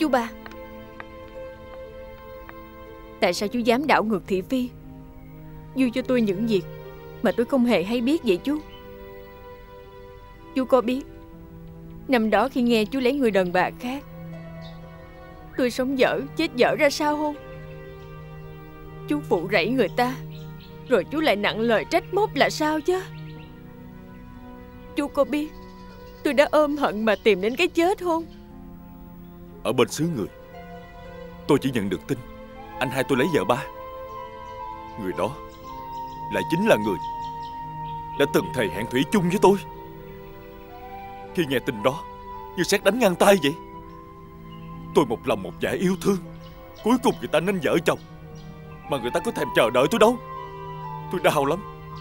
Chú ba, tại sao chú dám đảo ngược thị phi, vui cho tôi những việc mà tôi không hề hay biết vậy chú? Chú có biết, năm đó khi nghe chú lấy người đàn bà khác, tôi sống dở, chết dở ra sao không? Chú phụ rẫy người ta, rồi chú lại nặng lời trách móc là sao chứ? Chú có biết tôi đã ôm hận mà tìm đến cái chết không? Ở bên xứ người, tôi chỉ nhận được tin anh hai tôi lấy vợ ba. Người đó lại chính là người đã từng thề hẹn thủy chung với tôi. Khi nghe tin đó, như sét đánh ngang tay vậy. Tôi một lòng một dạ yêu thương, cuối cùng người ta nên vợ chồng, mà người ta có thèm chờ đợi tôi đâu. Tôi đau lắm,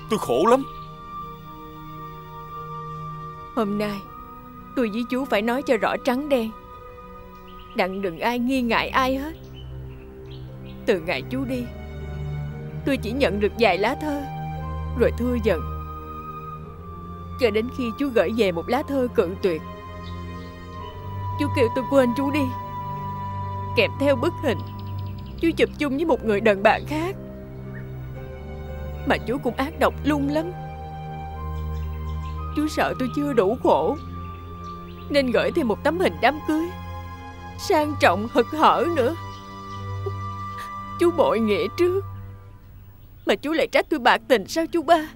tôi khổ lắm. Hôm nay tôi với chú phải nói cho rõ trắng đen, đặng đừng ai nghi ngại ai hết. Từ ngày chú đi, tôi chỉ nhận được vài lá thơ rồi thưa dần, cho đến khi chú gửi về một lá thơ cự tuyệt. Chú kêu tôi quên chú đi, kèm theo bức hình chú chụp chung với một người đàn bà khác. Mà chú cũng ác độc lung lắm. Chú sợ tôi chưa đủ khổ nên gửi thêm một tấm hình đám cưới sang trọng hực hở nữa. Chú bội nghĩa trước, mà chú lại trách tôi bạc tình sao chú ba?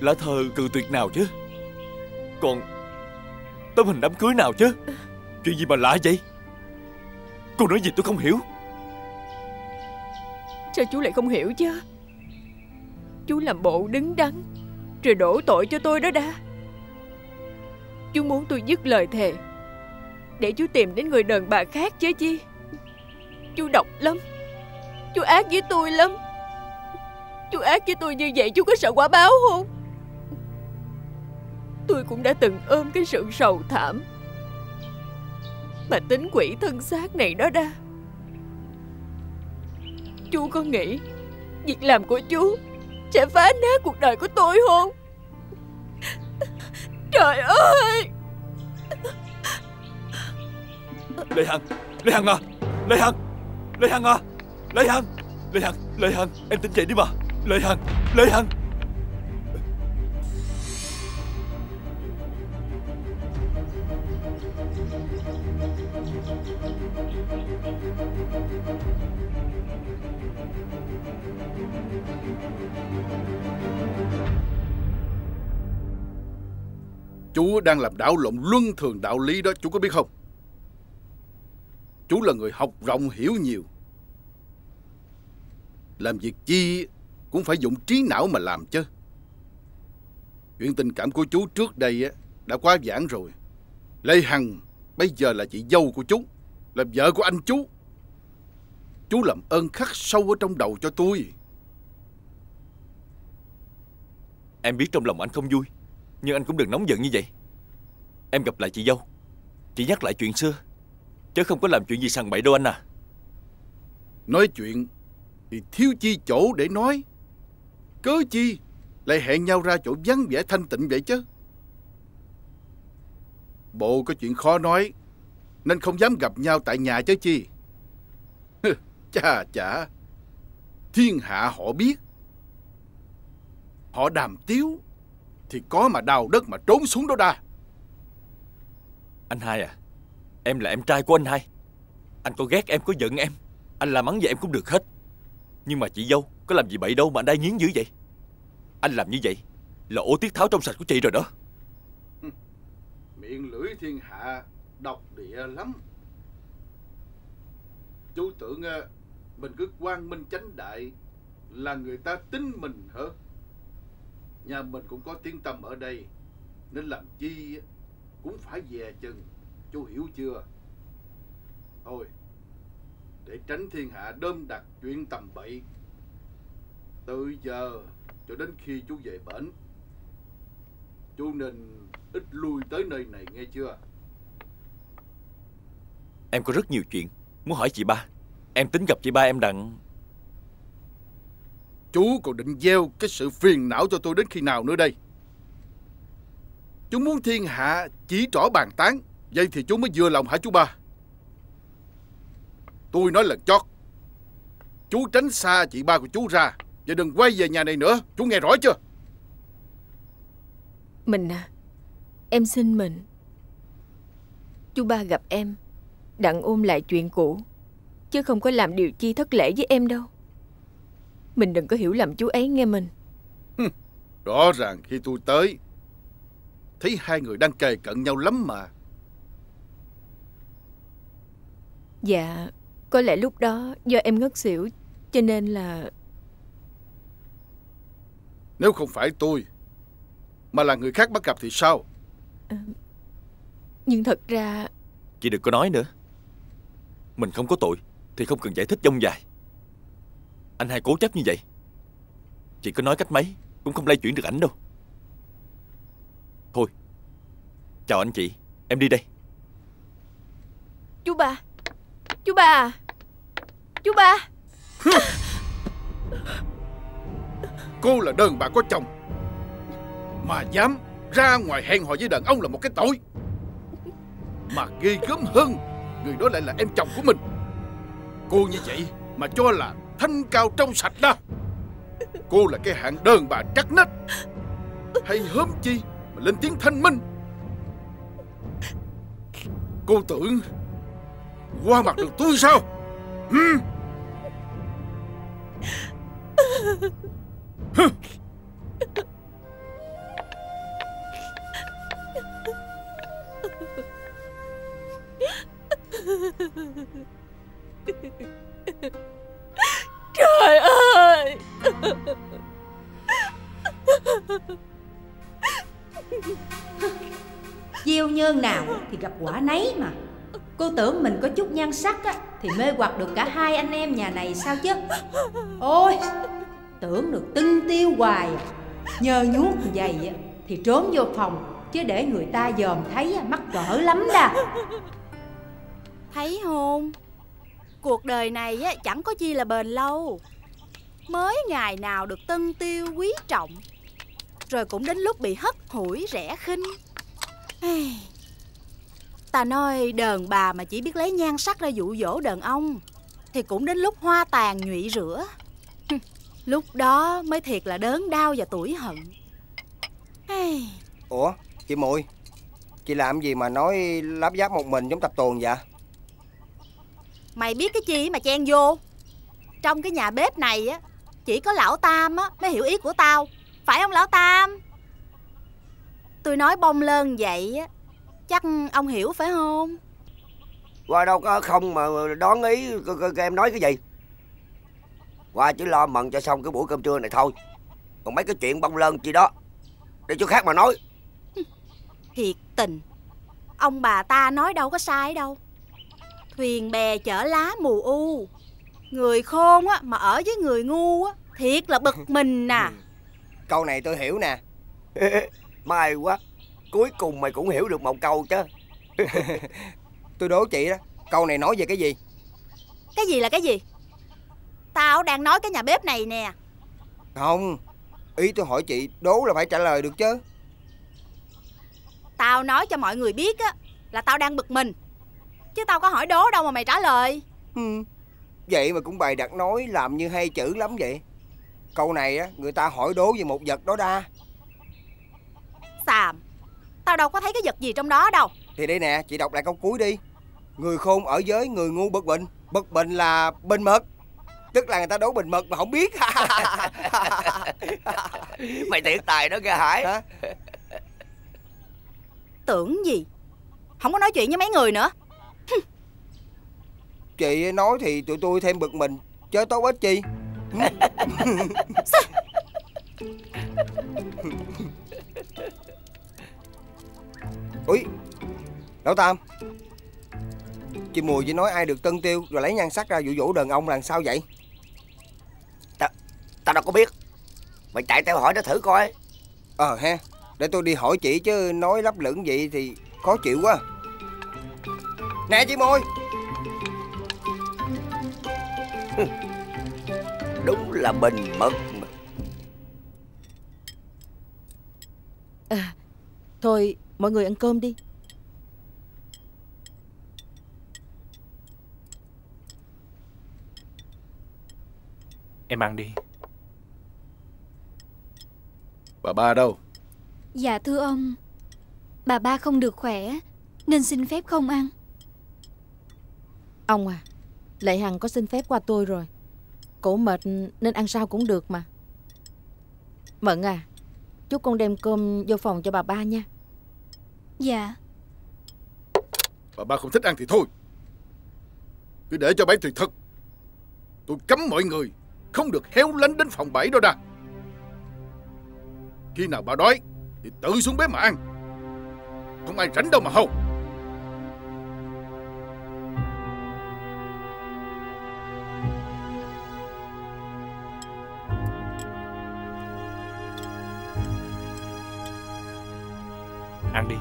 Lá thơ cự tuyệt nào chứ, còn tấm hình đám cưới nào chứ? Chuyện gì mà lạ vậy? Cô nói gì tôi không hiểu. Sao chú lại không hiểu chứ? Chú làm bộ đứng đắn rồi đổ tội cho tôi đó đã. Chú muốn tôi dứt lời thề để chú tìm đến người đàn bà khác chứ chi. Chú độc lắm, chú ác với tôi lắm. Chú ác với tôi như vậy, chú có sợ quả báo không? Tôi cũng đã từng ôm cái sự sầu thảm mà tính quỷ thân xác này đó đa. Chú có nghĩ việc làm của chú sẽ phá nát cuộc đời của tôi không? Trời ơi! Lệ Hằng! Lệ Hằng à! Lệ Hằng! Lệ Hằng à! Lệ Hằng! Lệ Hằng! Lệ Hằng! Em tỉnh dậy đi mà! Lệ Hằng! Lệ Hằng! Chú đang làm đảo lộn luân thường đạo lý đó, chú có biết không? Chú là người học rộng hiểu nhiều, làm việc chi cũng phải dùng trí não mà làm chứ. Chuyện tình cảm của chú trước đây đã quá vãng rồi. Lê Hằng bây giờ là chị dâu của chú, là vợ của anh chú. Chú làm ơn khắc sâu ở trong đầu cho tôi. Em biết trong lòng anh không vui, nhưng anh cũng đừng nóng giận như vậy. Em gặp lại chị dâu, chị nhắc lại chuyện xưa, chứ không có làm chuyện gì sằng bậy đâu anh à. Nói chuyện thì thiếu chi chỗ để nói, cớ chi lại hẹn nhau ra chỗ vắng vẻ thanh tịnh vậy chứ? Bộ có chuyện khó nói nên không dám gặp nhau tại nhà chứ chi. Chà chà, thiên hạ họ biết, họ đàm tiếu thì có mà đào đất mà trốn xuống đó đa. Anh hai à, em là em trai của anh hai, anh có ghét em, có giận em, anh la mắng về em cũng được hết. Nhưng mà chị dâu có làm gì bậy đâu mà anh đai nghiến dữ vậy. Anh làm như vậy là ô tiết tháo trong sạch của chị rồi đó. Miệng lưỡi thiên hạ độc địa lắm. Chú tưởng mình cứ quang minh chánh đại là người ta tin mình hả? Nhà mình cũng có tiếng tăm ở đây nên làm chi cũng phải dè chừng, chú hiểu chưa? Thôi, để tránh thiên hạ đơm đặt chuyện tầm bậy, từ giờ cho đến khi chú về bển, chú nên ít lui tới nơi này nghe chưa? Em có rất nhiều chuyện muốn hỏi chị ba. Em tính gặp chị ba em đặng... Chú còn định gieo cái sự phiền não cho tôi đến khi nào nữa đây? Chúng muốn thiên hạ chỉ trỏ bàn tán, vậy thì chúng mới vừa lòng hả chú ba? Tôi nói lần chót, chú tránh xa chị ba của chú ra và đừng quay về nhà này nữa. Chú nghe rõ chưa? Mình à, em xin mình. Chú ba gặp em đặng ôm lại chuyện cũ, chứ không có làm điều chi thất lễ với em đâu. Mình đừng có hiểu lầm chú ấy nghe mình. Rõ ràng khi tôi tới thấy hai người đang kề cận nhau lắm mà. Dạ, có lẽ lúc đó do em ngất xỉu cho nên là... Nếu không phải tôi mà là người khác bắt gặp thì sao? Nhưng thật ra... Chị đừng có nói nữa. Mình không có tội thì không cần giải thích dông dài. Anh hai cố chấp như vậy, chị có nói cách mấy cũng không lay chuyển được ảnh đâu. Thôi, chào anh chị, em đi đây. Chú ba, chú ba, chú ba. Cô là đơn bà có chồng mà dám ra ngoài hẹn hò với đàn ông là một cái tội. Mà ghê gớm hơn, người đó lại là em chồng của mình. Cô như vậy mà cho là thanh cao trong sạch đó. Cô là cái hạng đơn bà trắc nách, hay hớm chi mà lên tiếng thanh minh. Cô tưởng qua mặt được tôi sao? Trời ơi! Gieo nhân nào thì gặp quả nấy mà. Cô tưởng mình có chút nhan sắc á, thì mê hoặc được cả hai anh em nhà này sao chứ? Ôi, tưởng được tinh tiêu hoài, nhờ nhuốc giày thì trốn vô phòng, chứ để người ta dòm thấy mắc cỡ lắm đà. Thấy không? Cuộc đời này chẳng có chi là bền lâu. Mới ngày nào được tân tiêu quý trọng, rồi cũng đến lúc bị hất hủi rẻ khinh. Ta nói đờn bà mà chỉ biết lấy nhan sắc ra dụ dỗ đàn ông thì cũng đến lúc hoa tàn nhụy rửa. Lúc đó mới thiệt là đớn đau và tủi hận. Ủa, chị Mụi, chị làm gì mà nói láp giáp một mình giống tập tuồng vậy? Mày biết cái chi mà chen vô. Trong cái nhà bếp này á, chỉ có lão Tam á mới hiểu ý của tao, phải không lão Tam? Tôi nói bông lơn vậy á, chắc ông hiểu phải không? Qua đâu có không mà đoán ý em nói cái gì. Qua chỉ lo mần cho xong cái buổi cơm trưa này thôi, còn mấy cái chuyện bông lơn chi đó để chỗ khác mà nói. Thiệt tình, ông bà ta nói đâu có sai đâu. Thuyền bè chở lá mù u, người khôn á mà ở với người ngu á thiệt là bực mình nè. Câu này tôi hiểu nè. May quá, cuối cùng mày cũng hiểu được một câu chứ. Tôi đố chị đó, câu này nói về cái gì? Cái gì là cái gì? Tao đang nói cái nhà bếp này nè. Không, ý tôi hỏi chị đố là phải trả lời được chứ. Tao nói cho mọi người biết á là tao đang bực mình, chứ tao có hỏi đố đâu mà mày trả lời. Vậy mà cũng bày đặt nói làm như hay chữ lắm vậy. Câu này á, người ta hỏi đố về một vật đó đa. Xàm, tao đâu có thấy cái vật gì trong đó đâu. Thì đây nè, chị đọc lại câu cuối đi. Người khôn ở với người ngu bất bình. Bất bình là bình mật, tức là người ta đố bình mật mà không biết. Mày thiệt tài đó nghe Hải. Hả? Tưởng gì, không có nói chuyện với mấy người nữa. Chị nói thì tụi tôi thêm bực mình chứ tốt ít chi. Úi, lão Tam, chị Mùi chỉ nói ai được tân tiêu rồi lấy nhan sắc ra dụ dỗ đàn ông là sao vậy? Tao đâu có biết. Mày chạy theo hỏi nó thử coi. Ha, để tôi đi hỏi chị chứ nói lấp lửng vậy thì khó chịu quá. Nè chị Mùi. Đúng là bình mật mà. Thôi Mọi người ăn cơm đi. Em ăn đi. Bà ba đâu? Dạ thưa ông, bà ba không được khỏe nên xin phép không ăn. Ông à, Lệ Hằng có xin phép qua tôi rồi. Cổ mệt nên ăn sao cũng được mà. Mận à, chúc con đem cơm vô phòng cho bà ba nha. Dạ. Bà ba không thích ăn thì thôi, cứ để cho bãi thì thật. Tôi cấm mọi người không được héo lánh đến phòng bãi đó ra. Khi nào bà đói thì tự xuống bếp mà ăn, không ai rảnh đâu mà hầu. Ăn đi.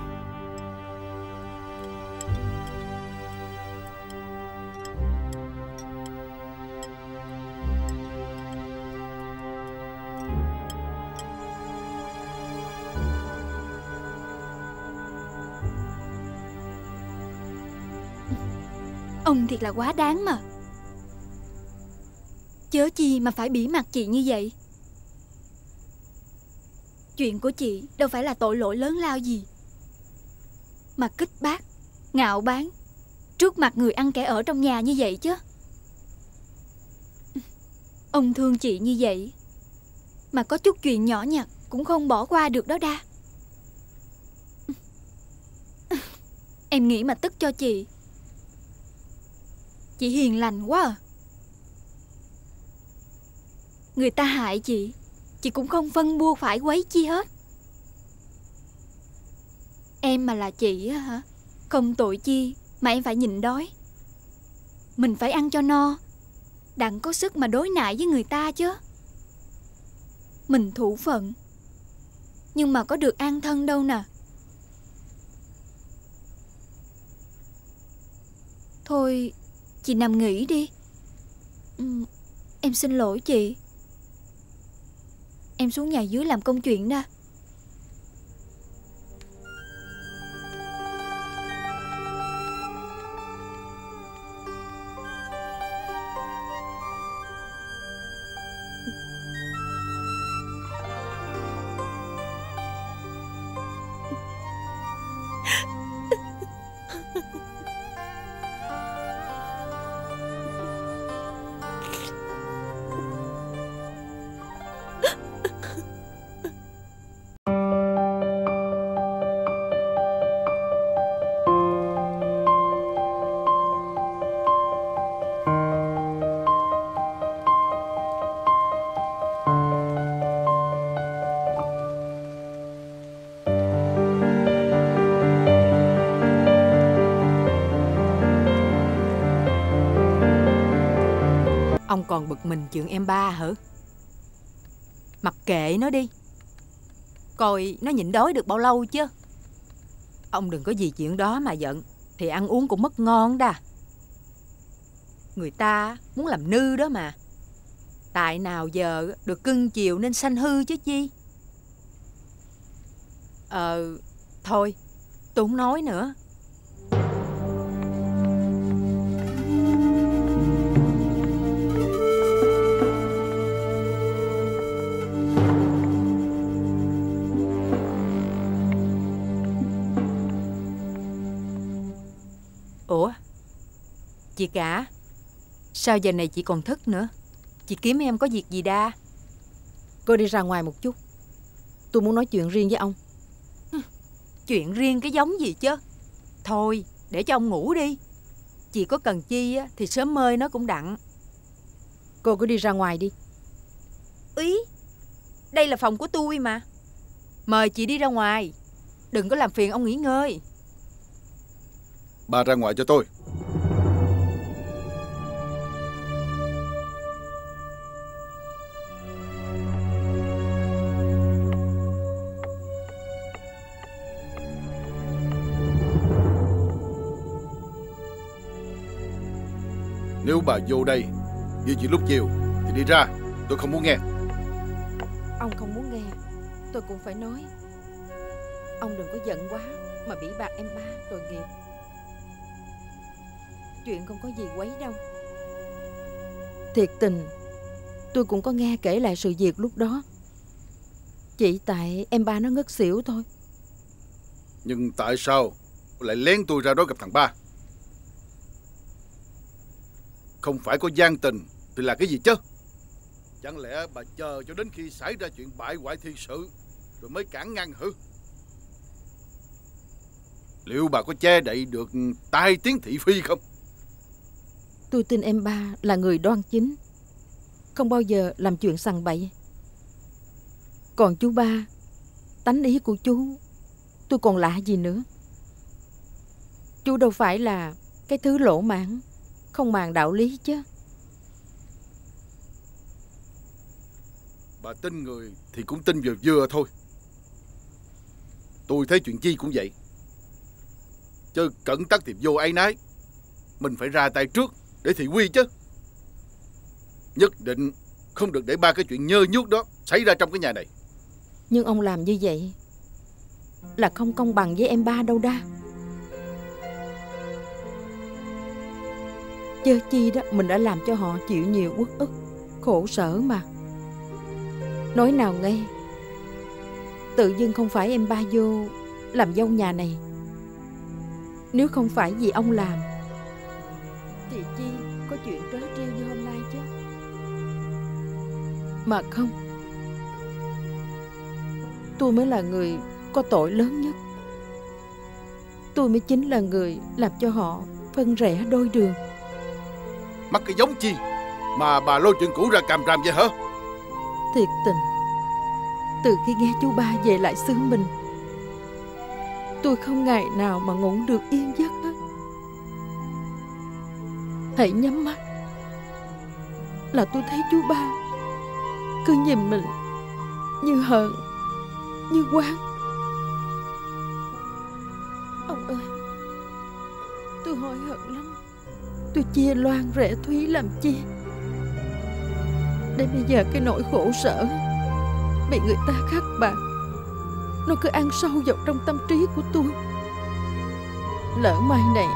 Ông thiệt là quá đáng mà. Chớ chi mà phải bỉ mặt chị như vậy. Chuyện của chị đâu phải là tội lỗi lớn lao gì, mà kích bác, ngạo báng trước mặt người ăn kẻ ở trong nhà như vậy chứ. Ông thương chị như vậy mà có chút chuyện nhỏ nhặt cũng không bỏ qua được đó đa. Em nghĩ mà tức cho chị. Chị hiền lành quá à. Người ta hại chị cũng không phân bua phải quấy chi hết. Em mà là chị á hả, không tội chi mà em phải nhịn đói. Mình phải ăn cho no, đặng có sức mà đối nại với người ta chứ. Mình thủ phận, nhưng mà có được an thân đâu nè. Thôi chị nằm nghỉ đi. Em xin lỗi chị. Em xuống nhà dưới làm công chuyện đó. Ông còn bực mình chuyện em ba hả? Mặc kệ nó đi, coi nó nhịn đói được bao lâu chứ. Ông đừng có vì chuyện đó mà giận, thì ăn uống cũng mất ngon đó. Người ta muốn làm nư đó mà, tại nào giờ được cưng chiều nên sanh hư chứ chi. Thôi tôi không nói nữa. Ủa, chị cả, sao giờ này chị còn thức nữa? Chị kiếm em có việc gì đa? Cô đi ra ngoài một chút, tôi muốn nói chuyện riêng với ông. Chuyện riêng cái giống gì chứ? Thôi, để cho ông ngủ đi. Chị có cần chi thì sớm mơi nó cũng đặng. Cô cứ đi ra ngoài đi. Ý, đây là phòng của tôi mà. Mời chị đi ra ngoài, đừng có làm phiền ông nghỉ ngơi. Bà ra ngoài cho tôi. Nếu bà vô đây như chị lúc chiều thì đi ra, tôi không muốn nghe. Ông không muốn nghe, tôi cũng phải nói. Ông đừng có giận quá. mà bị bạc em ba tội nghiệp. Chuyện không có gì quấy đâu. Thiệt tình, tôi cũng có nghe kể lại sự việc lúc đó. Chỉ tại em ba nó ngất xỉu thôi. Nhưng tại sao lại lén tôi ra đó gặp thằng ba? Không phải có gian tình thì là cái gì chứ? Chẳng lẽ bà chờ cho đến khi xảy ra chuyện bại hoại thiên sự rồi mới cản ngăn hử? Liệu bà có che đậy được tai tiếng thị phi không? Tôi tin em ba là người đoan chính, không bao giờ làm chuyện sằng bậy. Còn chú ba, tánh ý của chú tôi còn lạ gì nữa. Chú đâu phải là cái thứ lỗ mãng, không màng đạo lý chứ. Bà tin người thì cũng tin vừa vừa thôi. Tôi thấy chuyện chi cũng vậy. Chứ cẩn tắc thì vô áy náy. Mình phải ra tay trước để thị uy chứ. Nhất định không được để ba cái chuyện nhơ nhuốc đó xảy ra trong cái nhà này. Nhưng ông làm như vậy là không công bằng với em ba đâu đa. Chớ chi đó mình đã làm cho họ chịu nhiều uất ức, khổ sở mà. Nói nào nghe, tự dưng không phải em ba vô làm dâu nhà này. Nếu không phải vì ông làm thì chi có chuyện trớ trêu như hôm nay chứ. Mà không, tôi mới là người có tội lớn nhất. Tôi mới chính là người làm cho họ phân rẽ đôi đường. Mắc cái giống chi mà bà lôi chuyện cũ ra càm ràm vậy hả? Thiệt tình, từ khi nghe chú ba về lại xứ mình, tôi không ngày nào mà ngủ được yên giấc hết. Hãy nhắm mắt là tôi thấy chú ba cứ nhìn mình như hờn, như oán. Ông ơi, tôi hối hận lắm. Tôi chia Loan rẽ Thúy làm chi để bây giờ cái nỗi khổ sở bị người ta khắc bạc nó cứ ăn sâu vào trong tâm trí của tôi. Lỡ mai này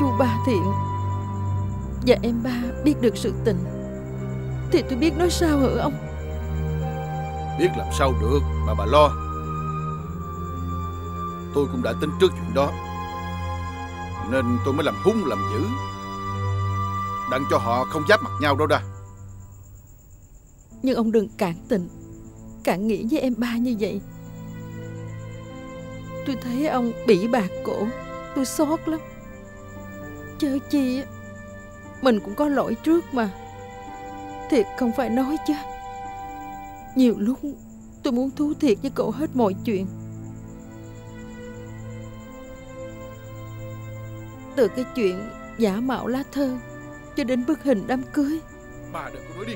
chú Ba Thiện và em ba biết được sự tình thì tôi biết nói sao hả ông? Biết làm sao được mà bà lo. Tôi cũng đã tính trước chuyện đó nên tôi mới làm hung làm dữ, đặng cho họ không giáp mặt nhau đâu ra. Nhưng ông đừng cản tình, cản nghĩa với em ba như vậy. Tôi thấy ông bỉ bạc cổ, tôi xót lắm. Chớ chi mình cũng có lỗi trước mà. Thiệt không phải nói chứ, nhiều lúc tôi muốn thú thiệt với cậu hết mọi chuyện. Từ cái chuyện giả mạo lá thơ cho đến bức hình đám cưới. Bà đừng có nói đi.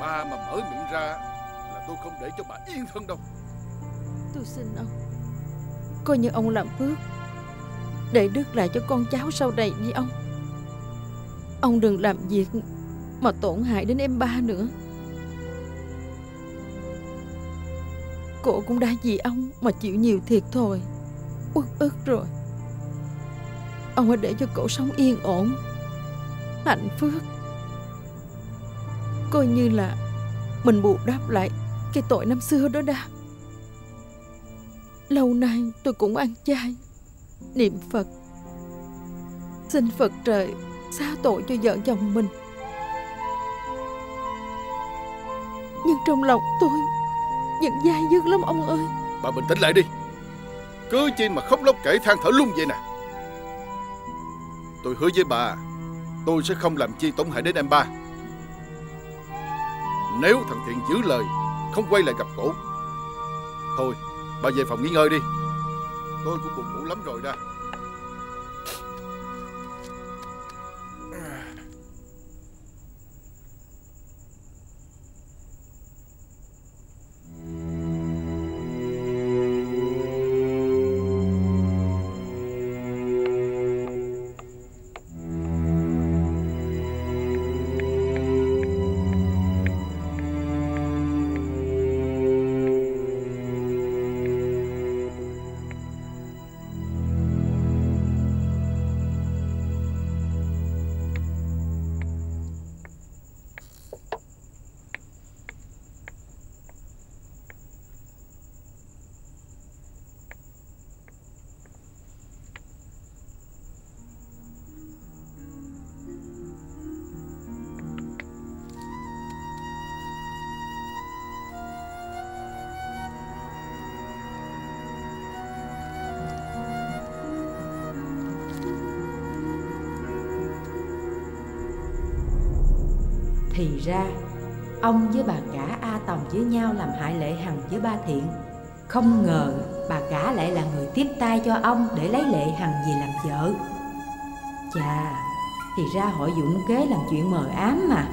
Bà mà mở miệng ra là tôi không để cho bà yên thân đâu. Tôi xin ông, coi như ông làm phước để đứt lại cho con cháu sau này đi ông. Ông đừng làm việc mà tổn hại đến em ba nữa. Cổ cũng đã vì ông mà chịu nhiều thiệt thòi, uất ức rồi. Ông hãy để cho cậu sống yên ổn, hạnh phúc, coi như là mình bù đắp lại cái tội năm xưa đó đã. Lâu nay tôi cũng ăn chay niệm Phật, xin Phật trời xá tội cho vợ chồng mình. Nhưng trong lòng tôi vẫn dai dứt lắm ông ơi. Bà bình tĩnh lại đi. Cứ chi mà khóc lóc kể than thở lung vậy nè. Tôi hứa với bà, tôi sẽ không làm chi tổn hại đến em ba. Nếu thằng Thiện giữ lời, không quay lại gặp cổ, thôi bà về phòng nghỉ ngơi đi. Tôi cũng buồn ngủ lắm rồi đó. Thì ra ông với bà cả A Tòng với nhau làm hại Lệ Hằng với Ba Thiện. Không ngờ bà cả lại là người tiếp tay cho ông để lấy Lệ Hằng về làm vợ. Chà, thì ra họ dụng kế làm chuyện mờ ám mà.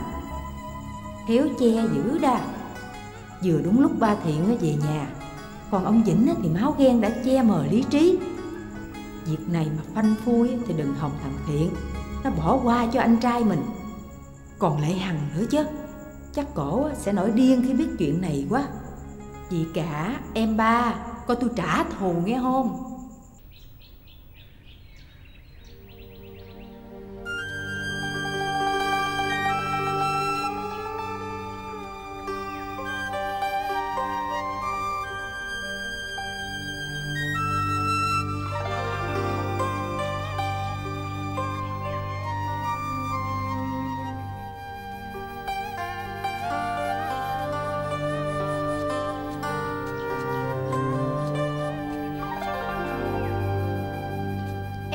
Khéo che dữ đa. Vừa đúng lúc Ba Thiện nó về nhà, còn ông Vĩnh thì máu ghen đã che mờ lý trí. Việc này mà phanh phui thì đừng hòng thằng Thiện, nó bỏ qua cho anh trai mình. Còn Lệ Hằng nữa chứ, chắc cổ sẽ nổi điên khi biết chuyện này quá. Chị cả, em ba, coi tôi trả thù nghe không?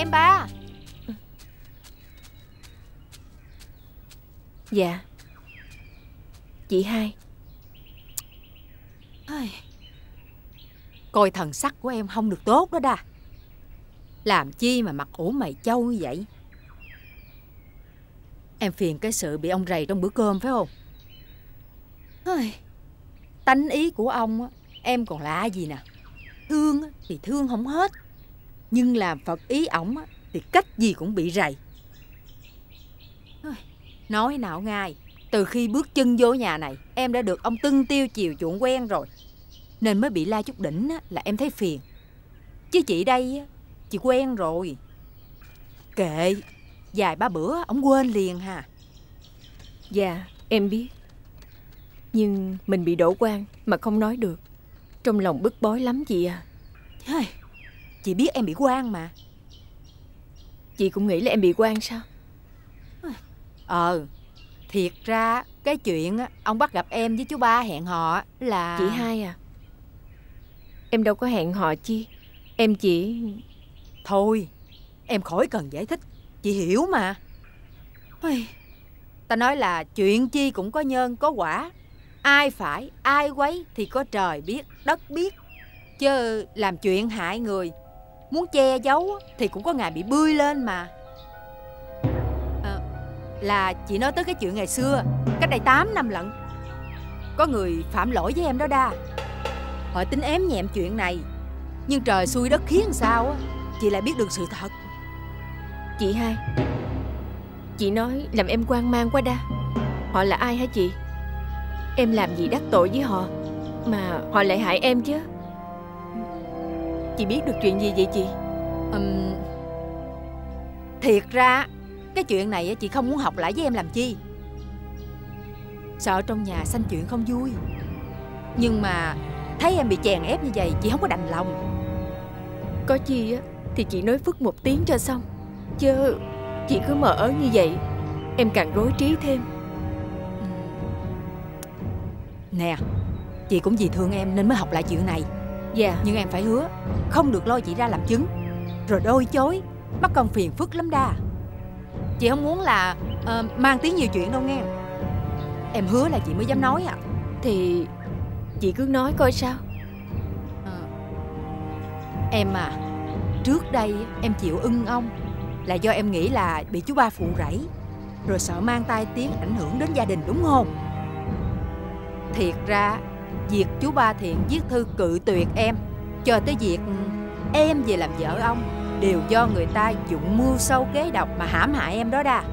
Em ba. Dạ. Chị hai. Coi thần sắc của em không được tốt đó đa. Làm chi mà mặt ủ mày châu như vậy? Em phiền cái sự bị ông rầy trong bữa cơm phải không? Tánh ý của ông em còn lạ gì nè. Thương thì thương không hết, nhưng làm phật ý ổng thì cách gì cũng bị rầy. Nói nào ngay, từ khi bước chân vô nhà này em đã được ông tưng tiêu chiều chuộng quen rồi, nên mới bị la chút đỉnh là em thấy phiền. Chứ chị đây chị quen rồi, kệ, vài ba bữa ổng quên liền ha. Dạ em biết, nhưng mình bị đổ quan mà không nói được, trong lòng bức bối lắm chị à. Chị biết em bị quan mà. Chị cũng nghĩ là em bị quan sao? Thiệt ra cái chuyện ông bắt gặp em với chú ba hẹn hò là... Chị hai à, em đâu có hẹn hò chi. Em chỉ... Thôi em khỏi cần giải thích, chị hiểu mà. Ta nói là chuyện chi cũng có nhân có quả, ai phải ai quấy thì có trời biết đất biết. Chứ làm chuyện hại người, muốn che giấu thì cũng có ngày bị bươi lên mà. Là chị nói tới cái chuyện ngày xưa, cách đây 8 năm lận, có người phạm lỗi với em đó đa. Họ tính ém nhẹm chuyện này, nhưng trời xui đất khiến sao chị lại biết được sự thật. Chị hai, chị nói làm em hoang mang quá đa. Họ là ai hả chị? Em làm gì đắc tội với họ mà họ lại hại em chứ? Chị biết được chuyện gì vậy chị? Thiệt ra cái chuyện này chị không muốn học lại với em làm chi, sợ trong nhà sanh chuyện không vui. Nhưng mà thấy em bị chèn ép như vậy chị không có đành lòng. Có chi thì chị nói phức một tiếng cho xong, chứ chị cứ mờ ớn như vậy em càng rối trí thêm. Nè, chị cũng vì thương em nên mới học lại chuyện này. Dạ. Nhưng em phải hứa không được lôi chị ra làm chứng, rồi đôi chối, bắt con phiền phức lắm đa. Chị không muốn là mang tiếng nhiều chuyện đâu nghe. Em hứa là chị mới dám nói à. Thì chị cứ nói coi sao. Em à, trước đây em chịu ưng ông là do em nghĩ là bị chú ba phụ rẫy, rồi sợ mang tai tiếng ảnh hưởng đến gia đình đúng không? Thiệt ra việc chú Ba Thiện viết thư cự tuyệt em cho tới việc em về làm vợ ông đều do người ta dụng mưu sâu kế độc mà hãm hại em đó đa.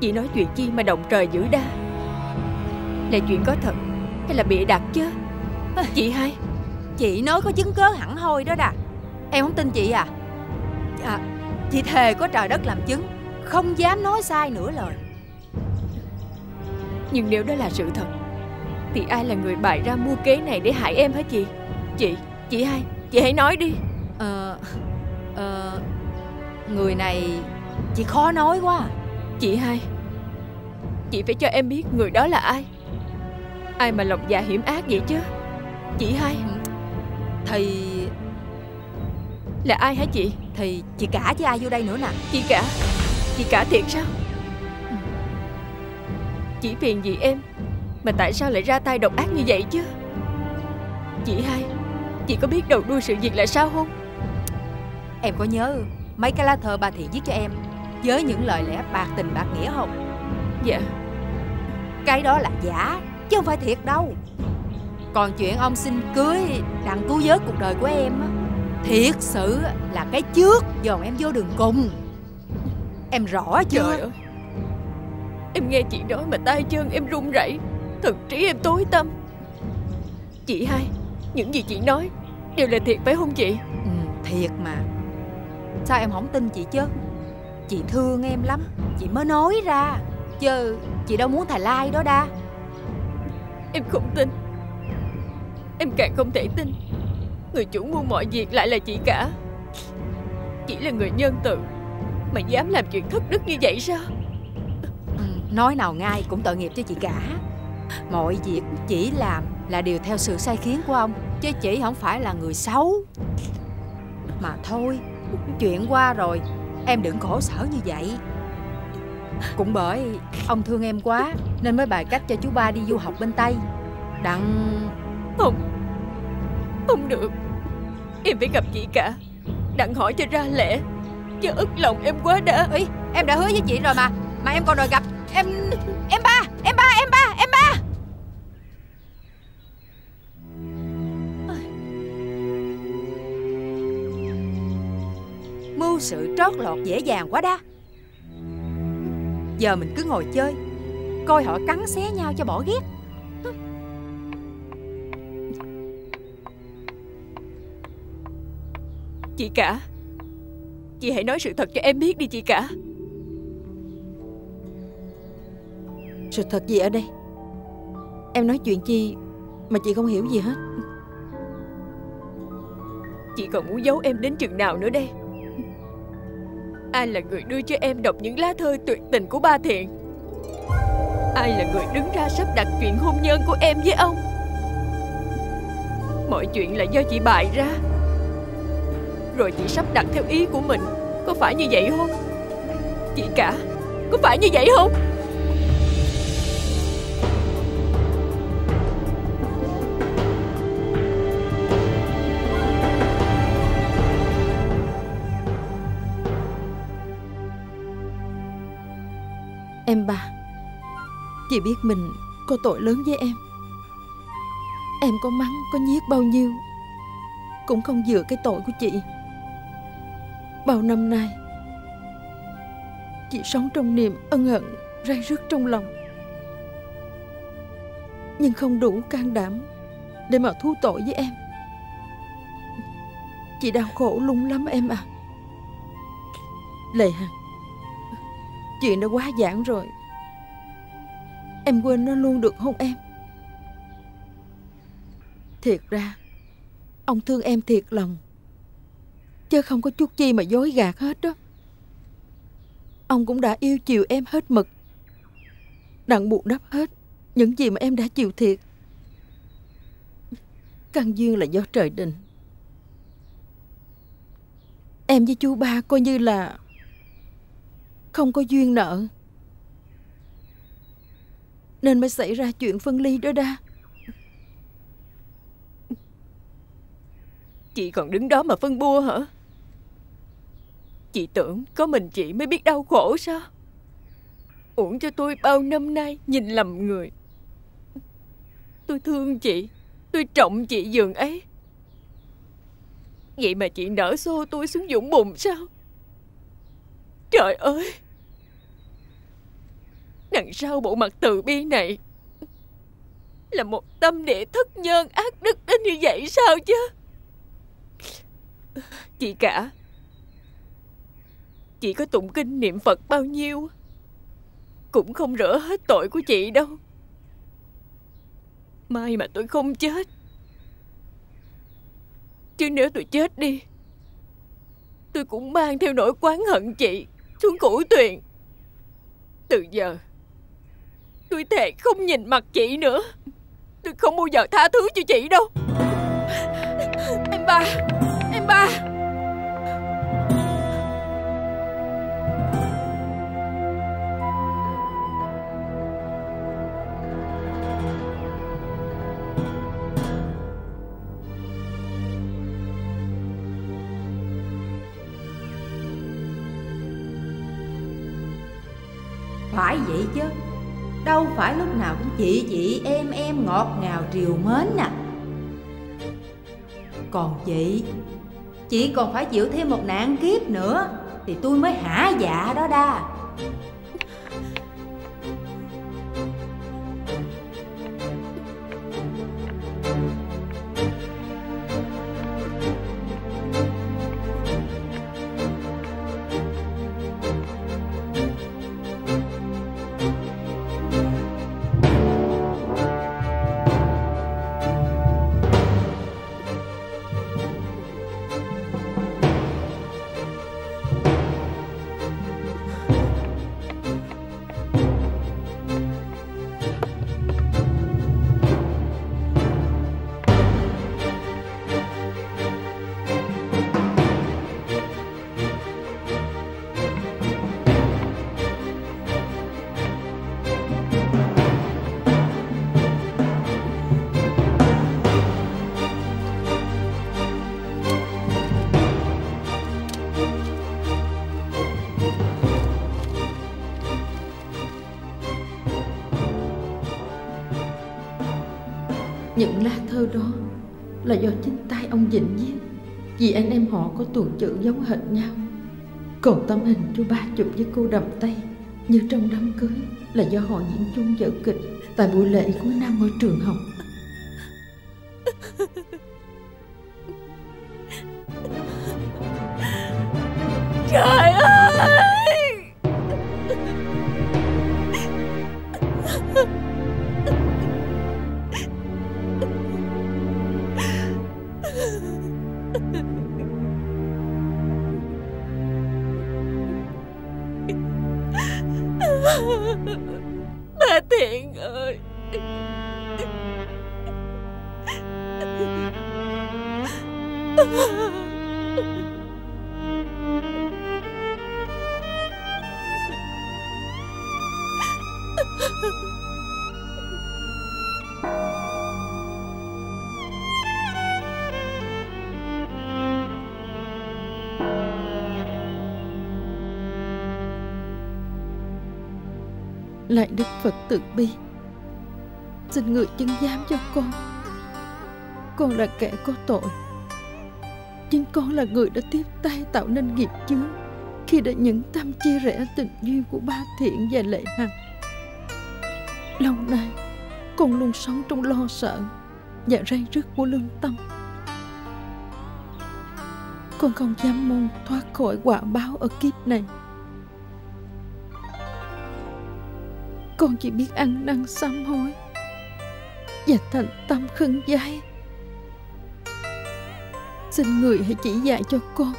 Chị nói chuyện chi mà động trời dữ đa? Là chuyện có thật hay là bịa đặt chứ? Chị hai, chị nói có chứng cớ hẳn hoi đó đa. Em không tin chị à? Chị thề có trời đất làm chứng, không dám nói sai nửa lời. Nhưng nếu đó là sự thật thì ai là người bày ra mưu kế này để hại em hả chị? Chị hai, chị hãy nói đi. Người này chị khó nói quá. Chị hai, chị phải cho em biết người đó là ai. Ai mà lòng dạ hiểm ác vậy chứ? Chị hai. Thì là ai hả chị? Thì chị cả với ai vô đây nữa nè. Chị cả? Chị cả thiệt sao? Chỉ phiền vì em mà tại sao lại ra tay độc ác như vậy chứ? Chị hai, chị có biết đầu đuôi sự việc là sao không? Em có nhớ mấy cái lá thơ bà Thiện viết cho em với những lời lẽ bạc tình bạc nghĩa không? Dạ. Cái đó là giả chứ không phải thiệt đâu. Còn chuyện ông xin cưới đặng cứu vớt cuộc đời của em á, thiệt sự là cái trước dồn em vô đường cùng. Em rõ chưa? Trời ơi, em nghe chị nói mà tay chân em run rẩy, thần trí em tối tăm. Chị hai, những gì chị nói đều là thiệt phải không chị? Ừ, thiệt mà. Sao em không tin chị chứ? Chị thương em lắm, chị mới nói ra, chứ chị đâu muốn thầy lai đó đa. Em không tin. Em càng không thể tin người chủ mưu mọi việc lại là chị cả. Chỉ là người nhân từ mà dám làm chuyện thất đức như vậy sao? Ừ, nói nào ngay cũng tội nghiệp cho chị cả. Mọi việc chỉ làm là điều theo sự sai khiến của ông, chứ chị không phải là người xấu. Mà thôi, chuyện qua rồi, em đừng khổ sở như vậy. Cũng bởi ông thương em quá nên mới bày cách cho chú ba đi du học bên Tây. Đặng... Không, không được. Em phải gặp chị cả, đặng hỏi cho ra lẽ, chứ ức lòng em quá đã. Ý, em đã hứa với chị rồi mà em còn đòi gặp. Em ba. Mưu sự trót lọt dễ dàng quá đa. Giờ mình cứ ngồi chơi coi họ cắn xé nhau cho bỏ ghét. Chị cả, chị hãy nói sự thật cho em biết đi chị cả. Sự thật gì ở đây? Em nói chuyện chi mà chị không hiểu gì hết? Chị còn muốn giấu em đến chừng nào nữa đây? Ai là người đưa cho em đọc những lá thơ tuyệt tình của Ba Thiện? Ai là người đứng ra sắp đặt chuyện hôn nhân của em với ông? Mọi chuyện là do chị bày ra, rồi chị sắp đặt theo ý của mình. Có phải như vậy không? Chị cả, có phải như vậy không? Em ba, chị biết mình có tội lớn với em. Em có mắng, có nhiếc bao nhiêu cũng không vừa cái tội của chị. Bao năm nay chị sống trong niềm ân hận ray rứt trong lòng, nhưng không đủ can đảm để mà thú tội với em. Chị đau khổ lung lắm em à. Lệ Hằng, chuyện đã quá giản rồi. Em quên nó luôn được không em? Thiệt ra ông thương em thiệt lòng, chứ không có chút chi mà dối gạt hết đó. Ông cũng đã yêu chiều em hết mực, đặng bù đắp hết những gì mà em đã chịu thiệt. Căn duyên là do trời định. Em với chú ba coi như là không có duyên nợ, nên mới xảy ra chuyện phân ly đó đa. Chị còn đứng đó mà phân bua hả? Chị tưởng có mình chị mới biết đau khổ sao? Uổng cho tôi bao năm nay nhìn lầm người. Tôi thương chị, tôi trọng chị giường ấy, vậy mà chị nỡ xô tôi xuống vũng bùn sao? Trời ơi, đằng sau bộ mặt từ bi này là một tâm địa thất nhân ác đức đến như vậy sao chứ? Chị cả, chị có tụng kinh niệm Phật bao nhiêu cũng không rửa hết tội của chị đâu. May mà tôi không chết, chứ nếu tôi chết đi, tôi cũng mang theo nỗi oán hận chị xuống cửu tuyền. Từ giờ tôi thề không nhìn mặt chị nữa. Tôi không bao giờ tha thứ cho chị đâu. Em ba, em ba. Phải vậy chứ, đâu phải lúc nào cũng chị em ngọt ngào triều mến nè. Còn chị còn phải chịu thêm một nạn kiếp nữa thì tôi mới hả dạ đó đa. Những lá thơ đó là do chính tay ông Vịnh viết, vì anh em họ có tuần chữ giống hệt nhau. Còn tấm hình chú Ba chụp với cô Đầm Tây như trong đám cưới là do họ diễn chung vở kịch tại buổi lễ cuối năm ở trường học. Trời ơi! Ba Thiện ơi, lại Đức Phật từ bi, xin Người chứng giám cho con. Con là kẻ có tội, chính con là người đã tiếp tay tạo nên nghiệp chướng khi đã nhẫn tâm chia rẽ tình duyên của Ba Thiện và Lệ Hằng. Lâu nay con luôn sống trong lo sợ và ray rứt của lương tâm. Con không dám mong thoát khỏi quả báo ở kiếp này. Con chỉ biết ăn năn sám hối và thành tâm khấn vái. Xin Người hãy chỉ dạy cho con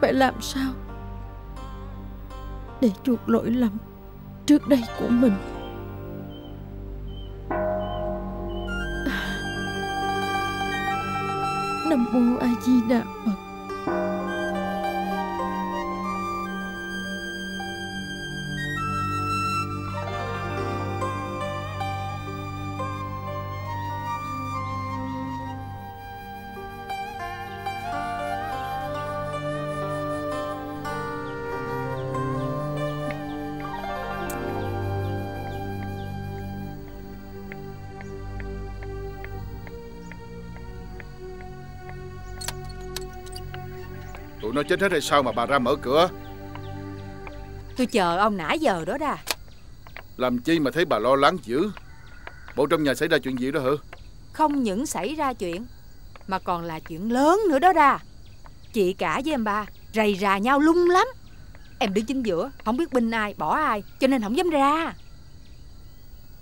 phải làm sao để chuộc lỗi lầm trước đây của mình. Nam Mô A Di Đà Phật. Tụi nó chết hết hay sao mà bà ra mở cửa? Tôi chờ ông nãy giờ đó ra. Làm chi mà thấy bà lo lắng dữ? Bộ trong nhà xảy ra chuyện gì đó hả? Không những xảy ra chuyện mà còn là chuyện lớn nữa đó ra. Chị cả với em ba rầy rà nhau lung lắm. Em đứng chính giữa, không biết binh ai bỏ ai, cho nên không dám ra.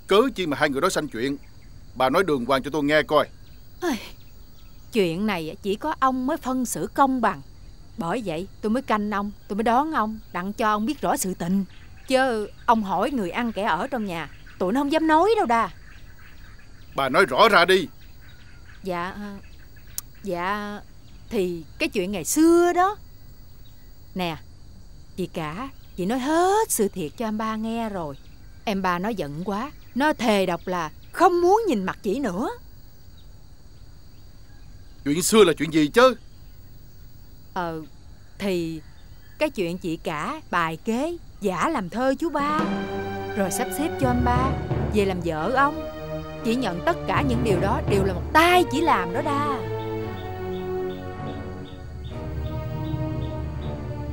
Cớ chi mà hai người đó sanh chuyện? Bà nói đường hoàng cho tôi nghe coi. Chuyện này chỉ có ông mới phân xử công bằng. Bởi vậy tôi mới canh ông, tôi mới đón ông, đặng cho ông biết rõ sự tình. Chứ ông hỏi người ăn kẻ ở trong nhà, tụi nó không dám nói đâu đà. Bà nói rõ ra đi. Dạ thì cái chuyện ngày xưa đó nè, chị cả, chị nói hết sự thiệt cho em ba nghe rồi. Em ba nó giận quá, nó thề độc là không muốn nhìn mặt chị nữa. Chuyện xưa là chuyện gì chứ? Thì cái chuyện chị cả bài kế giả làm thơ chú ba, rồi sắp xếp cho anh ba về làm vợ ông. Chị nhận tất cả những điều đó đều là một tay chỉ làm đó đa.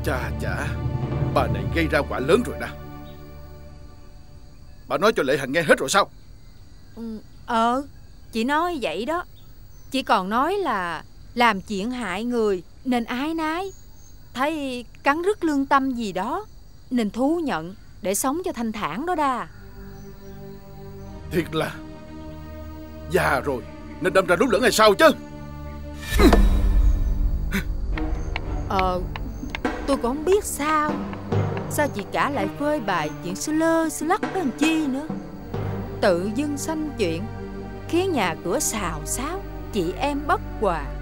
Chà chà, bà này gây ra quả lớn rồi đó. Bà nói cho Lệ Hằng nghe hết rồi sao? Chị nói vậy đó. Chị còn nói là làm chuyện hại người nên ái nái, thấy cắn rứt lương tâm gì đó nên thú nhận để sống cho thanh thản đó đa. Thiệt là già rồi nên đâm ra lú lẫn hay sao chứ. Tôi cũng không biết sao sao chị cả lại phơi bài chuyện xứ lơ xứ lắc đó làm chi nữa. Tự dưng sanh chuyện khiến nhà cửa xào xáo, chị em bất hòa.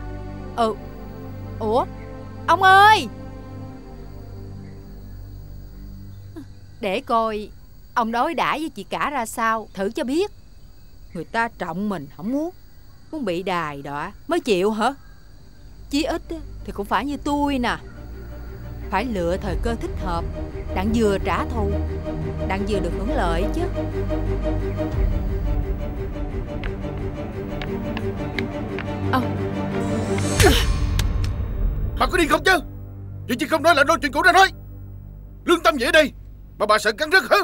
Ủa ông ơi, để coi ông đối đãi với chị cả ra sao thử cho biết. Người ta trọng mình không muốn bị đài đọa mới chịu hả? Chí ít thì cũng phải như tôi nè, phải lựa thời cơ thích hợp, đặng vừa trả thù đặng vừa được hưởng lợi chứ. Bà có điên không chứ? Vậy chị không nói là nói chuyện cũ ra thôi. Lương tâm vậy đây mà bà sợ cắn rứt hả?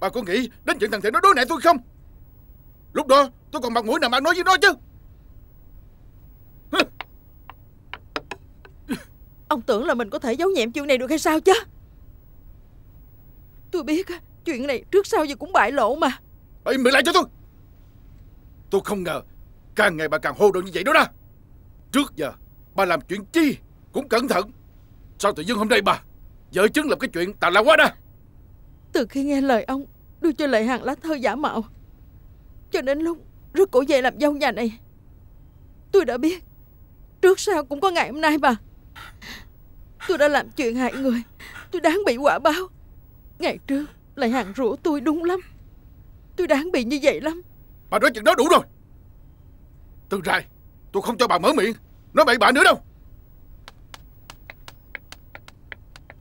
Bà có nghĩ đến chuyện thằng Thiện nó đối nại tôi không? Lúc đó tôi còn mặt mũi nào mà nói với nó chứ. Ông tưởng là mình có thể giấu nhẹm chuyện này được hay sao chứ? Tôi biết chuyện này trước sau gì cũng bại lộ mà. Bà im miệng lại cho tôi. Tôi không ngờ càng ngày bà càng hô độn như vậy đó ra. Trước giờ bà làm chuyện chi cũng cẩn thận, sao tự dưng hôm nay bà vợ chứng làm cái chuyện tào lao quá đó. Từ khi nghe lời ông đưa cho Lệ Hằng lá thơ giả mạo cho đến lúc rước cổ về làm dâu nhà này, tôi đã biết trước sau cũng có ngày hôm nay bà. Tôi đã làm chuyện hại người, tôi đáng bị quả báo. Ngày trước Lệ Hằng rủa tôi đúng lắm, tôi đáng bị như vậy lắm. Bà nói chuyện đó đủ rồi. Tương lai tôi không cho bà mở miệng nói bậy bạ nữa đâu.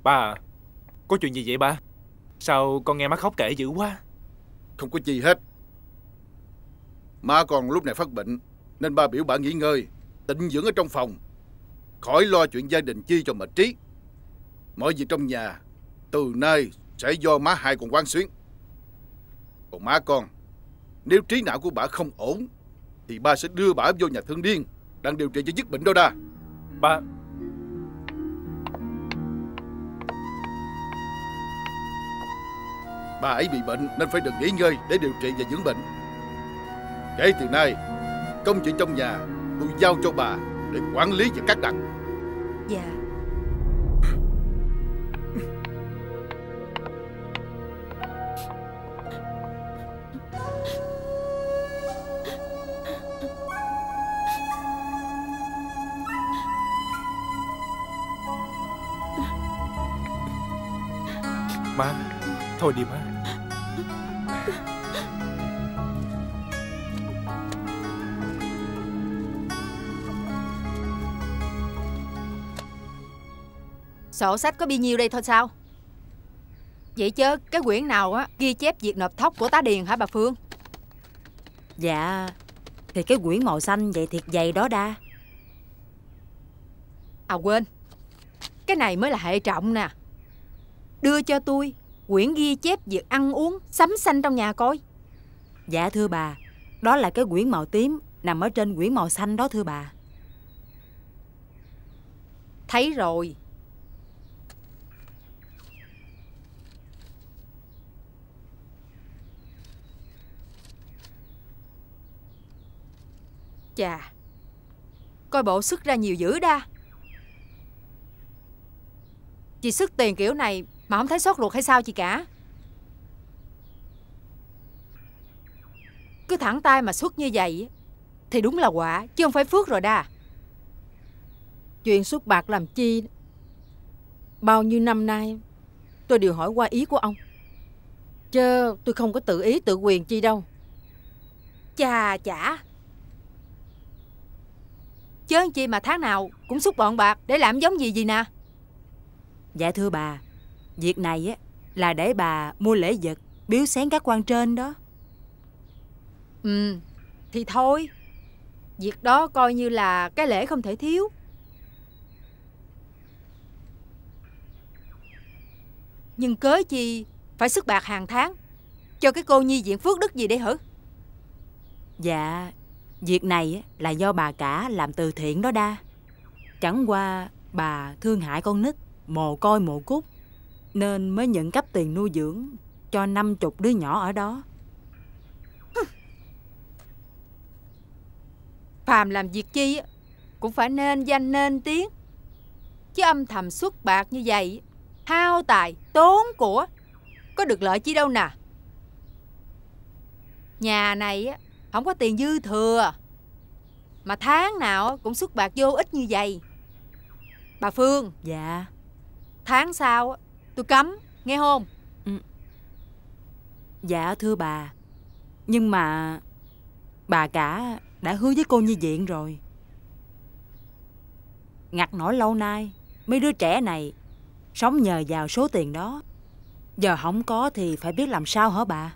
Ba à, có chuyện gì vậy ba? Sao con nghe má khóc kể dữ quá? Không có gì hết. Má con lúc này phát bệnh nên ba biểu bà nghỉ ngơi, tịnh dưỡng ở trong phòng, khỏi lo chuyện gia đình chi cho mệt trí. Mọi việc trong nhà từ nay sẽ do má hai con quan xuyến. Còn má con, nếu trí não của bà không ổn thì ba sẽ đưa bà vô nhà thương điên đang điều trị cho dứt bệnh đó đa. Ba, bà ấy bị bệnh nên phải được nghỉ ngơi để điều trị và dưỡng bệnh. Kể từ nay công chuyện trong nhà tôi giao cho bà để quản lý và cắt đặt. Dạ. Má, thôi đi má. Sổ sách có bao nhiêu đây thôi sao? Vậy chứ cái quyển nào á ghi chép việc nộp thóc của tá Điền hả bà Phương? Dạ, thì cái quyển màu xanh vậy thiệt dày đó đa. À quên, cái này mới là hệ trọng nè. Đưa cho tôi quyển ghi chép việc ăn uống sắm xanh trong nhà coi. Dạ thưa bà, đó là cái quyển màu tím nằm ở trên quyển màu xanh đó thưa bà. Thấy rồi. Chà, coi bộ sức ra nhiều dữ đa. Chị sức tiền kiểu này mà không thấy sốt ruột hay sao chị cả? Cứ thẳng tay mà xuất như vậy thì đúng là quả chứ không phải phước rồi đa. Chuyện xuất bạc làm chi, bao nhiêu năm nay tôi đều hỏi qua ý của ông, chứ tôi không có tự ý tự quyền chi đâu. Chà chả, chớ chi mà tháng nào cũng xúc bọn bạc để làm giống gì gì nè. Dạ thưa bà, việc này là để bà mua lễ vật biếu xén các quan trên đó. Thì thôi, việc đó coi như là cái lễ không thể thiếu. Nhưng cớ chi phải xức bạc hàng tháng cho cái cô nhi viện phước đức gì đấy hử? Dạ, việc này là do bà cả làm từ thiện đó đa. Chẳng qua bà thương hại con nít mồ côi mồ cút nên mới nhận cấp tiền nuôi dưỡng cho 50 đứa nhỏ ở đó. Phàm làm việc chi cũng phải nên danh nên tiếng, chứ âm thầm xuất bạc như vậy, hao tài tốn của, có được lợi chi đâu nè. Nhà này không có tiền dư thừa, mà tháng nào cũng xuất bạc vô ích như vậy. Bà Phương. Dạ. Tháng sau tôi cấm, nghe không? Dạ thưa bà. Nhưng mà bà cả đã hứa với cô nhi viện rồi. Ngặt nổi lâu nay mấy đứa trẻ này sống nhờ vào số tiền đó, giờ không có thì phải biết làm sao hả bà?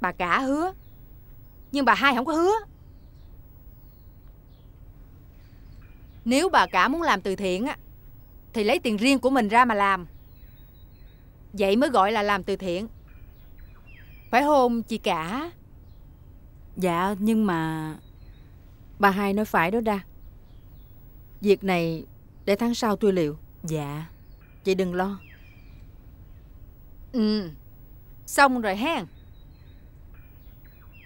Bà cả hứa, nhưng bà hai không có hứa. Nếu bà cả muốn làm từ thiện á, thì lấy tiền riêng của mình ra mà làm, vậy mới gọi là làm từ thiện. Phải hôn chị cả. Dạ nhưng mà bà hai nói phải đó đa. Việc này để tháng sau tôi liệu. Dạ. Chị đừng lo. Xong rồi hen.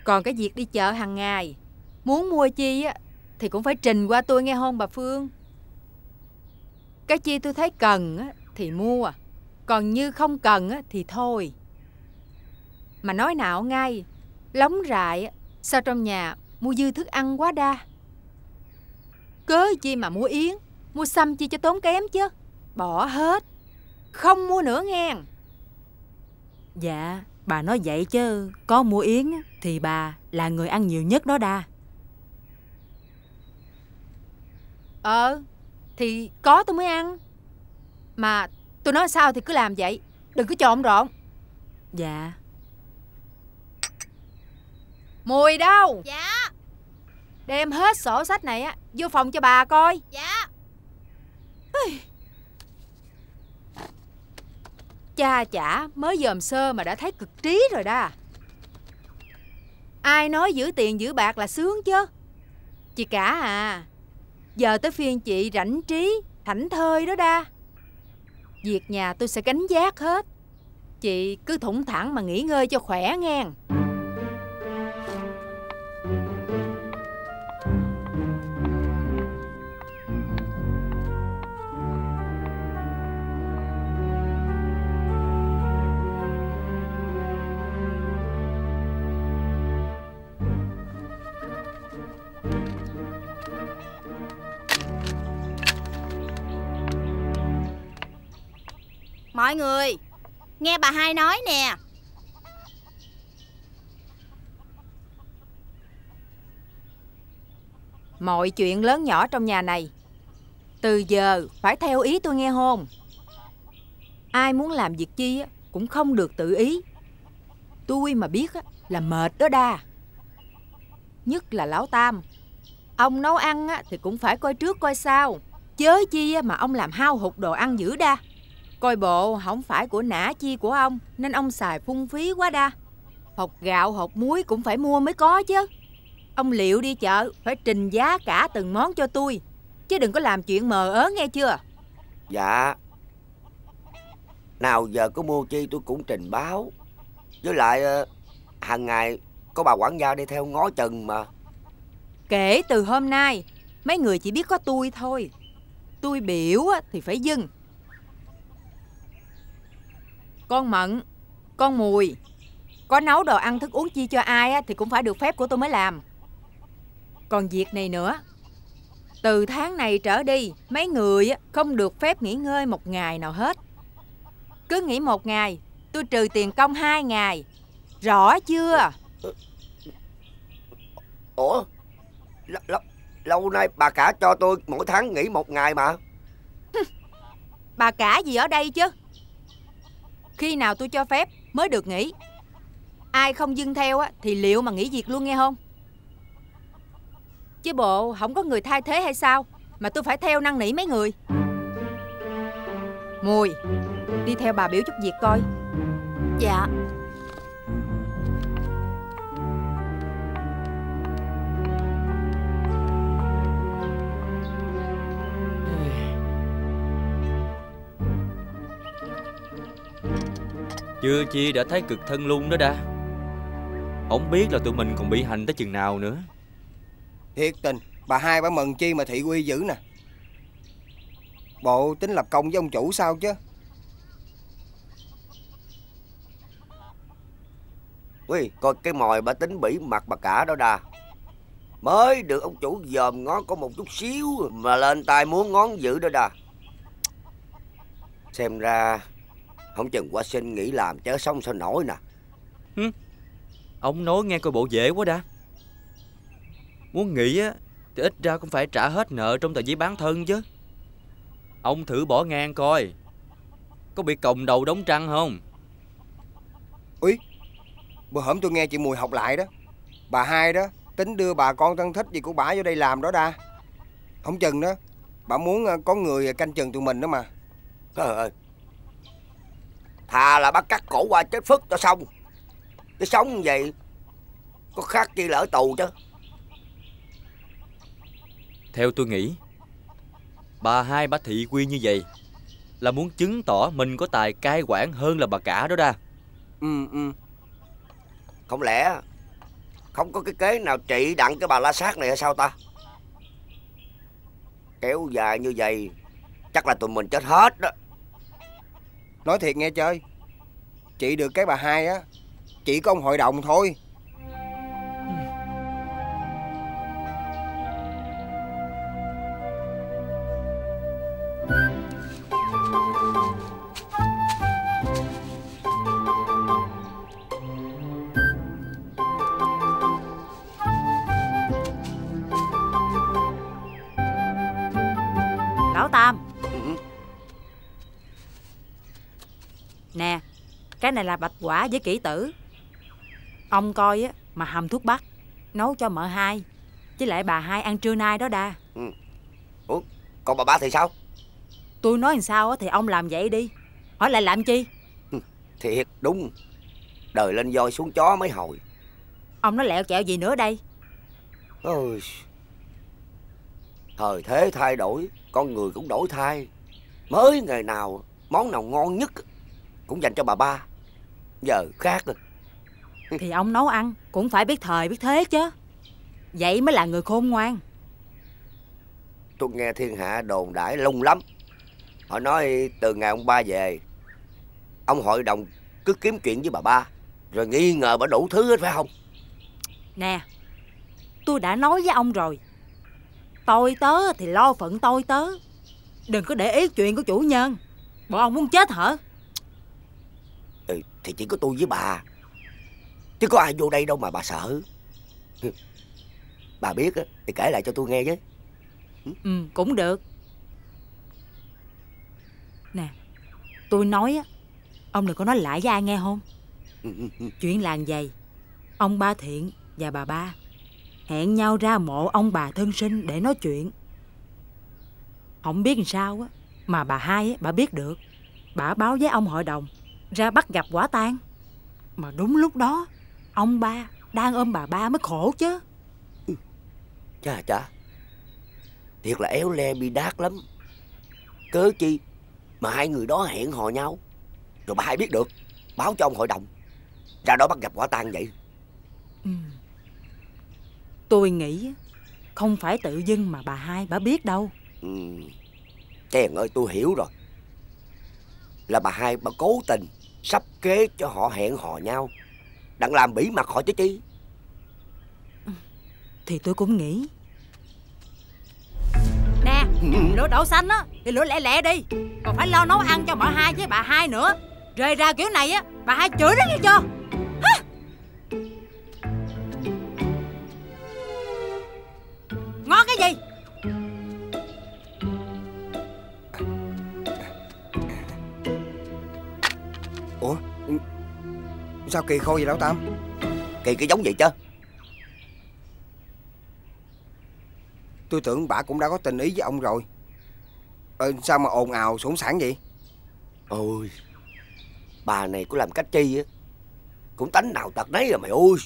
Còn cái việc đi chợ hàng ngày, muốn mua chi á thì cũng phải trình qua tôi, nghe không bà Phương? Cái chi tôi thấy cần á thì mua, còn như không cần á thì thôi. Mà nói nào ngay, lóng rại sao trong nhà mua dư thức ăn quá đa. Cớ chi mà mua yến, mua sâm chi cho tốn kém chứ. Bỏ hết, không mua nữa nghe. Dạ, bà nói vậy chứ có mua yến thì bà là người ăn nhiều nhất đó đa. Thì có tôi mới ăn. Mà tôi nói sao thì cứ làm vậy, đừng có trộn rộn. Dạ. Mùi đâu? Dạ. Đem hết sổ sách này á vô phòng cho bà coi. Dạ. Cha chả mới dòm sơ mà đã thấy cực trí rồi đó. Ai nói giữ tiền giữ bạc là sướng chứ. Chị cả à, giờ tới phiên chị rảnh trí thảnh thơi đó đa. Việc nhà tôi sẽ gánh vác hết. Chị cứ thủng thẳng mà nghỉ ngơi cho khỏe nghe. Mọi người, nghe bà hai nói nè. Mọi chuyện lớn nhỏ trong nhà này, từ giờ phải theo ý tôi nghe không? Ai muốn làm việc chi cũng không được tự ý. Tôi mà biết là mệt đó đa. Nhất là lão Tam, ông nấu ăn thì cũng phải coi trước coi sau, chớ chi mà ông làm hao hụt đồ ăn dữ đa. Coi bộ không phải của nã chi của ông nên ông xài phung phí quá đa. Hột gạo hột muối cũng phải mua mới có chứ. Ông liệu đi chợ phải trình giá cả từng món cho tôi, chứ đừng có làm chuyện mờ ớn nghe chưa? Dạ. Nào giờ có mua chi tôi cũng trình báo. Với lại hàng ngày có bà quản gia đi theo ngó chừng mà. Kể từ hôm nay mấy người chỉ biết có tôi thôi. Tôi biểu thì phải dưng. Con Mận, con Mùi, có nấu đồ ăn thức uống chi cho ai thì cũng phải được phép của tôi mới làm. Còn việc này nữa, từ tháng này trở đi, mấy người không được phép nghỉ ngơi một ngày nào hết. Cứ nghỉ một ngày, tôi trừ tiền công 2 ngày. Rõ chưa? Ủa? Lâu nay bà cả cho tôi mỗi tháng nghỉ 1 ngày mà. Bà cả gì ở đây chứ? Khi nào tôi cho phép mới được nghỉ. Ai không dưng theo á thì liệu mà nghỉ việc luôn nghe không? Chứ bộ không có người thay thế hay sao mà tôi phải theo năn nỉ mấy người. Mùi, đi theo bà biểu chút việc coi. Dạ. Chưa chi đã thấy cực thân luôn đó đã. Không biết là tụi mình còn bị hành tới chừng nào nữa. Thiệt tình, bà hai bà mừng chi mà thị uy dữ nè. Bộ tính lập công với ông chủ sao chứ? Ui, coi cái mồi bà tính bỉ mặt bà cả đó đà. Mới được ông chủ dòm ngó có một chút xíu mà lên tay muốn ngón dữ đó đà. Xem ra không chừng qua xin nghỉ làm chớ xong sao nổi nè. Ông nói nghe coi bộ dễ quá đã. Muốn nghỉ á thì ít ra cũng phải trả hết nợ trong tờ giấy bán thân chứ. Ông thử bỏ ngang coi, có bị còng đầu đóng trăng không? Úi, bữa hổm tôi nghe chị Mùi học lại đó. Bà hai đó tính đưa bà con thân thích gì của bả vô đây làm đó đa. Không chừng đó bà muốn có người canh chừng tụi mình đó mà. Trời ơi, thà là bắt cắt cổ qua chết phức cho xong. Chứ sống như vậy có khác chi lỡ tù chứ. Theo tôi nghĩ, bà hai bà thị quy như vậy là muốn chứng tỏ mình có tài cai quản hơn là bà cả đó đa. Không lẽ không có cái kế nào trị đặng cái bà la sát này hay sao ta? Kéo dài như vậy chắc là tụi mình chết hết đó. Nói thiệt nghe chơi, chị được cái bà hai á chỉ có ông hội đồng thôi. Cái này là bạch quả với kỷ tử. Ông coi á mà hầm thuốc bắc nấu cho mợ hai với lại bà hai ăn trưa nay đó đa. Ủa, còn bà ba thì sao? Tôi nói làm sao á thì ông làm vậy đi, hỏi lại làm chi. Thiệt đúng, đời lên voi xuống chó mấy hồi. Ông nói lẹo chẹo gì nữa đây? Ôi, thời thế thay đổi, con người cũng đổi thay. Mới ngày nào món nào ngon nhất cũng dành cho bà ba, giờ khác rồi. Thì ông nấu ăn cũng phải biết thời biết thế chứ, vậy mới là người khôn ngoan. Tôi nghe thiên hạ đồn đãi lung lắm. Họ nói từ ngày ông ba về, ông hội đồng cứ kiếm chuyện với bà ba, rồi nghi ngờ bà đủ thứ hết phải không? Nè, tôi đã nói với ông rồi, tôi tớ thì lo phận tôi tớ, đừng có để ý chuyện của chủ nhân. Bọn ông muốn chết hả? Thì chỉ có tôi với bà, chứ có ai vô đây đâu mà bà sợ. Bà biết thì kể lại cho tôi nghe chứ. Cũng được. Nè, tôi nói á, ông đừng có nói lại với ai nghe không. Chuyện làng vậy, ông Ba Thiện và bà ba hẹn nhau ra mộ ông bà thân sinh để nói chuyện. Không biết làm sao á mà bà hai á, bà biết được. Bà báo với ông hội đồng ra bắt gặp quả tang. Mà đúng lúc đó ông ba đang ôm bà ba mới khổ chứ. Chà, thiệt là éo le bi đát lắm. Cớ chi mà hai người đó hẹn hò nhau, rồi bà hai biết được, báo cho ông hội đồng ra đó bắt gặp quả tang vậy. Tôi nghĩ không phải tự dưng mà bà hai bà biết đâu. Chàng ơi, tôi hiểu rồi. Là bà hai bà cố tình sắp kế cho họ hẹn hò nhau, đặng làm bỉ mặt họ chứ chi. Thì tôi cũng nghĩ. Nè, lửa đậu xanh á thì lửa lẹ lẹ đi, còn phải lo nấu ăn cho bà hai với bà hai nữa. Rời ra kiểu này á, bà hai chửi đó nghe chưa. Ngon cái gì? sao kỳ khô vậy lão Tam? Kỳ cái giống vậy chứ. Tôi tưởng bà cũng đã có tình ý với ông rồi. Sao mà ồn ào sủng sảng vậy? Ôi, bà này có làm cách chi á, cũng tánh nào tật nấy rồi mày ơi.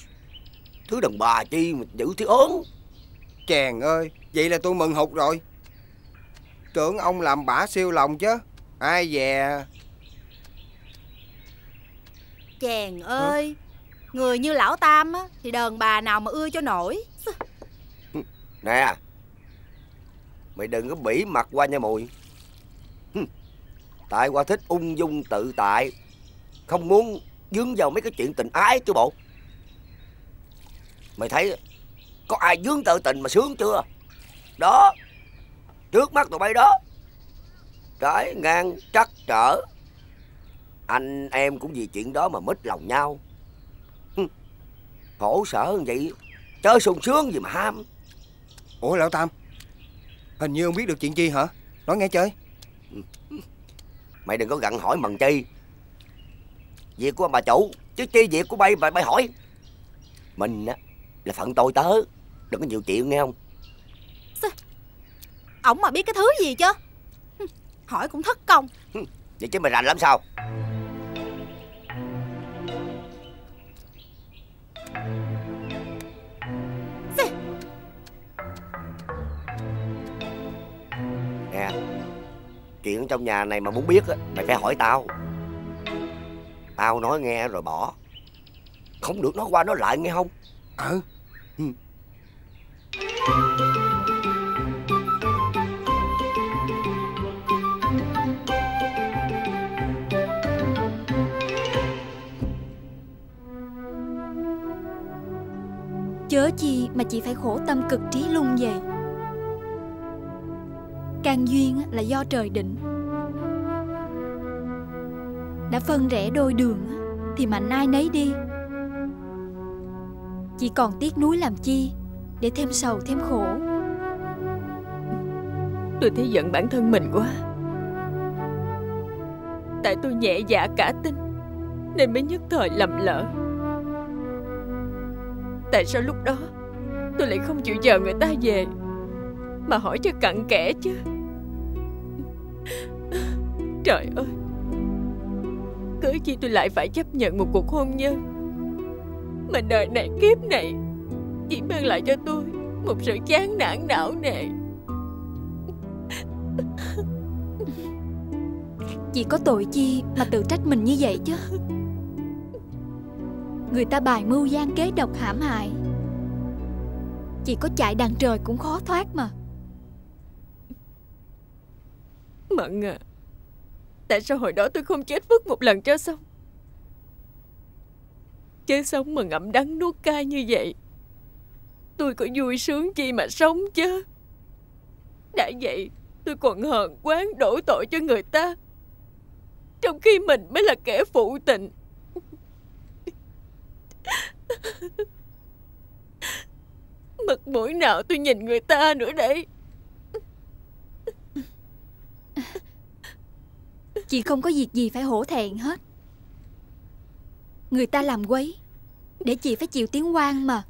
Thứ đàn bà chi mà giữ thứ ớn. Chàng ơi, vậy là tôi mừng hụt rồi. Tưởng ông làm bả siêu lòng chứ ai dè. Chàng ơi, người như lão Tam á thì đàn bà nào mà ưa cho nổi. Nè, mày đừng có bỉ mặt qua nha mùi. Tại qua thích ung dung tự tại, không muốn vướng vào mấy cái chuyện tình ái chứ bộ. Mày thấy có ai vướng tự tình mà sướng chưa? Đó, trước mắt tụi bay đó, trái ngang trắc trở, anh em cũng vì chuyện đó mà mít lòng nhau. Khổ sở như vậy chớ sung sướng gì mà ham. Ủa lão Tam, hình như không biết được chuyện chi hả? Nói nghe chơi. Mày đừng có gặng hỏi bằng chi. Việc của ông bà chủ chứ chi việc của bay mà bay hỏi. Mình á là phận tôi tớ, đừng có nhiều chuyện nghe không. Ổng mà biết cái thứ gì chứ, hỏi cũng thất công. Vậy chứ mày rành lắm sao? Nè, chuyện trong nhà này mà muốn biết á, mày phải hỏi tao. Tao nói nghe rồi bỏ, không được nói qua nói lại nghe không? Chớ chi mà chị phải khổ tâm cực trí lung vậy. Càng duyên là do trời định, đã phân rẽ đôi đường thì mạnh ai nấy đi. Chị còn tiếc nuối làm chi, để thêm sầu thêm khổ. Tôi thấy giận bản thân mình quá. Tại tôi nhẹ dạ cả tin nên mới nhất thời lầm lỡ. Tại sao lúc đó tôi lại không chịu chờ người ta về mà hỏi cho cặn kẽ chứ? Trời ơi, cớ chi tôi lại phải chấp nhận một cuộc hôn nhân mà đời này kiếp này chỉ mang lại cho tôi một sự chán nản não nề. Chị có tội chi mà tự trách mình như vậy chứ? Người ta bài mưu gian kế độc hãm hại, chị có chạy đàn trời cũng khó thoát mà. Mận à, tại sao hồi đó tôi không chết vứt một lần cho xong? Chứ sống mà ngậm đắng nuốt cay như vậy, tôi có vui sướng chi mà sống chứ. Đã vậy tôi còn hờn oán đổ tội cho người ta, trong khi mình mới là kẻ phụ tình. Mặt mũi nào tôi nhìn người ta nữa đây? Chị không có việc gì phải hổ thẹn hết. Người ta làm quấy để chị phải chịu tiếng oan mà.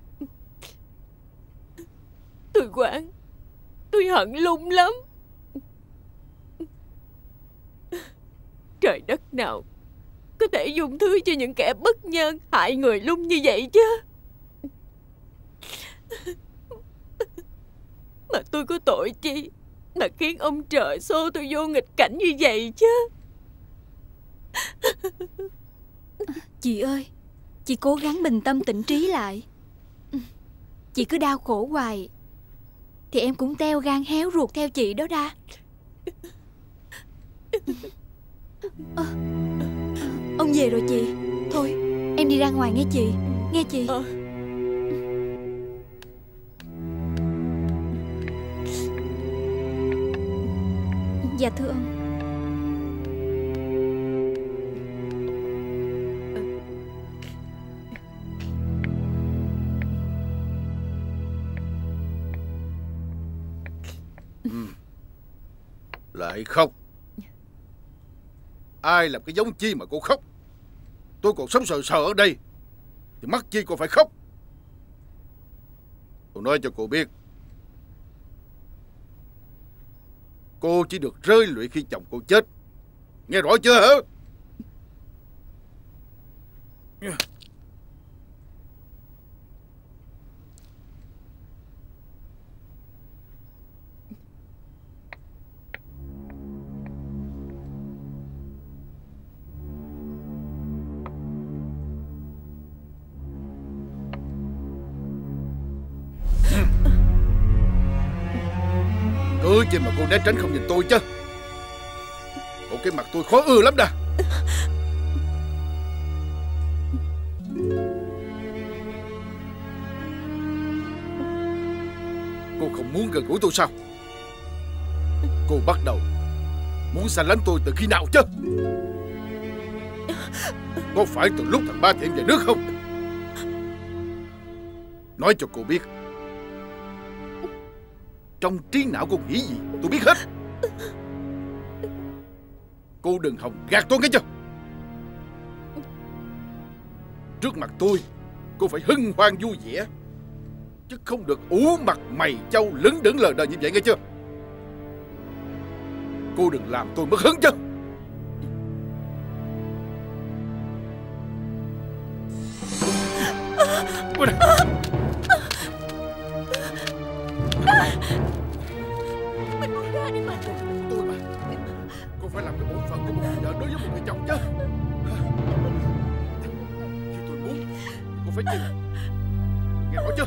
Tôi oán, tôi hận lung lắm. Trời đất nào có thể dung thứ cho những kẻ bất nhân hại người lung như vậy chứ? Mà tôi có tội chi mà khiến ông trời xô tôi vô nghịch cảnh như vậy chứ? Chị ơi, chị cố gắng bình tâm tĩnh trí lại. Chị cứ đau khổ hoài thì em cũng teo gan héo ruột theo chị đó đa. Ông về rồi chị. Thôi em đi ra ngoài nghe chị. Nghe chị. Dạ thưa ông. Lại khóc. Ai làm cái giống chi mà cô khóc? Tôi còn sống sợ sợ ở đây thì mắc chi cô phải khóc. Tôi nói cho cô biết, cô chỉ được rơi lụy khi chồng cô chết. Nghe rõ chưa hả? Cứ chi mà cô né tránh không nhìn tôi chứ. Bộ cái mặt tôi khó ưa lắm đà. Cô không muốn gần gũi tôi sao? Cô bắt đầu muốn xa lánh tôi từ khi nào chứ? Có phải từ lúc thằng Ba Thiện về nước không? Nói cho cô biết, trong trí não cô nghĩ gì tôi biết hết. Cô đừng hòng gạt tôi nghe chưa. Trước mặt tôi, cô phải hân hoan vui vẻ, chứ không được ủ mặt mày châu lững đững lờ đờ như vậy nghe chưa. Cô đừng làm tôi mất hứng chứ. Qua đây. Mình muốn ra đi mà. Tôi mà, cô phải làm cái bổn phận của một người vợ đối với một người chồng chứ. Khi tôi muốn, cô phải chịu. Nghe rõ chưa?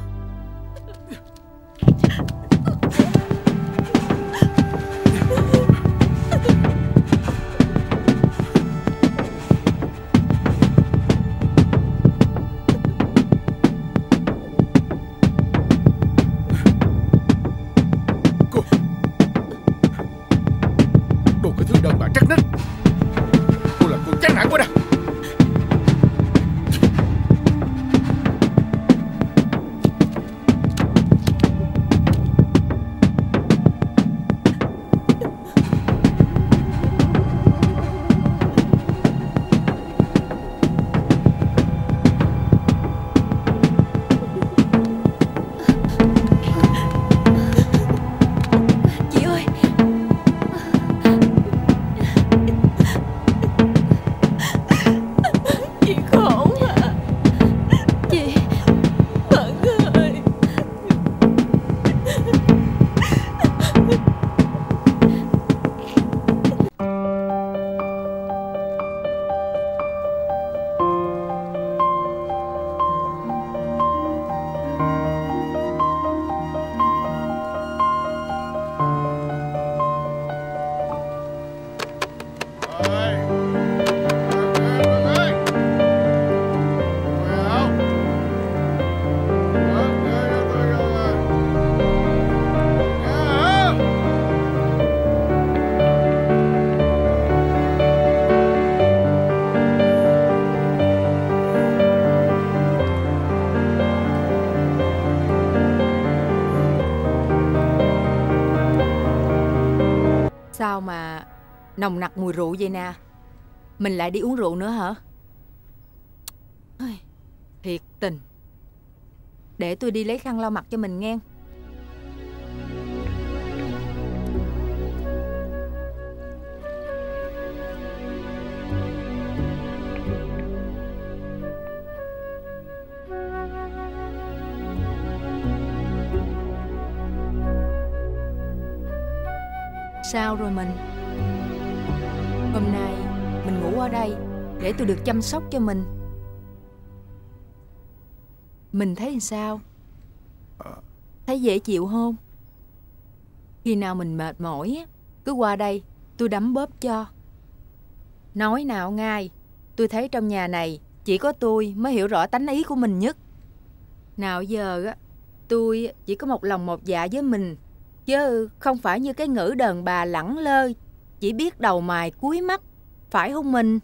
Sao mà nồng nặc mùi rượu vậy nè? Mình lại đi uống rượu nữa hả? Thiệt tình. Để tôi đi lấy khăn lau mặt cho mình nghe. Sao rồi mình? Hôm nay mình ngủ ở đây để tôi được chăm sóc cho mình. Mình thấy làm sao? Thấy dễ chịu không? Khi nào mình mệt mỏi cứ qua đây tôi đấm bóp cho. Nói nào ngay, tôi thấy trong nhà này chỉ có tôi mới hiểu rõ tánh ý của mình nhất. Nào giờ á, tôi chỉ có một lòng một dạ với mình, chứ không phải như cái ngữ đàn bà lẳng lơ, chỉ biết đầu mài cúi mắt, phải không mình?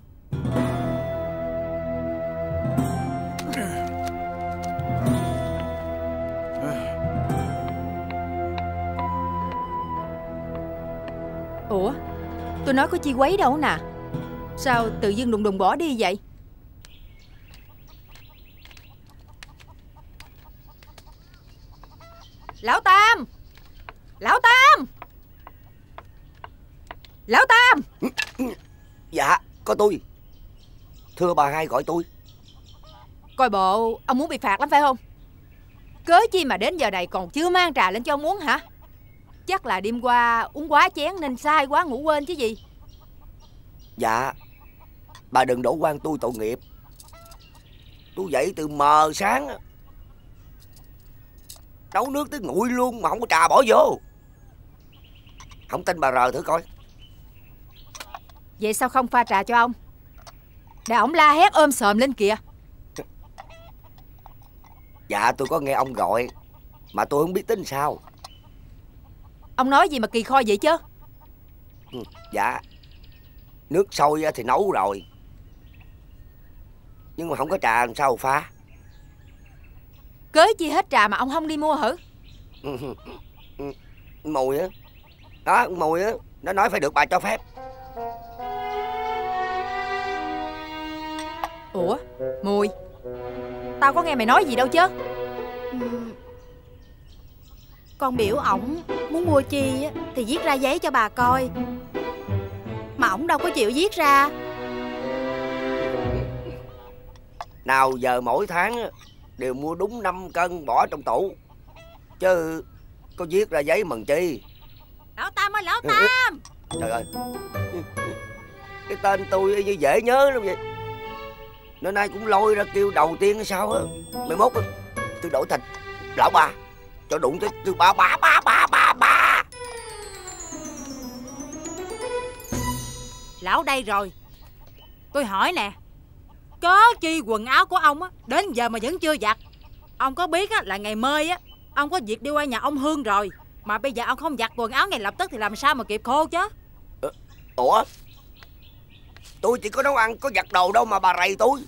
Ủa, tôi nói có chi quấy đâu nè, sao tự dưng đùng đùng bỏ đi vậy? Lão Tam! Lão Tam! Lão Tam! Dạ, có tôi. Thưa bà hai gọi tôi. Coi bộ ông muốn bị phạt lắm phải không? Cớ chi mà đến giờ này còn chưa mang trà lên cho ông uống hả? Chắc là đêm qua uống quá chén nên sai quá ngủ quên chứ gì. Dạ, bà đừng đổ quan tôi tội nghiệp. Tôi dậy từ mờ sáng, nấu nước tới nguội luôn mà không có trà bỏ vô. Không tin bà rờ thử coi. Vậy sao không pha trà cho ông? Để ổng la hét ôm sòm lên kìa. Dạ tôi có nghe ông gọi, mà tôi không biết tính sao. Ông nói gì mà kỳ kho vậy chứ? Dạ, nước sôi thì nấu rồi, nhưng mà không có trà làm sao pha. Cớ chi hết trà mà ông không đi mua hử? Mùi á. Đó, Mùi á. Nó nói phải được bà cho phép. Ủa Mùi, tao có nghe mày nói gì đâu chứ. Con biểu ổng muốn mua chi á thì viết ra giấy cho bà coi, mà ổng đâu có chịu viết ra. Nào giờ mỗi tháng đều mua đúng 5 cân bỏ trong tủ, chứ có viết ra giấy mần chi. Lão Tam ơi, Lão Tam. Trời ơi, cái tên tôi như dễ nhớ lắm vậy. Nó nay cũng lôi ra kêu đầu tiên hay sao á. Mày mốt tôi đổi thành Lão Ba cho đụng tới kêu ba. Lão đây rồi, tôi hỏi nè, cớ chi quần áo của ông á đến giờ mà vẫn chưa giặt? Ông có biết á là ngày mơi á ông có việc đi qua nhà ông Hương rồi, mà bây giờ ông không giặt quần áo ngay lập tức thì làm sao mà kịp khô chứ? Ủa, tôi chỉ có nấu ăn có giặt đồ đâu mà bà rầy tôi.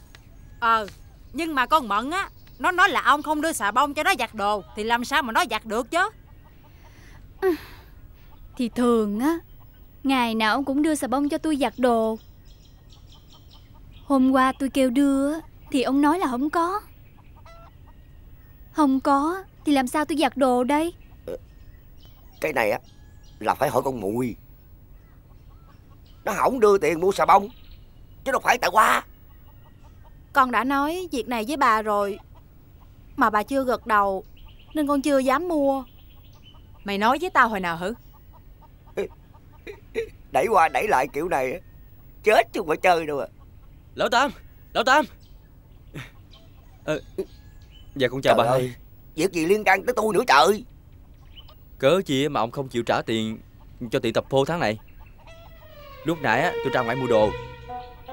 Nhưng mà con Mận á, nó nói là ông không đưa xà bông cho nó giặt đồ thì làm sao mà nó giặt được chứ? Thì thường á, ngày nào ông cũng đưa xà bông cho tôi giặt đồ. Hôm qua tôi kêu đưa thì ông nói là không có. Không có thì làm sao tôi giặt đồ đây? Cái này á là phải hỏi con Mùi. Nó không đưa tiền mua xà bông chứ đâu phải tại qua. Con đã nói việc này với bà rồi mà bà chưa gật đầu nên con chưa dám mua. Mày nói với tao hồi nào hử? Đẩy qua đẩy lại kiểu này chết chứ không phải chơi đâu. À Lão Tam, Lão Tam. Dạ con chào bà ơi. Việc gì liên can tới tôi nữa trời? Cớ chi mà ông không chịu trả tiền cho tiệm tập phô tháng này? Lúc nãy á, tôi ra ngoài mua đồ,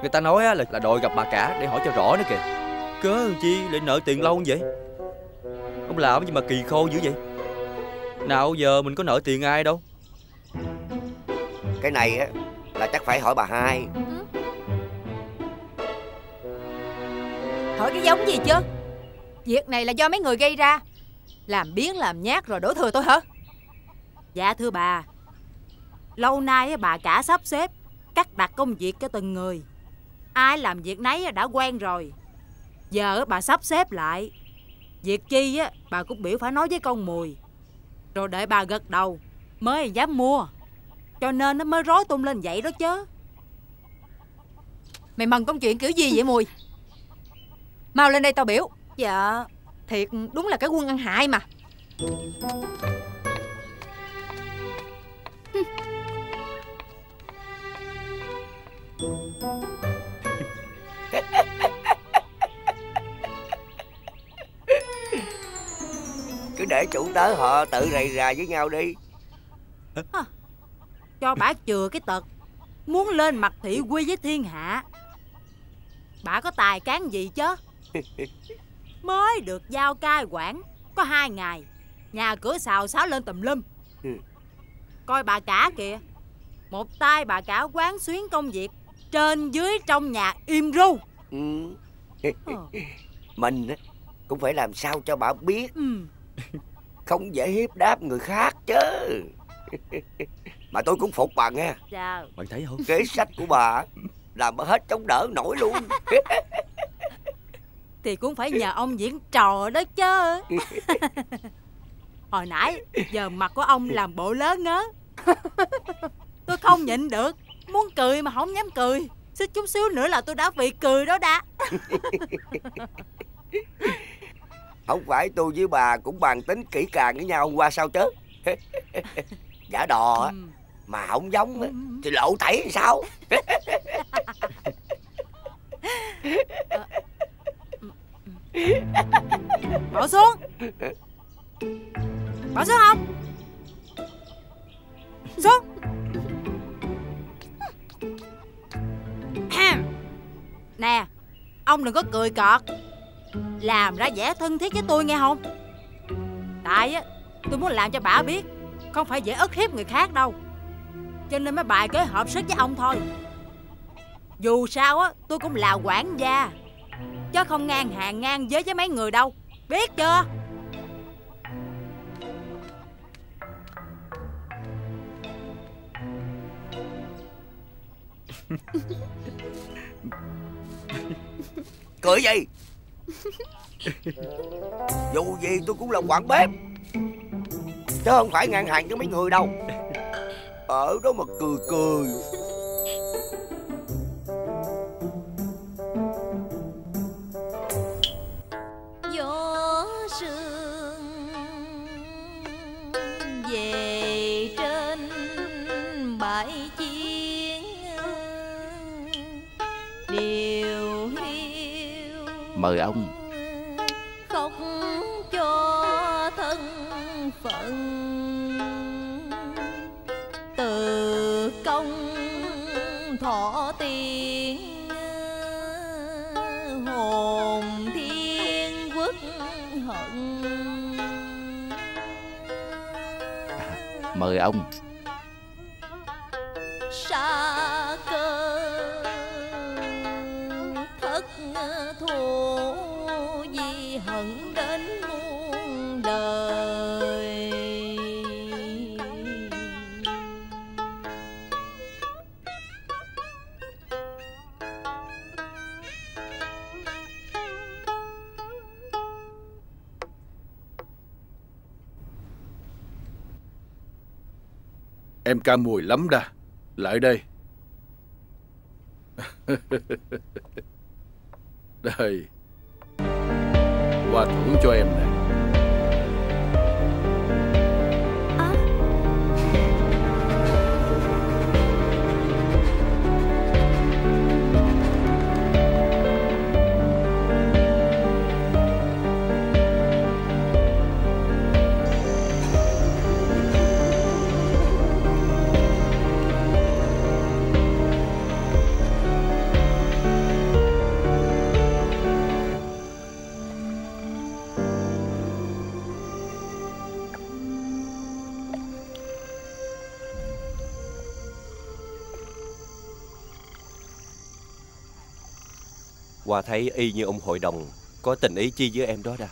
người ta nói á, là đòi gặp bà cả để hỏi cho rõ nữa kìa. Cớ chi lại nợ tiền lâu vậy? Ông làm gì mà kỳ khô dữ vậy? Nào giờ mình có nợ tiền ai đâu. Cái này á là chắc phải hỏi bà hai. Hỏi cái giống gì chứ? Việc này là do mấy người gây ra, làm biếng làm nhát rồi đổ thừa tôi hả? Dạ thưa bà, lâu nay bà cả sắp xếp cắt đặt công việc cho từng người, ai làm việc nấy đã quen rồi. Giờ bà sắp xếp lại, việc chi bà cũng biểu phải nói với con Mùi, rồi đợi bà gật đầu mới dám mua, cho nên nó mới rối tung lên vậy đó chứ. Mày mần công chuyện kiểu gì vậy Mùi? Mau lên đây tao biểu. Dạ. Thiệt đúng là cái quân ăn hại mà. Cứ để chủ tớ họ tự rầy rà với nhau đi. Cho bà chừa cái tật muốn lên mặt thị quy với thiên hạ. Bà có tài cán gì chứ? Mới được giao cai quản có 2 ngày, nhà cửa xào xáo lên tùm lum. Coi bà cả kìa, một tay bà cả quán xuyến công việc, trên dưới trong nhà im ru. Mình cũng phải làm sao cho bà biết, không dễ hiếp đáp người khác chứ. Mà tôi cũng phục bà nghe. Bạn thấy không, kế sách của bà làm bà hết chống đỡ nổi luôn. Thì cũng phải nhờ ông diễn trò đó chứ. Hồi nãy giờ mặt của ông làm bộ lớn ngớ. Tôi không nhịn được, muốn cười mà không dám cười. Xích chút xíu nữa là tôi đã bị cười đó đã. Không phải tôi với bà cũng bàn tính kỹ càng với nhau hôm qua sao chứ? Giả đò mà không giống thì lộ tẩy sao? Bỏ xuống. Bỏ xuống không? Xuống. Nè, ông đừng có cười cợt, làm ra vẻ thân thiết với tôi nghe không? Tại á, tôi muốn làm cho bà biết không phải dễ ức hiếp người khác đâu, cho nên mới bài kế hợp sức với ông thôi. Dù sao á, tôi cũng là quản gia, chứ không ngang hàng ngang với mấy người đâu, biết chưa? Cười gì? Dù gì tôi cũng là quản bếp, chứ không phải ngang hàng với mấy người đâu. Ở đó mà cười cười. Mời ông. Khóc cho thân phận, từ công thọ tiên hồn thiên quốc hận. Mời ông. Xa cơ thất thù, hận đến muôn đời. Em ca mùi lắm đó. Lại đây. Đây, qua thưởng cho em nè. À, Hòa thấy y như ông hội đồng có tình ý chi với em đó ra.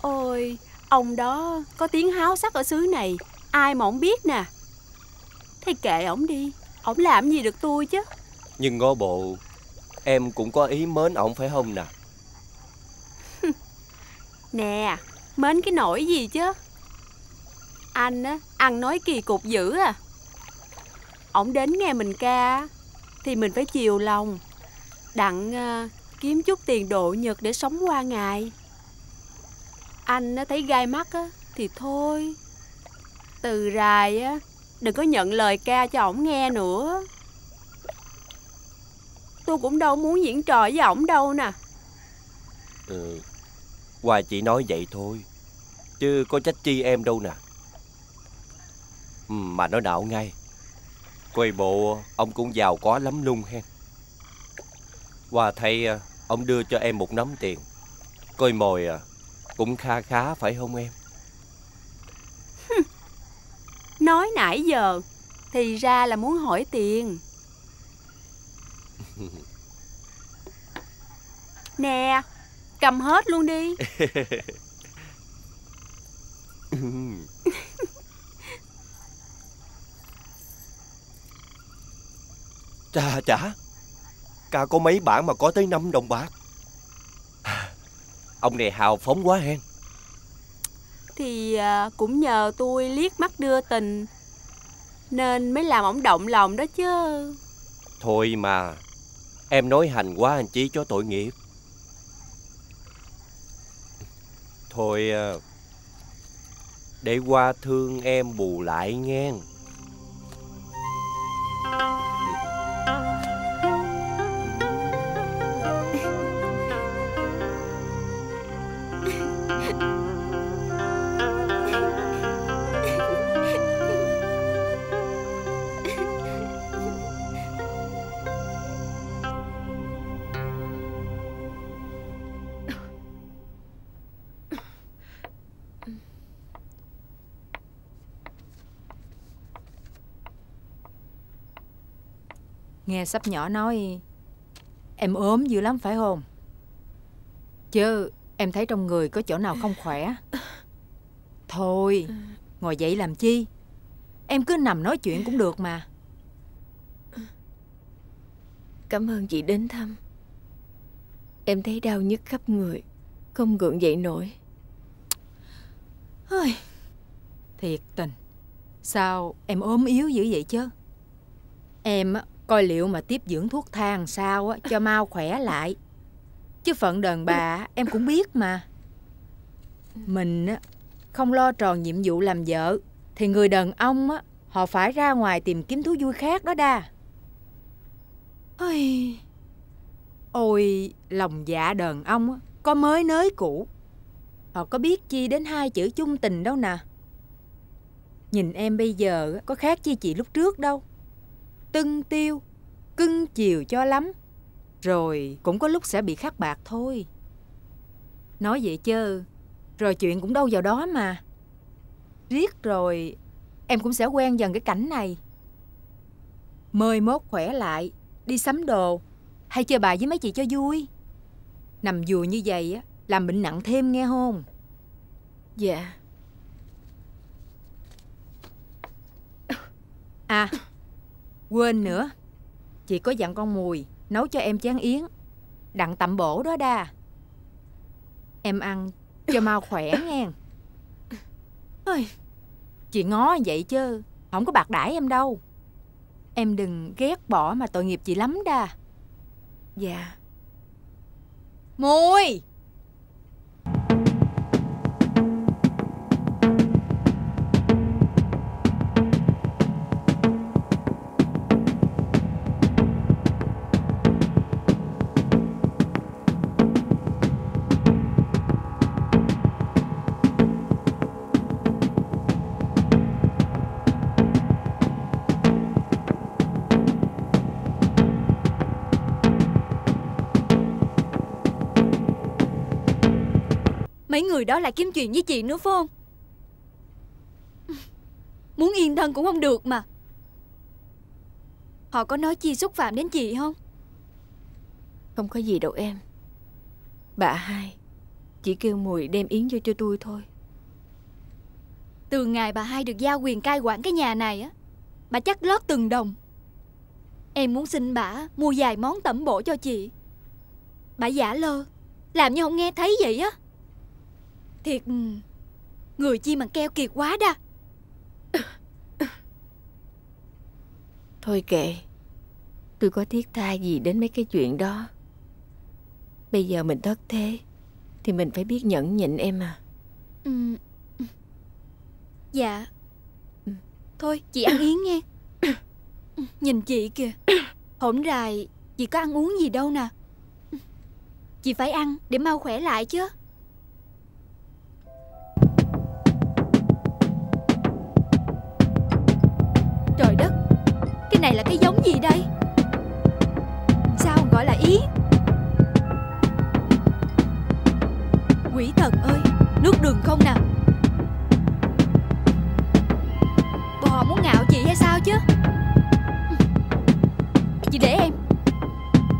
Ôi, ông đó có tiếng háo sắc ở xứ này, ai mà không biết nè. Thế kệ ổng đi, ổng làm gì được tôi chứ. Nhưng ngó bộ em cũng có ý mến ổng phải không nè? Nè, mến cái nỗi gì chứ. Anh á, ăn nói kỳ cục dữ à. Ổng đến nghe mình ca thì mình phải chiều lòng, đặng kiếm chút tiền độ nhật để sống qua ngày. Anh thấy gai mắt thì thôi, từ rài đừng có nhận lời ca cho ổng nghe nữa. Tôi cũng đâu muốn diễn trò với ổng đâu nè. Ừ, Hoài chỉ nói vậy thôi, chứ có trách chi em đâu nè. Mà nói đạo ngay, coi bộ ông cũng giàu có lắm luôn hen. Qua thầy ông đưa cho em một nắm tiền, coi mồi cũng kha khá phải không em? Nói nãy giờ thì ra là muốn hỏi tiền. Nè, cầm hết luôn đi. Chà chà, ca có mấy bản mà có tới 5 đồng bạc. Ông này hào phóng quá hen. thì cũng nhờ tôi liếc mắt đưa tình nên mới làm ổng động lòng đó chứ. Thôi mà, em nói hành quá anh chí cho tội nghiệp. Thôi để qua thương em bù lại nghe. Nghe sắp nhỏ nói em ốm dữ lắm phải không? Chứ em thấy trong người có chỗ nào không khỏe. Thôi ngồi dậy làm chi, em cứ nằm nói chuyện cũng được mà. Cảm ơn chị đến thăm. Em thấy đau nhức khắp người, không gượng dậy nổi. Ôi, thiệt tình, sao em ốm yếu dữ vậy chứ? Em coi liệu mà tiếp dưỡng thuốc thang sao á cho mau khỏe lại. Chứ phận đàn bà em cũng biết mà. Mình á không lo tròn nhiệm vụ làm vợ thì người đàn ông á họ phải ra ngoài tìm kiếm thú vui khác đó đa. Ôi, lòng dạ đàn ông á có mới nới cũ. Họ có biết chi đến hai chữ chung tình đâu nè. Nhìn em bây giờ có khác chi chị lúc trước đâu. Tưng tiêu, cưng chiều cho lắm, rồi cũng có lúc sẽ bị khắc bạc thôi. Nói vậy chứ rồi chuyện cũng đâu vào đó mà. Riết rồi em cũng sẽ quen dần cái cảnh này. Mơi mốt khỏe lại, đi sắm đồ hay chơi bài với mấy chị cho vui. Nằm vùi như vậy á làm bệnh nặng thêm nghe không? Dạ. À, quên nữa, chị có dặn con Mùi nấu cho em chén yến đặng tẩm bổ đó đa. Em ăn cho mau khỏe nghe. Ôi, chị ngó vậy chứ không có bạc đãi em đâu. Em đừng ghét bỏ mà tội nghiệp chị lắm đa. Dạ. Mùi! Mấy người đó lại kiếm chuyện với chị nữa phải không? Muốn yên thân cũng không được mà. Họ có nói chi xúc phạm đến chị không? Không có gì đâu em. Bà hai chỉ kêu Mùi đem yến vô cho tôi thôi. Từ ngày bà hai được giao quyền cai quản cái nhà này á, bà chắc lót từng đồng. Em muốn xin bà mua vài món tẩm bổ cho chị. Bà giả lơ, làm như không nghe thấy vậy á. Thiệt, người chi mà keo kiệt quá đa. Thôi kệ, tôi có thiết tha gì đến mấy cái chuyện đó. Bây giờ mình thất thế thì mình phải biết nhẫn nhịn em à. Dạ. Thôi chị ăn yến nghe. Nhìn chị kìa, hổm rày chị có ăn uống gì đâu nè. Chị phải ăn để mau khỏe lại chứ. Trời đất, cái này là cái giống gì đây? Sao gọi là yến? Quỷ thần ơi, nước đường không nè. Bọn họ muốn ngạo chị hay sao chứ? Chị để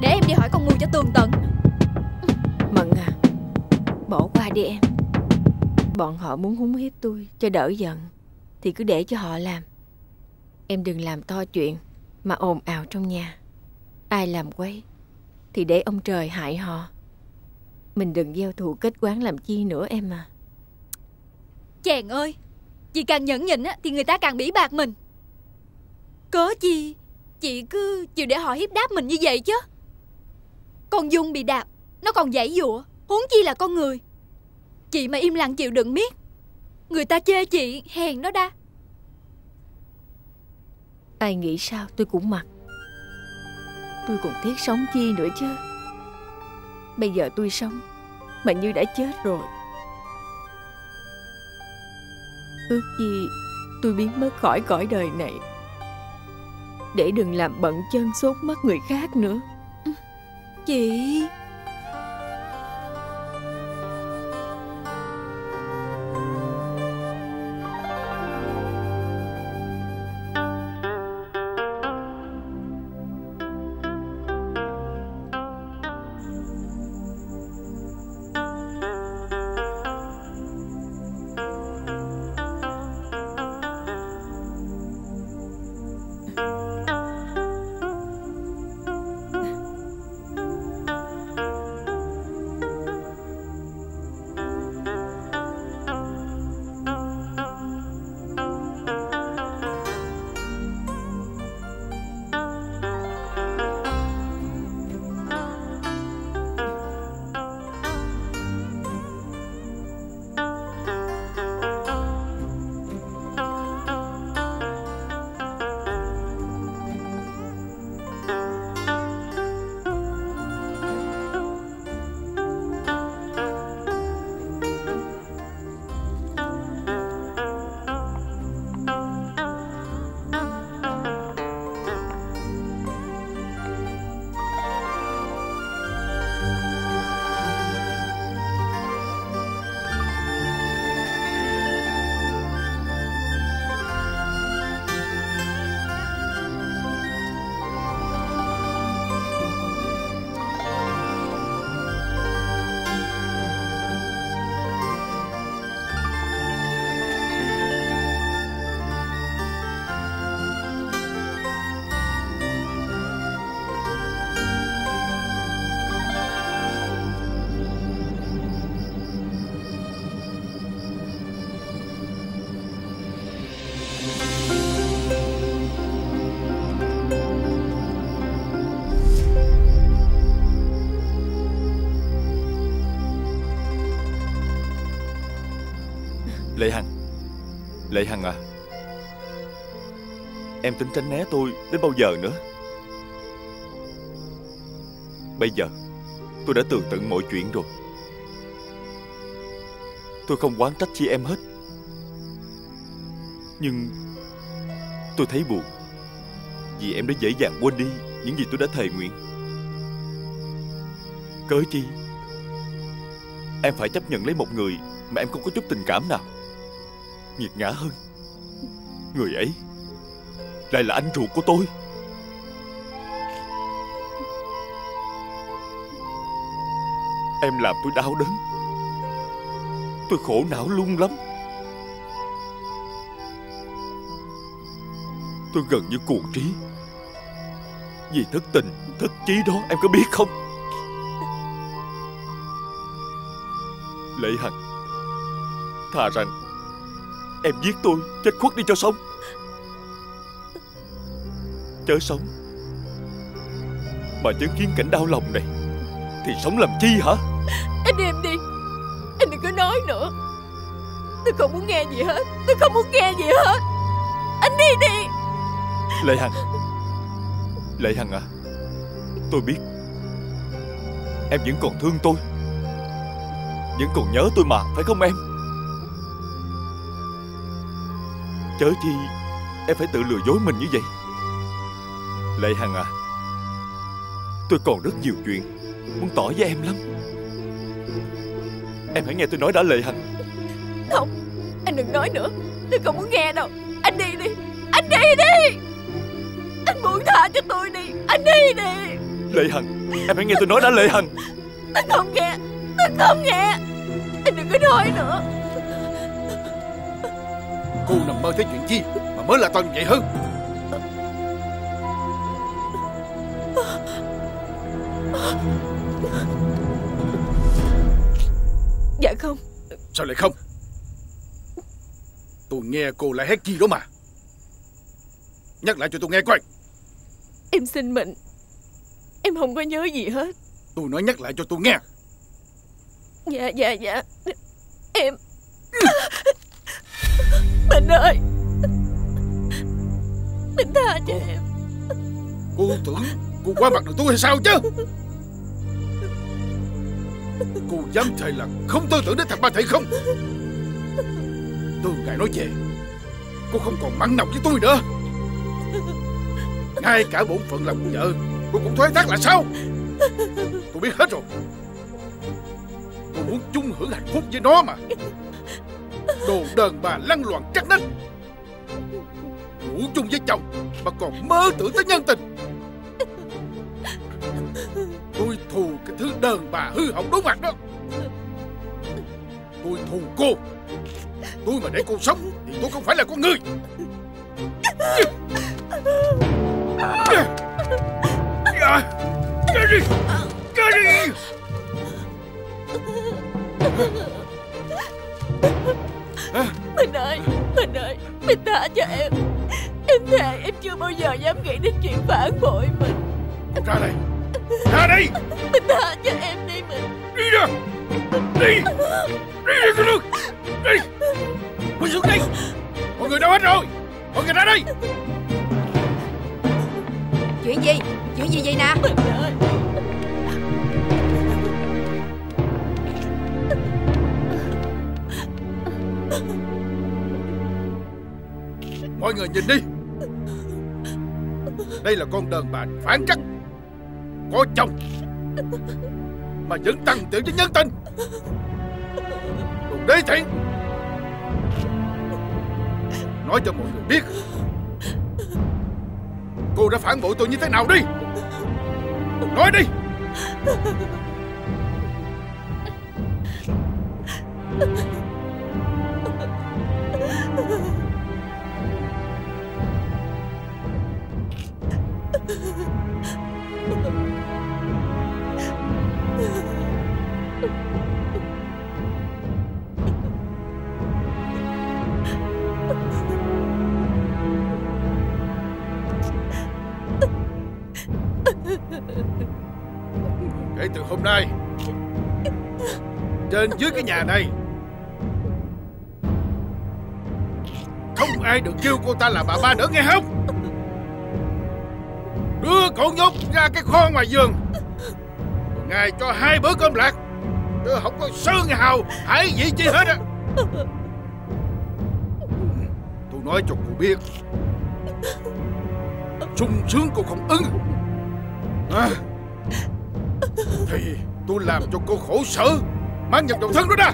em đi hỏi con Mùi cho tường tận. Mận à, bỏ qua đi em. Bọn họ muốn húng hiếp tôi cho đỡ giận thì cứ để cho họ làm. Em đừng làm to chuyện mà ồn ào trong nhà. Ai làm quấy thì để ông trời hại họ. Mình đừng gieo thù kết oán làm chi nữa em à. Chàng ơi, chị càng nhẫn nhịn thì người ta càng bỉ bạc mình. Cớ chi chị cứ chịu để họ hiếp đáp mình như vậy chứ? Con Dung bị đạp, nó còn giãy giụa, huống chi là con người. Chị mà im lặng chịu đựng miết, người ta chê chị hèn đó đa. Ai nghĩ sao tôi cũng mặc. Tôi còn thiết sống chi nữa chứ. Bây giờ tôi sống mà như đã chết rồi. Ước gì tôi biến mất khỏi cõi đời này, để đừng làm bận chân sốt mắt người khác nữa. Chị... Lệ Hằng, Lệ Hằng à, em tính tránh né tôi đến bao giờ nữa? Bây giờ tôi đã tường tận mọi chuyện rồi. Tôi không oán trách chi em hết, nhưng tôi thấy buồn vì em đã dễ dàng quên đi những gì tôi đã thề nguyện. Cớ chi em phải chấp nhận lấy một người mà em không có chút tình cảm nào. Nghiệt ngã hơn, người ấy lại là anh ruột của tôi. Em làm tôi đau đớn, tôi khổ não luôn lắm. Tôi gần như cuồng trí vì thất tình thất chí đó, em có biết không? Lệ Hằng, thà rằng em giết tôi chết khuất đi cho xong, chớ sống mà chứng kiến cảnh đau lòng này thì sống làm chi hả? Anh im đi, anh đừng có nói nữa. Tôi không muốn nghe gì hết, tôi không muốn nghe gì hết. Anh đi đi. Lệ Hằng, Lệ Hằng à, tôi biết em vẫn còn thương tôi, vẫn còn nhớ tôi mà, phải không em? Chớ chi em phải tự lừa dối mình như vậy. Lệ Hằng à, tôi còn rất nhiều chuyện muốn tỏ với em lắm. Em hãy nghe tôi nói đã Lệ Hằng. Không, anh đừng nói nữa, tôi không muốn nghe đâu. Anh đi đi, anh đi đi. Anh muốn tha cho tôi đi, anh đi đi. Lệ Hằng, em hãy nghe tôi nói đã Lệ Hằng. Tôi không nghe, tôi không nghe. Anh đừng có nói nữa. Cô nằm mơ thấy chuyện chi mà mới là toàn vậy hơn. Dạ không. Sao lại không? Tôi nghe cô lại hét chi đó mà. Nhắc lại cho tôi nghe coi. Em xin mệnh, em không có nhớ gì hết. Tôi nói nhắc lại cho tôi nghe. Dạ dạ dạ. Em Bình ơi, Bình tha cho em. Cô tưởng cô quá mặt được tôi hay sao chứ? Cô dám thề là không tư tưởng đến thằng Ba Thiện không? Từ ngày nói về, cô không còn mặn nồng với tôi nữa. Ngay cả bổn phận làm vợ cô cũng thoái thác là sao? Tôi biết hết rồi. Tôi muốn chung hưởng hạnh phúc với nó mà. Đồ đờn bà lăn loạn chắc nít, ngủ chung với chồng mà còn mơ tưởng tới nhân tình. Tôi thù cái thứ đờn bà hư hỏng đối mặt đó. Tôi thù cô. Tôi mà để cô sống thì tôi không phải là con người. Bình ơi, Bình ơi, Bình tha cho em. Em thề em chưa bao giờ dám nghĩ đến chuyện phản bội mình. Ra đây, ra đây. Bình tha cho em đi mình. Đi ra, đi, đi ra con đường, đi. Quỳ xuống đi. Mọi người đâu hết rồi? Mọi người ra đây. Chuyện gì? Chuyện gì vậy nè? Bình ơi. Mọi người nhìn đi. Đây là con đàn bà phản trắc, có chồng mà vẫn tăng tiện với nhân tình. Đồ đê thiện. Nói cho mọi người biết cô đã phản bội tôi như thế nào đi. Nói đi. Kể từ hôm nay, trên dưới cái nhà này không ai được kêu cô ta là bà Ba nữa, nghe không? Đưa cậu nhốt ra cái kho ngoài giường, ngày cho hai bữa cơm lạc, chứ không có sơn hào hãy gì chi hết á. Tôi nói cho cô biết, sung sướng cô không ứng à, thì tôi làm cho cô khổ sở mang nhập đầu thân đó ra.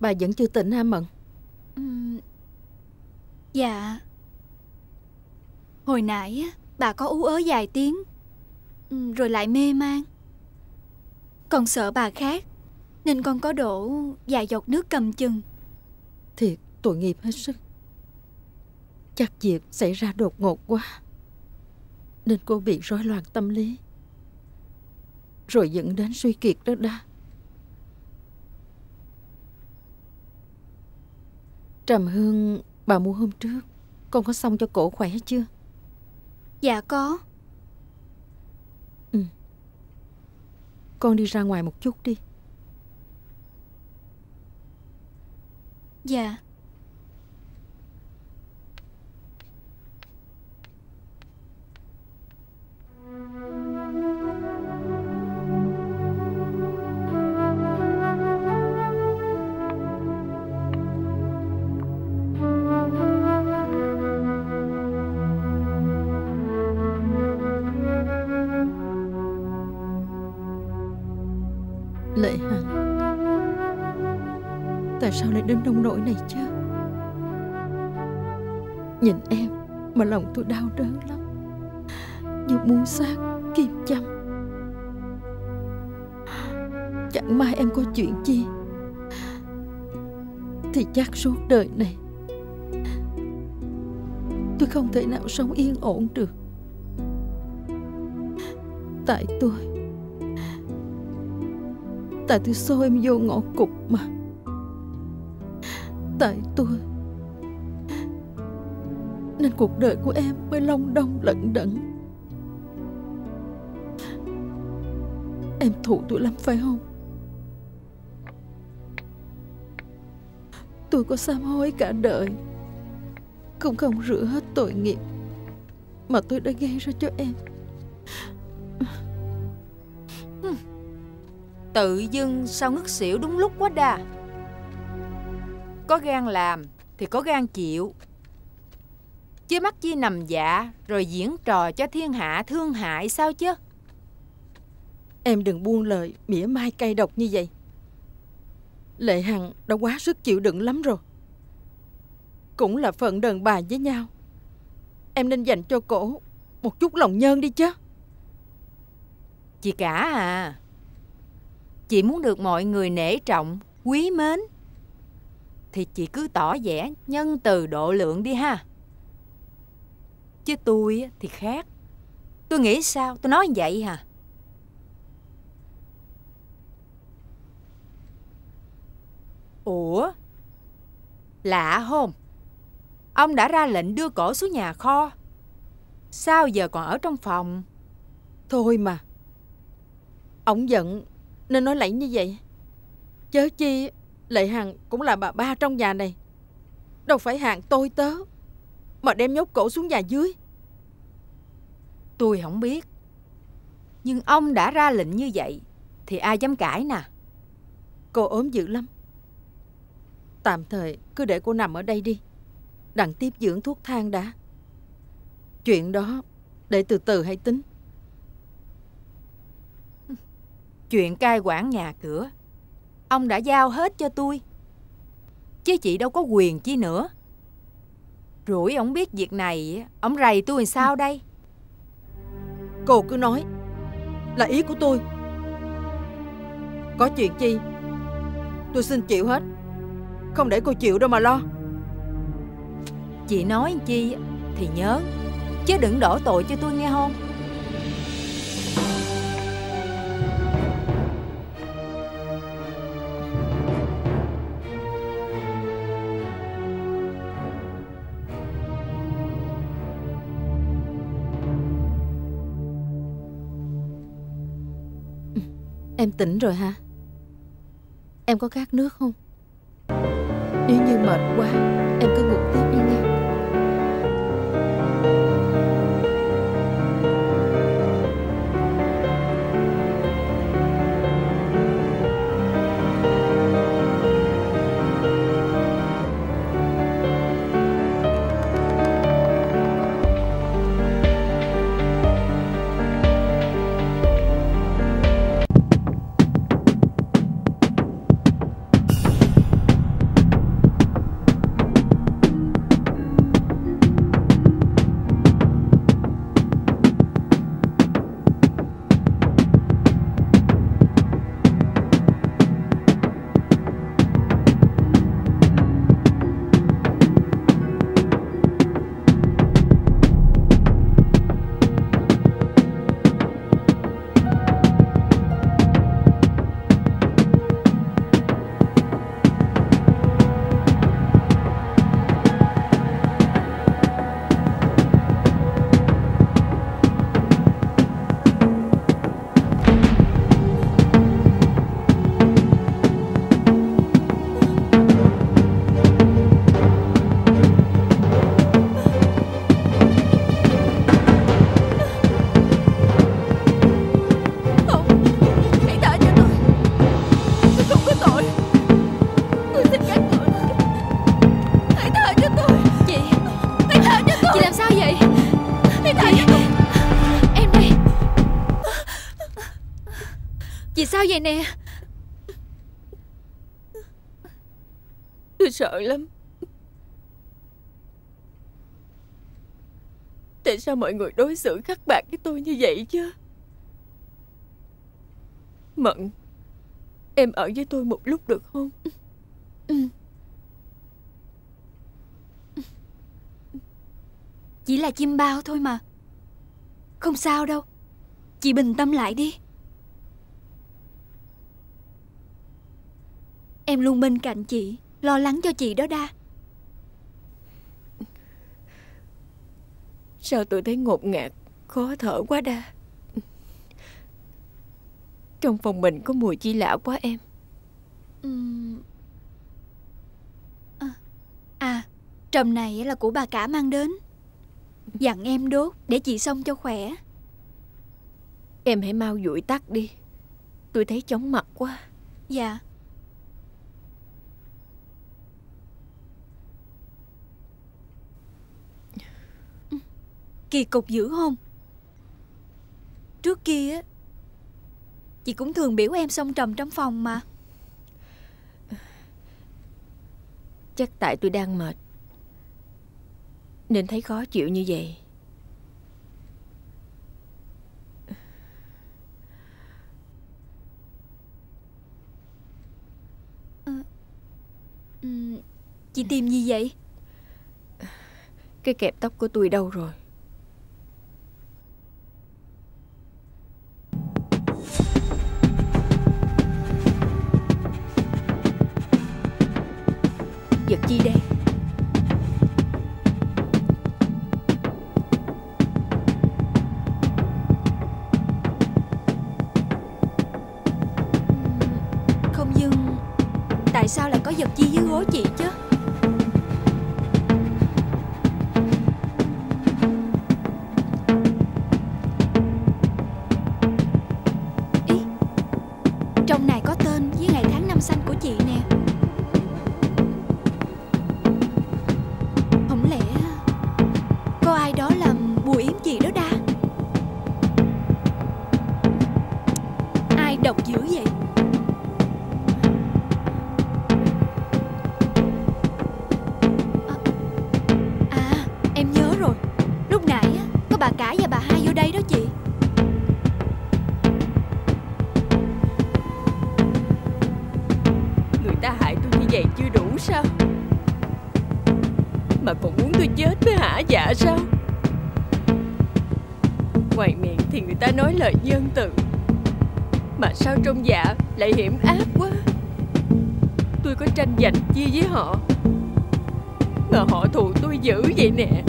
Bà vẫn chưa tỉnh hả Mận? Dạ. Hồi nãy bà có ú ớ vài tiếng, rồi lại mê man. Con sợ bà khát nên con có đổ vài giọt nước cầm chừng. Thiệt tội nghiệp hết sức. Chắc việc xảy ra đột ngột quá nên cô bị rối loạn tâm lý, rồi dẫn đến suy kiệt đó đó. Trầm hương bà mua hôm trước, con có xong cho cổ khỏe chưa? Dạ có. Con đi ra ngoài một chút đi. Dạ. tại sao lại đến nông nỗi này chứ? Nhìn em mà lòng tôi đau đớn lắm, như muốn xác kim châm. Chẳng may em có chuyện chi thì chắc suốt đời này tôi không thể nào sống yên ổn được. Tại tôi xô em vô ngõ cụt mà. Tại tôi nên cuộc đời của em mới long đong lận đận. Em thù tôi lắm phải không? Tôi có sám hối cả đời cũng không rửa hết tội nghiệp mà tôi đã gây ra cho em. Tự dưng sao ngất xỉu đúng lúc quá đà. Có gan làm thì có gan chịu, chứ mắc chi nằm dạ rồi diễn trò cho thiên hạ thương hại sao chứ. Em đừng buông lời mỉa mai cay độc như vậy. Lệ Hằng đã quá sức chịu đựng lắm rồi. Cũng là phận đàn bà với nhau, em nên dành cho cổ một chút lòng nhân đi chứ. Chị cả à, chị muốn được mọi người nể trọng, quý mến thì chị cứ tỏ vẻ nhân từ độ lượng đi ha. Chứ tôi thì khác. Tôi nghĩ sao tôi nói vậy hả? Ủa? Lạ không? Ông đã ra lệnh đưa cổ xuống nhà kho, sao giờ còn ở trong phòng? Thôi mà, ông giận nên nói lảnh như vậy. Chớ chi Lệ Hằng cũng là bà ba trong nhà này, đâu phải hạng tôi tớ mà đem nhốt cổ xuống nhà dưới. Tôi không biết, nhưng ông đã ra lệnh như vậy thì ai dám cãi nè. Cô ốm dữ lắm, tạm thời cứ để cô nằm ở đây đi, đặng tiếp dưỡng thuốc thang đã. Chuyện đó để từ từ hãy tính. Chuyện cai quản nhà cửa ông đã giao hết cho tôi, chứ chị đâu có quyền chi nữa. Rủi ông biết việc này ông rầy tôi làm sao đây? Cô cứ nói là ý của tôi, có chuyện chi tôi xin chịu hết, không để cô chịu đâu mà lo. Chị nói chi thì nhớ, chứ đừng đổ tội cho tôi nghe không. Em tỉnh rồi hả? Em có khát nước không? Nếu như mệt quá, em cứ ngủ tiếp đi nha. Vậy nè, Tôi sợ lắm. Tại sao mọi người đối xử khắc bạc với tôi như vậy chứ? Mận, em ở với tôi một lúc được không? Chỉ là chim bao thôi mà. Không sao đâu. Chị bình tâm lại đi. Em luôn bên cạnh chị, lo lắng cho chị đó Đa. Sao tôi thấy ngột ngạt, khó thở quá Đa. Trong phòng mình có mùi chi lão quá em. Trầm này là của bà cả mang đến, dặn em đốt để chị xông cho khỏe. Em hãy mau dụi tắt đi, tôi thấy chóng mặt quá. Dạ. Kỳ cục dữ không? Trước kia chị cũng thường biểu em xông trầm trong phòng mà. Chắc tại tôi đang mệt nên thấy khó chịu như vậy. Chị tìm gì vậy? Cái kẹp tóc của tôi đâu rồi? Giật chi đây? Không, nhưng tại sao lại có giật chi dưới gối chị chứ? Ý, trong này có tên với ngày tháng năm sanh của chị nè. Sao? Ngoài miệng thì người ta nói lời nhân từ, mà sao trong dạ lại hiểm ác quá. Tôi có tranh giành chi với họ, ngờ họ thù tôi dữ vậy nè.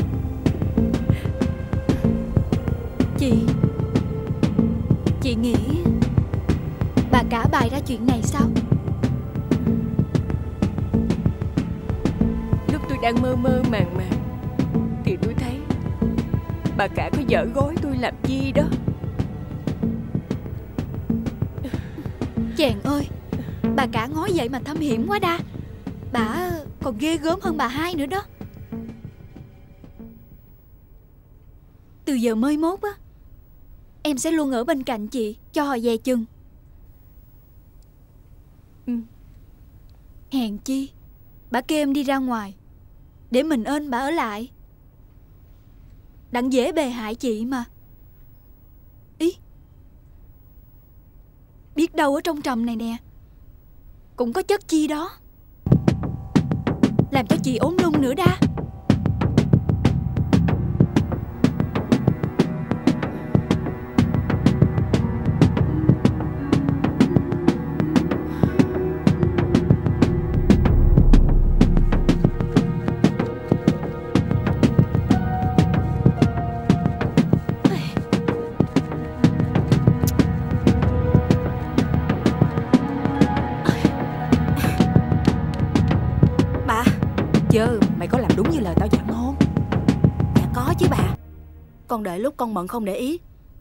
Chị nghĩ bà cả bày ra chuyện này sao? Lúc tôi đang mơ mơ màng màng thì tôi thấy bà cả có giở gối tôi làm chi đó. Chàng ơi, bà cả ngó vậy mà thâm hiểm quá Đa. Bà còn ghê gớm hơn bà hai nữa đó. Từ giờ mới mốt á, em sẽ luôn ở bên cạnh chị cho họ dè chừng. Hèn chi bà kêu em đi ra ngoài, để mình ơn bà ở lại, đặng dễ bề hại chị mà. Ý, biết đâu ở trong trầm này nè cũng có chất chi đó, làm cho chị ốm lung nữa Đa. Con đợi lúc con Mận không để ý,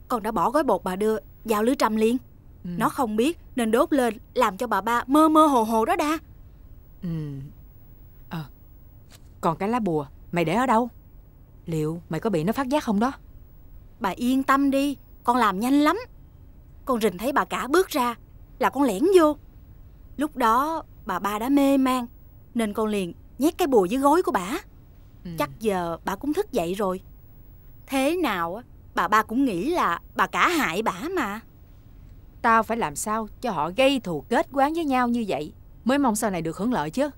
con đã bỏ gói bột bà đưa vào lưới trầm liền. Nó không biết nên đốt lên, làm cho bà ba mơ mơ hồ hồ đó Đa. Còn cái lá bùa mày để ở đâu? Liệu mày có bị nó phát giác không đó? Bà yên tâm đi, con làm nhanh lắm. Con rình thấy bà cả bước ra là con lẻn vô. Lúc đó bà ba đã mê man, nên con liền nhét cái bùa dưới gối của bà. Chắc giờ bà cũng thức dậy rồi. Thế nào bà ba cũng nghĩ là bà cả hại bà mà. Tao phải làm sao cho họ gây thù kết oán với nhau như vậy, mới mong sau này được hưởng lợi chứ.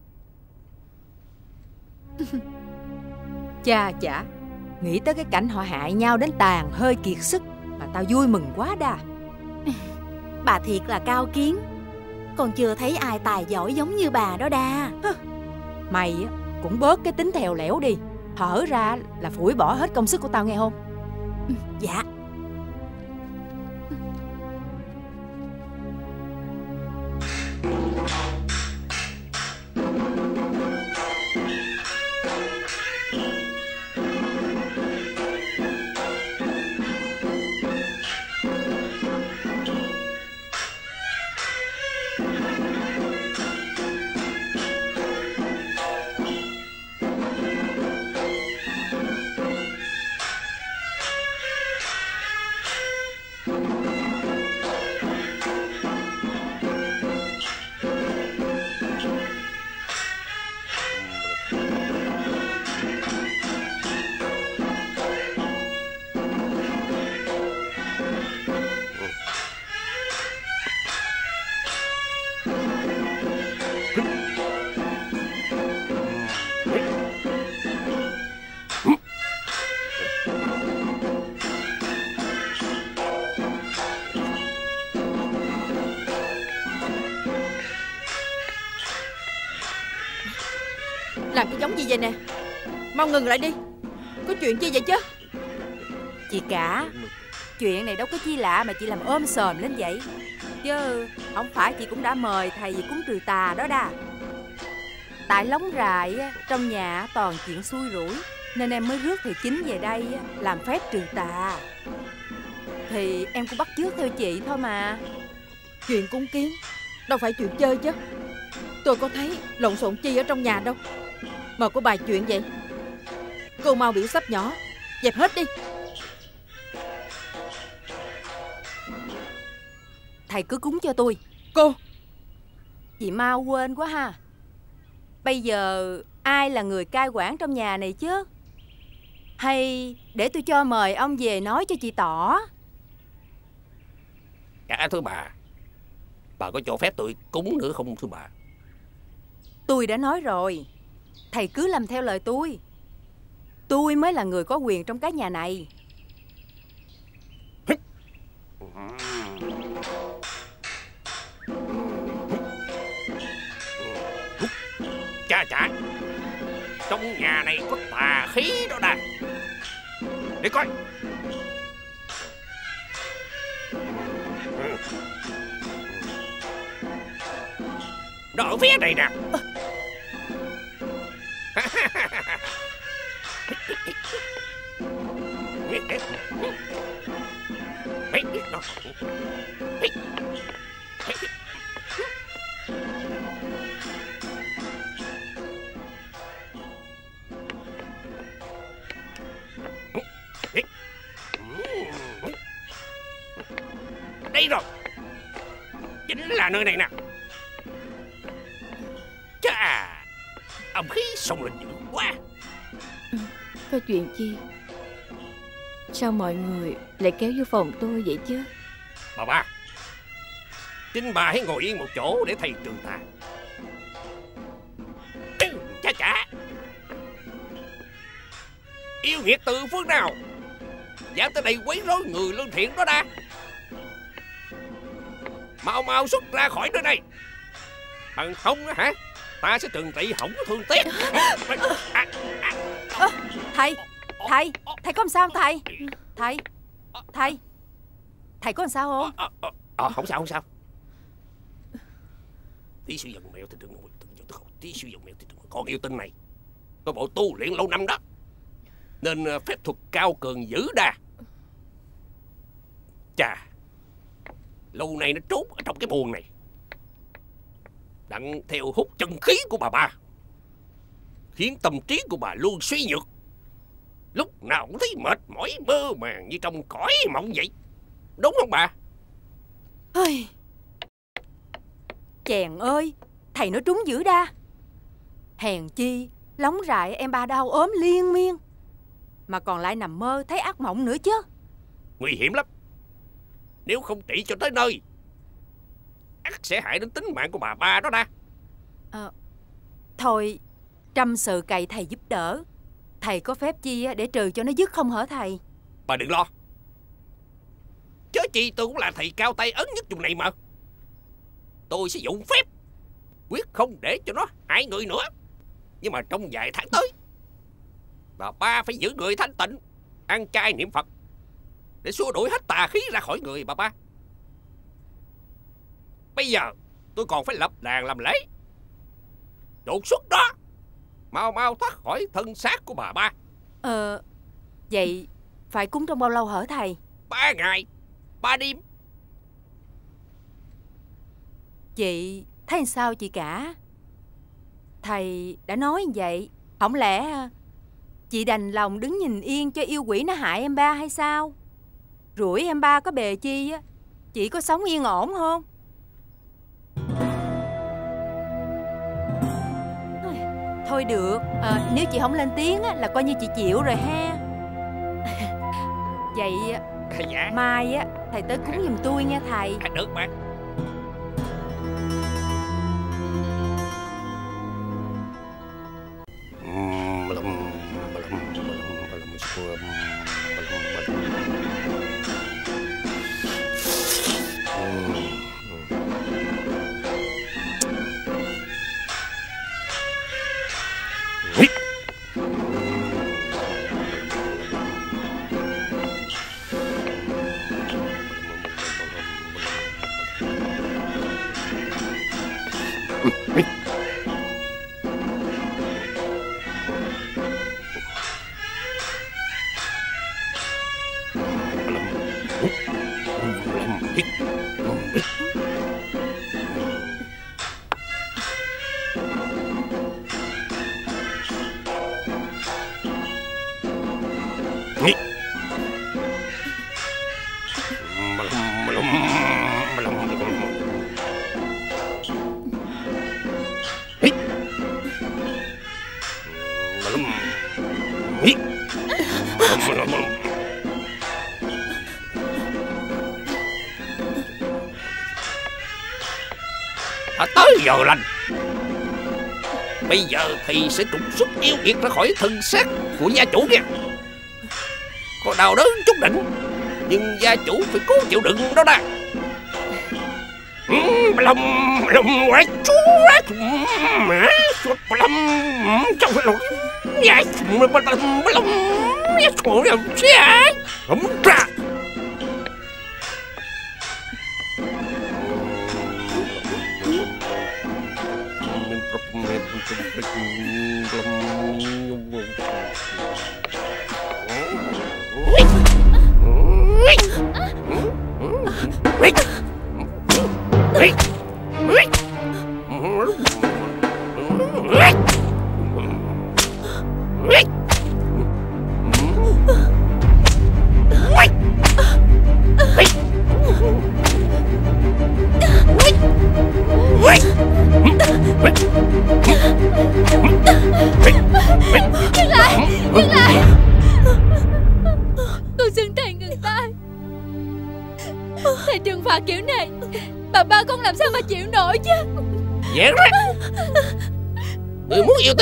Cha chả, nghĩ tới cái cảnh họ hại nhau đến tàn hơi kiệt sức mà tao vui mừng quá đà. Bà thiệt là cao kiến, còn chưa thấy ai tài giỏi giống như bà đó đa. Mày cũng bớt cái tính thèo lẻo đi, hở ra là phủi bỏ hết công sức của tao nghe không? Dạ. Làm cái giống gì vậy nè? Mau ngừng lại đi. Có chuyện chi vậy chứ? Chị cả, chuyện này đâu có chi lạ mà chị làm ôm sờm lên vậy. Chứ không phải chị cũng đã mời thầy về cúng trừ tà đó đa. Tại lóng rại trong nhà toàn chuyện xui rủi, nên em mới rước thầy Chính về đây làm phép trừ tà. Thì em cũng bắt chước theo chị thôi mà. Chuyện cúng kiến đâu phải chuyện chơi chứ. Tôi có thấy lộn xộn chi ở trong nhà đâu mà có bài chuyện vậy. Cô mau biểu sắp nhỏ dẹp hết đi. Thầy cứ cúng cho tôi. Cô, chị mau quên quá ha. Bây giờ ai là người cai quản trong nhà này chứ? Hay để tôi cho mời ông về nói cho chị tỏ. Dạ thưa bà, bà có cho phép tôi cúng nữa không thưa bà? Tôi đã nói rồi, thầy cứ làm theo lời tôi. Tôi mới là người có quyền trong cái nhà này. Cha chả, trong nhà này có tà khí đó nè. Để coi. Nó ở phía này nè. Đây rồi, chính là nơi này nè. Chà, âm khí sông lên dữ quá. Có chuyện chi? Sao mọi người lại kéo vô phòng tôi vậy chứ? Bà ba, chính bà hãy ngồi yên một chỗ để thầy trừ tà. Chà chà, yêu nghiệt từ phương nào dám tới đây quấy rối người lương thiện đó đã. Mau mau xuất ra khỏi nơi này, bằng không á hả, ta sẽ trừng trị hỏng thương tiếc. Thầy có làm sao không thầy? Thầy có làm sao không? Không sao, không sao. Tí sử dụng mẹo thì đừng ngồi, tí sử dụng mẹo thì đừng ngồi. Con yêu tinh này có bộ tu luyện lâu năm đó, nên phép thuật cao cường dữ đà. Chà, lâu nay nó trốn ở trong cái buồng này, đặng theo hút chân khí của bà ba, khiến tâm trí của bà luôn suy nhược, lúc nào cũng thấy mệt mỏi mơ màng như trong cõi mộng vậy. Đúng không bà? Chàng ơi, thầy nói trúng dữ đa. Hèn chi lóng rại em ba đau ốm liên miên, mà còn lại nằm mơ thấy ác mộng nữa chứ. Nguy hiểm lắm. Nếu không trị cho tới nơi, ắt sẽ hại đến tính mạng của bà ba đó đã. Thôi trăm sự cậy thầy giúp đỡ. Thầy có phép chi để trừ cho nó dứt không hả thầy? Bà đừng lo, chớ chi tôi cũng là thầy cao tay ấn nhất vùng này mà. Tôi sẽ dụng phép, quyết không để cho nó hại người nữa. Nhưng mà trong vài tháng tới, bà ba phải giữ người thanh tịnh, ăn chay niệm Phật, để xua đuổi hết tà khí ra khỏi người bà ba. Bây giờ tôi còn phải lập đàn làm lễ đột xuất đó, mau mau thoát khỏi thân xác của bà ba. Vậy phải cúng trong bao lâu hả thầy? 3 ngày 3 đêm. Chị thấy sao chị cả? Thầy đã nói như vậy, không lẽ chị đành lòng đứng nhìn yên cho yêu quỷ nó hại em ba hay sao? Rủi em ba có bề chi á, chị có sống yên ổn không? Thôi được, nếu chị không lên tiếng á là coi như chị chịu rồi ha. Vậy dạ, mai á thầy tới cúng giùm tôi nha thầy. Được mà. Tới giờ lành, bây giờ thì sẽ trục xuất yêu nghiệt ra khỏi thân xác của gia chủ nha. Có đau đớn chút đỉnh, nhưng gia chủ phải cố chịu đựng đó đã. Lòng quái chúa mã chuột lầm trong lòng nhà chuột lầm nhà chuột lầm xe không ra.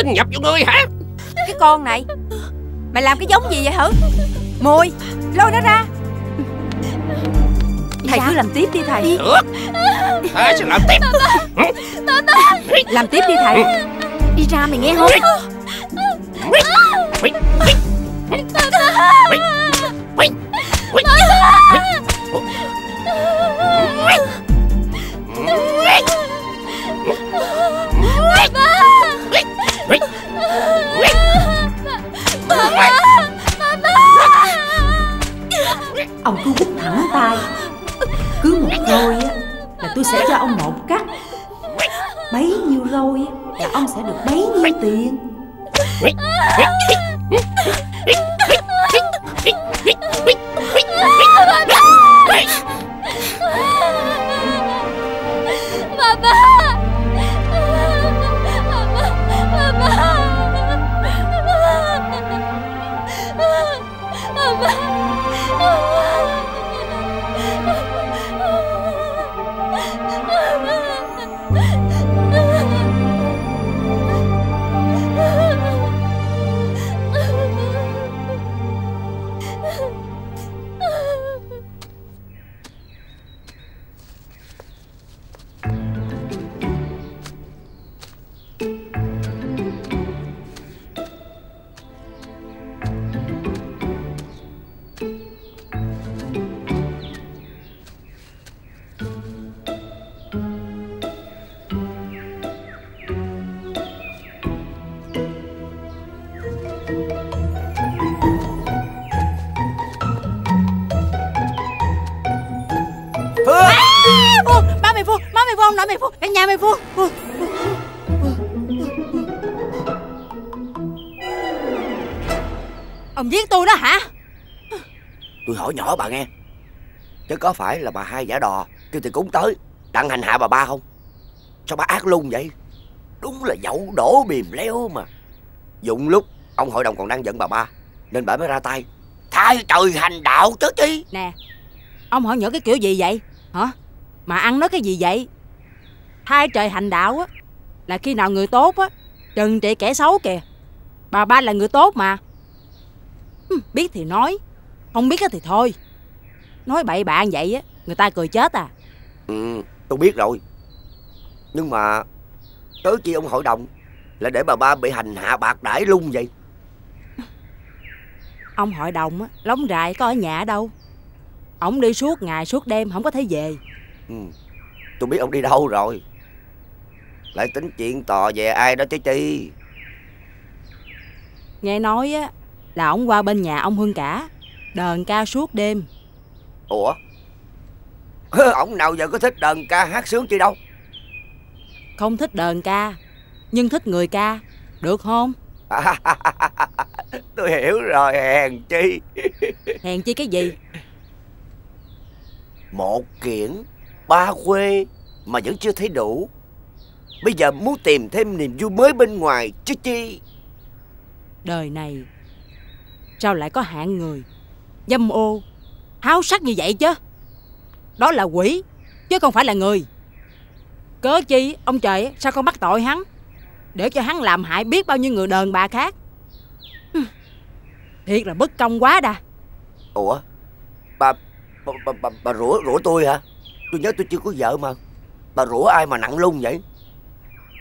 Nhập vô ngươi hả? Cái con này, mày làm cái giống gì vậy hả? Mùi, lôi nó ra. Thầy cứ làm tiếp đi thầy. Được, thầy sẽ làm tiếp. Bà. Làm tiếp đi thầy. Đi ra mày nghe không? Ông cứ hút thẳng tay, cứ một roi á là tôi sẽ cho ông một cắt. Bấy nhiêu roi á là ông sẽ được bấy nhiêu tiền. Ba ba. Ông nội mày phun, cả nhà mày phun. Ông giết tôi đó hả? Tôi hỏi nhỏ bà nghe, chứ có phải là bà hai giả đò kêu thì cũng tới đặng hành hạ bà ba không? Sao bà ác luôn vậy? Đúng là dậu đổ bìm leo mà. Dụng lúc ông hội đồng còn đang giận bà ba nên bà mới ra tay thay trời hành đạo chứ chi. Nè, ông hỏi nhỏ cái kiểu gì vậy hả? Mà ăn nói cái gì vậy? Thay trời hành đạo á là khi nào người tốt á trừng trị kẻ xấu kìa. Bà ba là người tốt mà. Biết thì nói, không biết thì thôi. Nói bậy bạ vậy á, người ta cười chết à. Tôi biết rồi. Nhưng mà tới chi ông hội đồng là để bà ba bị hành hạ bạc đãi luôn vậy? Ông hội đồng á, lóng rại có ở nhà đâu. Ông đi suốt ngày suốt đêm không có thể về. Tôi biết ông đi đâu rồi. Lại tính chuyện tò về ai đó chứ chi. Nghe nói á là ông qua bên nhà ông Hương cả, đờn ca suốt đêm. Ủa, ông nào giờ có thích đờn ca hát sướng chi đâu. Không thích đờn ca, nhưng thích người ca, được không? Tôi hiểu rồi. Hèn chi. Hèn chi cái gì? Một kiển ba quê mà vẫn chưa thấy đủ. Bây giờ muốn tìm thêm niềm vui mới bên ngoài chứ chi. Đời này sao lại có hạng người dâm ô háo sắc như vậy chứ? Đó là quỷ chứ không phải là người. Cớ chi ông trời sao không bắt tội hắn, để cho hắn làm hại biết bao nhiêu người đàn bà khác. Thiệt là bất công quá đà. Ủa, bà rủa tôi hả? Tôi nhớ tôi chưa có vợ mà. Bà rủa ai mà nặng lung vậy?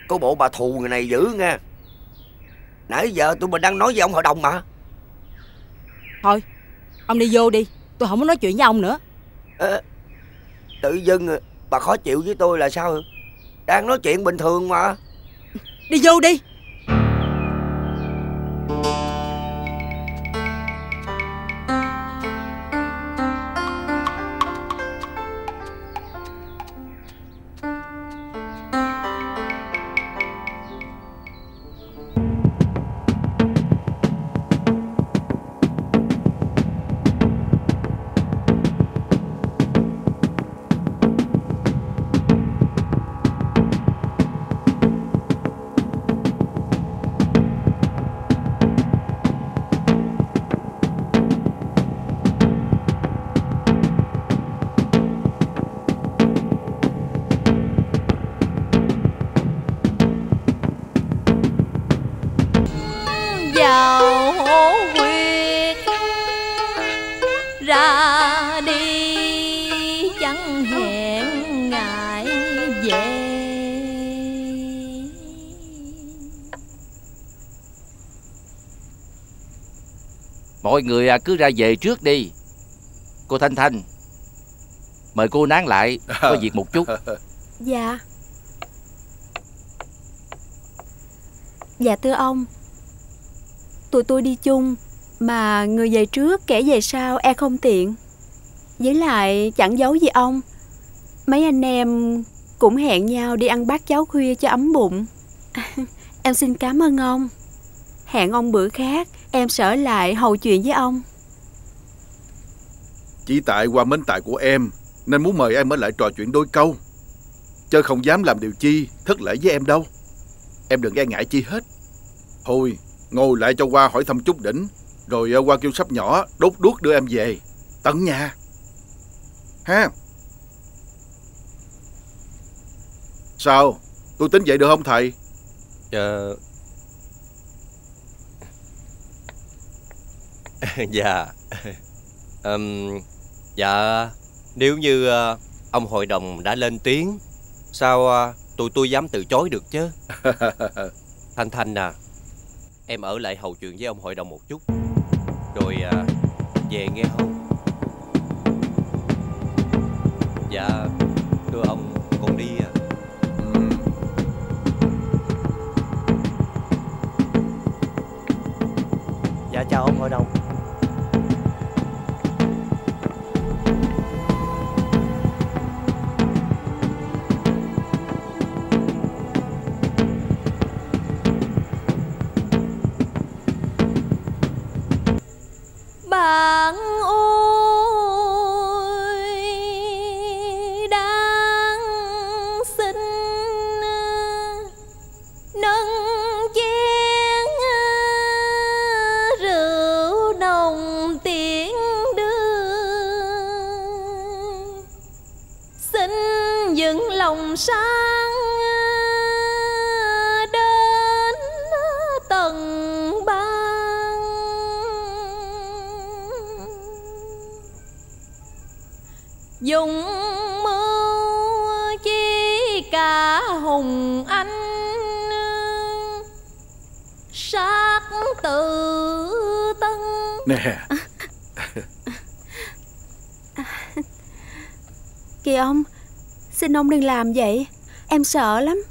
Có bộ bà thù người này dữ nha. Nãy giờ tụi mình đang nói với ông hội đồng mà. Thôi, ông đi vô đi, tôi không muốn nói chuyện với ông nữa. Tự dưng bà khó chịu với tôi là sao? Đang nói chuyện bình thường mà. Đi vô đi. Mọi người cứ ra về trước đi. Cô Thanh Thanh, mời cô nán lại, có việc một chút. Dạ. Dạ thưa ông, tụi tôi đi chung, mà người về trước kẻ về sau e không tiện. Với lại chẳng giấu gì ông, mấy anh em cũng hẹn nhau đi ăn bát cháo khuya cho ấm bụng. Em xin cảm ơn ông. Hẹn ông bữa khác em sẽ lại hầu chuyện với ông. Chỉ tại qua mến tài của em nên muốn mời em ở lại trò chuyện đôi câu, chứ không dám làm điều chi thất lễ với em đâu. Em đừng e ngại chi hết. Thôi ngồi lại cho qua hỏi thăm chút đỉnh, rồi qua kêu sắp nhỏ đốt đuốc đưa em về tận nhà ha. Sao, tôi tính vậy được không thầy? Dạ. Dạ, nếu như ông hội đồng đã lên tiếng, sao tụi tôi dám từ chối được chứ? Thanh Thanh à, em ở lại hầu chuyện với ông hội đồng một chút, rồi về nghe không? Dạ, thưa ông, con đi à. Dạ chào ông hội đồng. bạn ôi đang xin nâng chén rượu nồng tiễn đưa, xin dựng lòng sáng dùng mưu chi cả hùng anh, sát tự tân nè. Kìa ông, xin ông đừng làm vậy, em sợ lắm.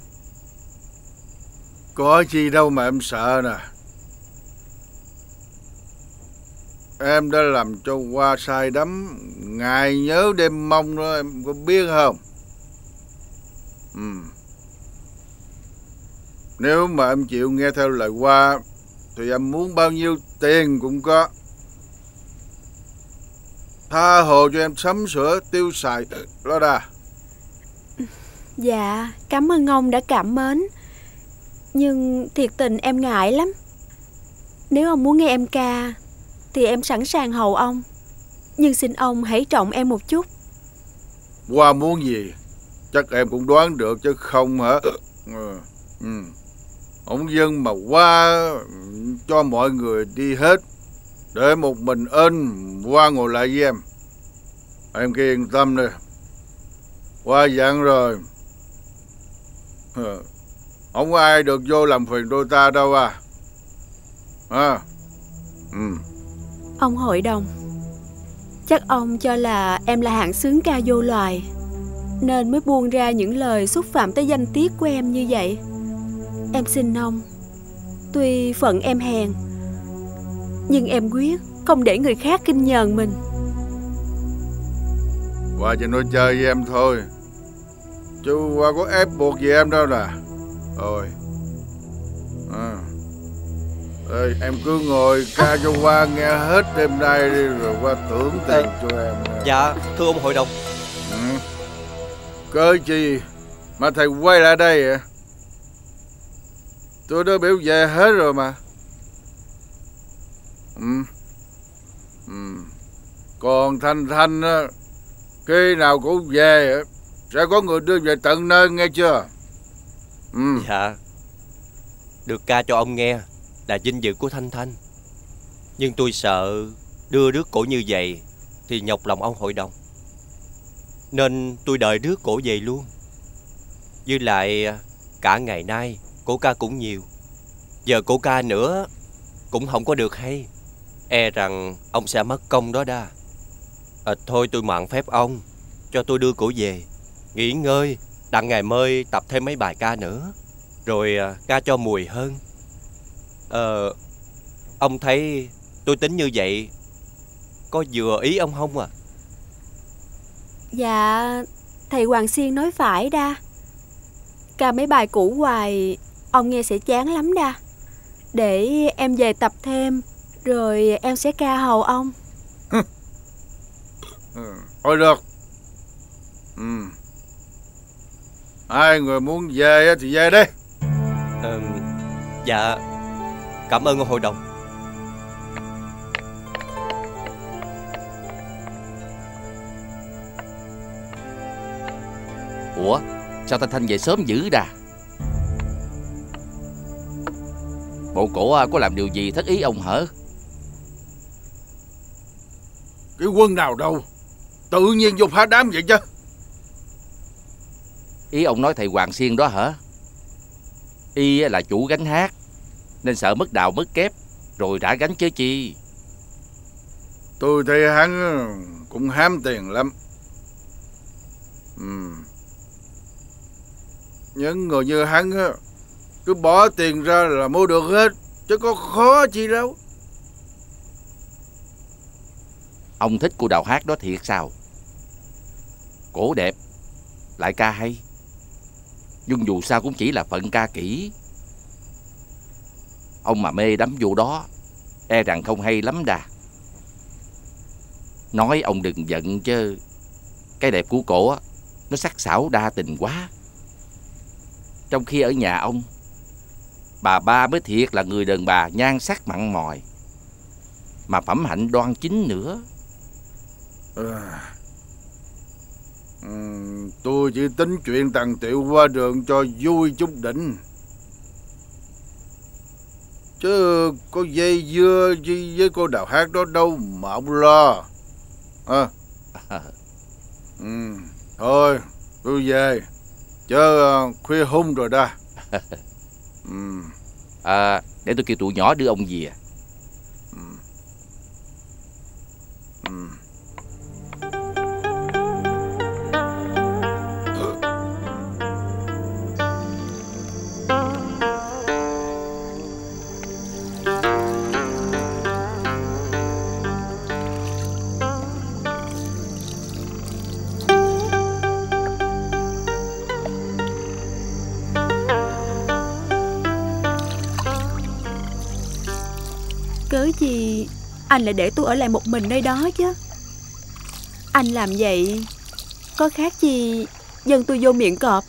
Có chi đâu mà em sợ nè. Em đã làm cho qua sai đắm, ngày nhớ đêm mong đó, em có biết không? Nếu mà em chịu nghe theo lời qua thì em muốn bao nhiêu tiền cũng có. Tha hồ cho em sắm sửa tiêu xài lo đà. Dạ, cảm ơn ông đã cảm mến, nhưng thiệt tình em ngại lắm. Nếu ông muốn nghe em ca thì em sẵn sàng hầu ông, nhưng xin ông hãy trọng em một chút. Qua muốn gì chắc em cũng đoán được chứ không hả? Ông dân mà qua cho mọi người đi hết, để một mình ên qua ngồi lại với em. Em cứ yên tâm đi, qua dặn rồi, không có ai được vô làm phiền đôi ta đâu à. Ông hội đồng, chắc ông cho là em là hạng sướng ca vô loài nên mới buông ra những lời xúc phạm tới danh tiết của em như vậy. Em xin ông, tuy phận em hèn nhưng em quyết không để người khác khinh nhờn mình. Qua chỉ nói chơi với em thôi, chứ qua có ép buộc gì em đâu nè. Rồi ê, em cứ ngồi ca cho qua nghe hết đêm nay đi, rồi qua thưởng tiền cho em. Dạ thưa ông hội đồng. Cớ gì mà thầy quay lại đây vậy? Tôi đã biểu về hết rồi mà. Còn Thanh Thanh á, khi nào cũng về sẽ có người đưa về tận nơi, nghe chưa? Dạ, được ca cho ông nghe là vinh dự của Thanh Thanh, nhưng tôi sợ đưa rước cổ như vậy thì nhọc lòng ông hội đồng, nên tôi đợi rước cổ về luôn. Với lại cả ngày nay cổ ca cũng nhiều, giờ cổ ca nữa cũng không có được hay, e rằng ông sẽ mất công đó đa. Thôi tôi mạn phép ông, cho tôi đưa cổ về nghỉ ngơi, đặng ngày mới tập thêm mấy bài ca nữa rồi ca cho mùi hơn. Ông thấy tôi tính như vậy có vừa ý ông không à? Dạ, thầy Hoàng Siên nói phải đa. Ca mấy bài cũ hoài ông nghe sẽ chán lắm đa. Để em về tập thêm rồi em sẽ ca hầu ông. Thôi được. Ai người muốn về thì về đi. Dạ, cảm ơn ông hội đồng. Ủa, sao Thanh Thanh về sớm dữ đà? Bộ cổ có làm điều gì thất ý ông hả? Cái quân nào đâu, tự nhiên vô phá đám vậy chứ? Ý ông nói thầy Hoàng Siên đó hả? Y là chủ gánh hát nên sợ mất đạo mất kép, rồi đã gánh chứ chi. Tôi thấy hắn cũng ham tiền lắm. Những người như hắn cứ bỏ tiền ra là mua được hết, chứ có khó chi đâu. Ông thích cô đào hát đó thiệt sao? Cổ đẹp, lại ca hay, nhưng dù sao cũng chỉ là phận ca kỹ. Ông mà mê đắm vụ đó e rằng không hay lắm đà. Nói ông đừng giận chứ, cái đẹp của cổ á, nó sắc sảo đa tình quá. Trong khi ở nhà ông, bà ba mới thiệt là người đàn bà nhan sắc mặn mòi, mà phẩm hạnh đoan chính nữa. Tôi chỉ tính chuyện tằng tiệu qua đường cho vui chút đỉnh, chứ có dây dưa gì với cô đào hát đó đâu mà ông lo. Thôi tôi về, chứ khuya hung rồi đó. Để tôi kêu tụi nhỏ đưa ông về. Gì anh lại để tôi ở lại một mình nơi đó chứ? Anh làm vậy có khác gì dân tôi vô miệng cọp.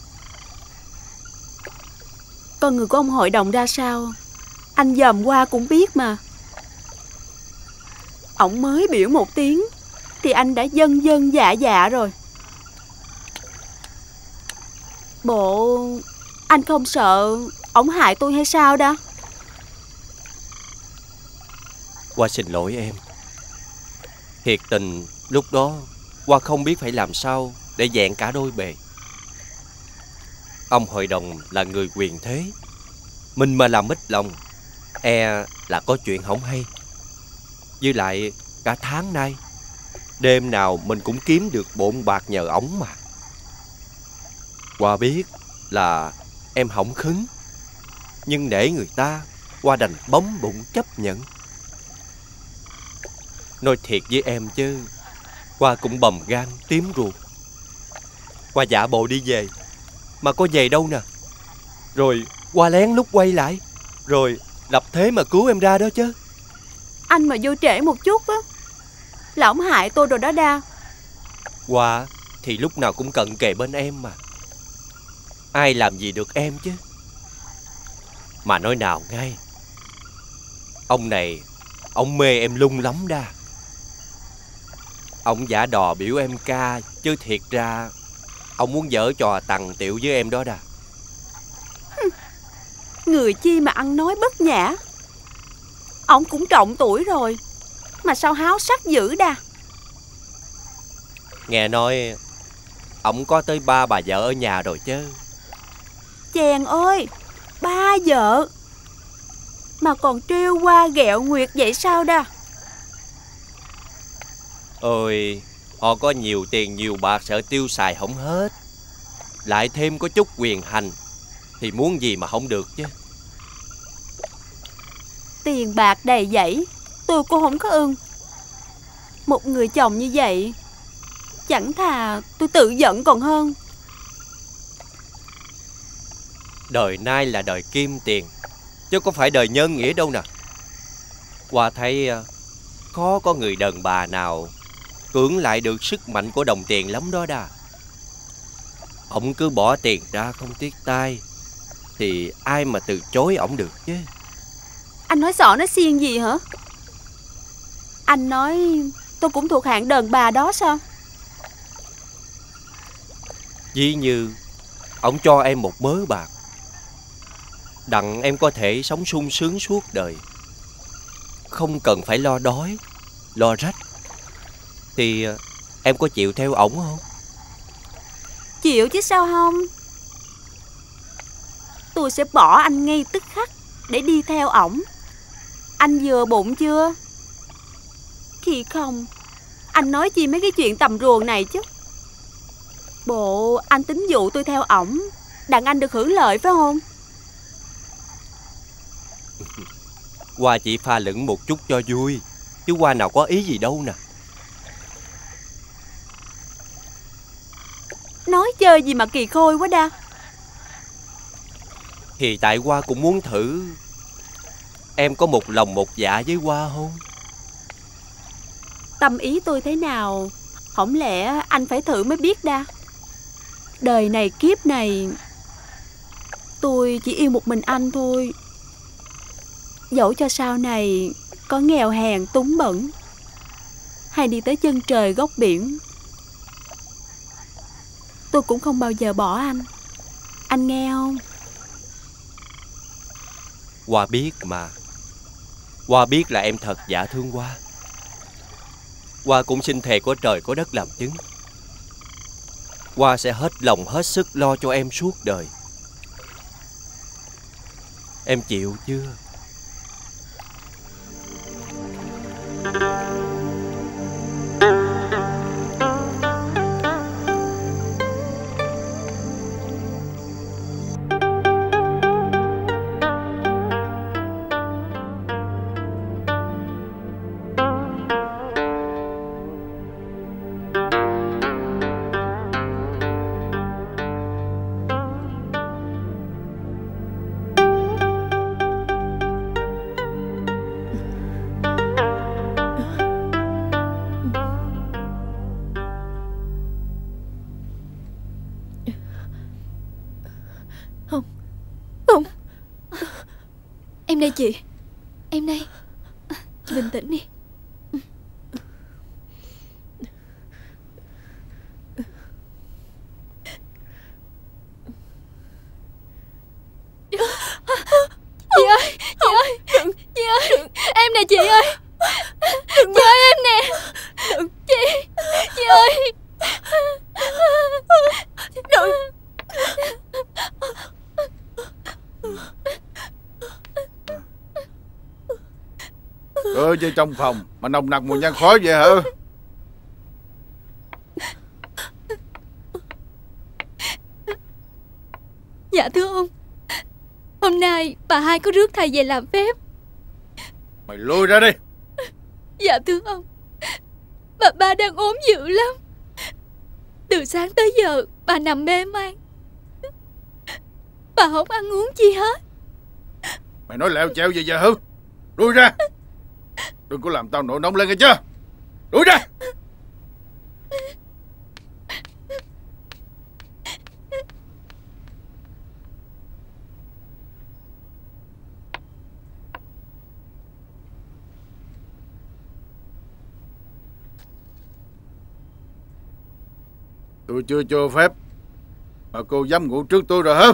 Con người của ông hội đồng ra sao, anh dòm qua cũng biết mà. Ổng mới biểu một tiếng thì anh đã dân dân dạ dạ rồi. Bộ anh không sợ ổng hại tôi hay sao đó? Hoa xin lỗi em. Thiệt tình lúc đó Hoa không biết phải làm sao để vẹn cả đôi bề. Ông hội đồng là người quyền thế, mình mà làm mít lòng e là có chuyện không hay. Với lại cả tháng nay đêm nào mình cũng kiếm được bộn bạc nhờ ổng mà. Hoa biết là em hổng khứng, nhưng để người ta, Hoa đành bấm bụng chấp nhận. Nói thiệt với em chứ, Hoa cũng bầm gan tím ruột. Hoa giả bộ đi về, mà có về đâu nè. Rồi Hoa lén lút quay lại, rồi lập thế mà cứu em ra đó chứ. Anh mà vô trễ một chút á, là ổng hại tôi rồi đó đa. Hoa thì lúc nào cũng cận kề bên em mà, ai làm gì được em chứ. Mà nói nào ngay, ông này, ông mê em lung lắm đa. Ông giả đò biểu em ca, chứ thiệt ra ông muốn dở trò tằng tiệu với em đó đà. Người chi mà ăn nói bất nhã. Ông cũng trọng tuổi rồi mà sao háo sắc dữ đà. Nghe nói ông có tới 3 bà vợ ở nhà rồi chứ. Chàng ơi, 3 vợ mà còn trêu qua ghẹo nguyệt vậy sao đà. Ôi, họ có nhiều tiền nhiều bạc sợ tiêu xài không hết, lại thêm có chút quyền hành thì muốn gì mà không được chứ. Tiền bạc đầy dẫy tôi cũng không có ưng. Một người chồng như vậy chẳng thà tôi tự giận còn hơn. Đời nay là đời kim tiền, chứ có phải đời nhân nghĩa đâu nè. Qua thấy khó có người đàn bà nào cưỡng lại được sức mạnh của đồng tiền lắm đó đà. Ổng cứ bỏ tiền ra không tiếc tay thì ai mà từ chối ổng được chứ. Anh nói xỏ nói xiên gì hả? Anh nói tôi cũng thuộc hạng đàn bà đó sao? Dĩ như ổng cho em một mớ bạc đặng em có thể sống sung sướng suốt đời, không cần phải lo đói lo rách, thì em có chịu theo ổng không? Chịu chứ sao không. Tôi sẽ bỏ anh ngay tức khắc để đi theo ổng. Anh vừa bụng chưa? Khi không anh nói chi mấy cái chuyện tầm ruồng này chứ. Bộ anh tính dụ tôi theo ổng đặng anh được hưởng lợi phải không? Hoa chỉ pha lửng một chút cho vui, chứ Hoa nào có ý gì đâu nè. Nói chơi gì mà kỳ khôi quá đa. Thì tại Hoa cũng muốn thử em có một lòng một dạ với Hoa không. tâm ý tôi thế nào, không lẽ anh phải thử mới biết đa. Đời này kiếp này, tôi chỉ yêu một mình anh thôi. Dẫu cho sau này có nghèo hèn túng bẩn, hay đi tới chân trời góc biển, tôi cũng không bao giờ bỏ anh. Anh nghe không? Hoa biết mà. Hoa biết là em thật dạ thương Hoa. Hoa cũng xin thề có trời có đất làm chứng, Hoa sẽ hết lòng hết sức lo cho em suốt đời. Em chịu chưa? Đây chị, em đây. Chị bình tĩnh đi. Chị ơi, chị ơi, chị ơi, em nè chị ơi. Chị ơi em nè. Chị ơi. Ừ, chơi trong phòng mà nồng nặc mùi nhang khói vậy hả? Dạ thưa ông, hôm nay bà hai có rước thầy về làm phép. Mày lui ra đi. Dạ thưa ông, bà ba đang ốm dữ lắm. Từ sáng tới giờ bà nằm mê man, bà không ăn uống chi hết. Mày nói lẹo chẹo gì vậy hả? Lui ra, đừng có làm tao nổi nóng lên nghe chưa. Đuổi ra. Tôi chưa cho phép mà cô dám ngủ trước tôi rồi hả?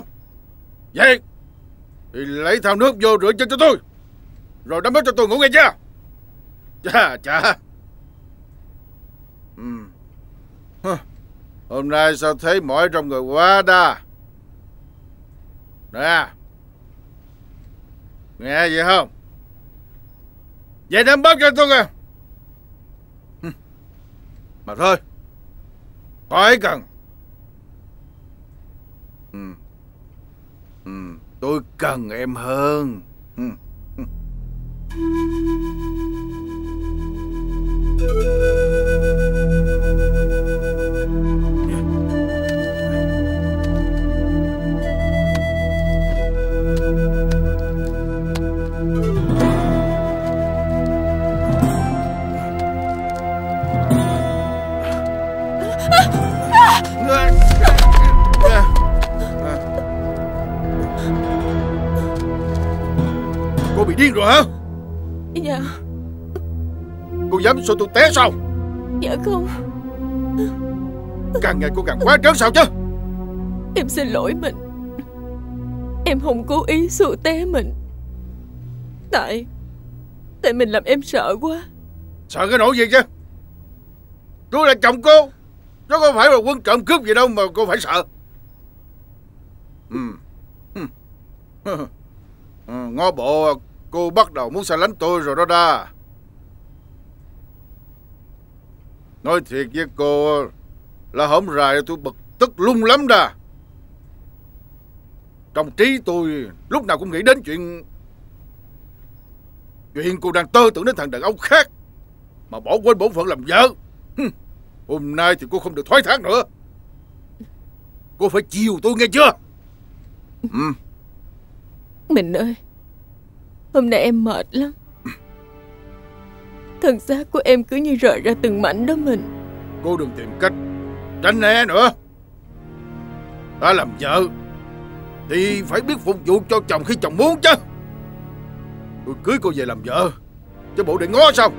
Vậy thì lấy thau nước vô rửa chân cho tôi, rồi đấm hết cho tôi ngủ nghe chưa. Chà chà. Hôm nay sao thấy mỏi trong người quá đa. Nè, nghe vậy không? Vậy đem bóp cho tôi kìa. Mà thôi, khỏi cần. Tôi cần em hơn. Cô bị điên rồi hả? Dạ. Cô dám xô tôi té sao? Dạ không. Càng ngày cô càng quá trớn sao chứ. Em xin lỗi mình. Em không cố ý xô té mình. Tại mình làm em sợ quá. Sợ cái nỗi gì chứ? Tôi là chồng cô, nó không phải là quân trộm cướp gì đâu mà cô phải sợ. Ngó bộ cô bắt đầu muốn xa lánh tôi rồi đó đa. Nói thiệt với cô là hổm rày tôi bực tức lung lắm đà. Trong trí tôi lúc nào cũng nghĩ đến chuyện cô đang tơ tưởng đến thằng đàn ông khác mà bỏ quên bổn phận làm vợ. Hôm nay thì cô không được thoái thác nữa. Cô phải chiều tôi nghe chưa? Mình ơi, hôm nay em mệt lắm. Thân xác của em cứ như rời ra từng mảnh đó mình. Cô đừng tìm cách tránh né nữa. Ta làm vợ thì phải biết phục vụ cho chồng khi chồng muốn chứ. Tôi cưới cô về làm vợ chứ bộ để ngó sao?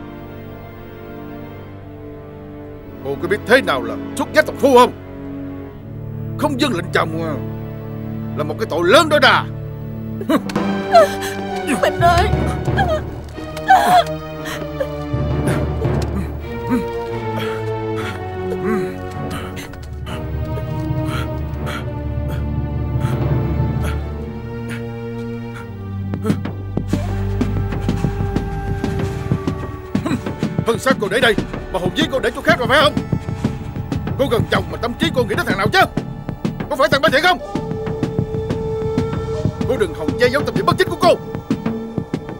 Cô có biết thế nào là xuất giá tòng phu không? Không vâng lệnh chồng là một cái tội lớn đó đà. Mình ơi. Thân xác cô để đây mà hồn vía cô để chỗ khác rồi phải không? Cô gần chồng mà tâm trí cô nghĩ đến thằng nào chứ? Có phải thằng Ba Thiện không? Cô đừng hòng che giấu tâm địa bất chính của cô.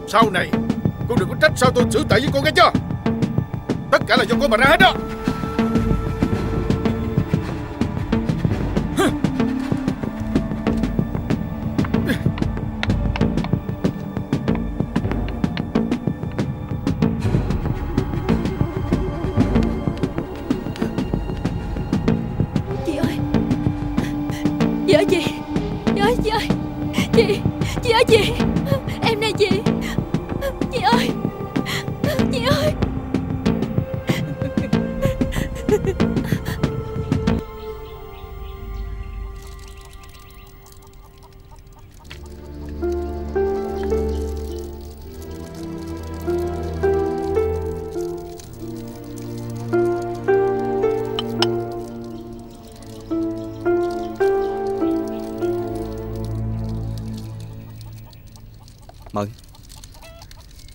Sau này cô đừng có trách sao tôi xử tệ với cô nghe chưa? Tất cả là do cô mà ra hết đó.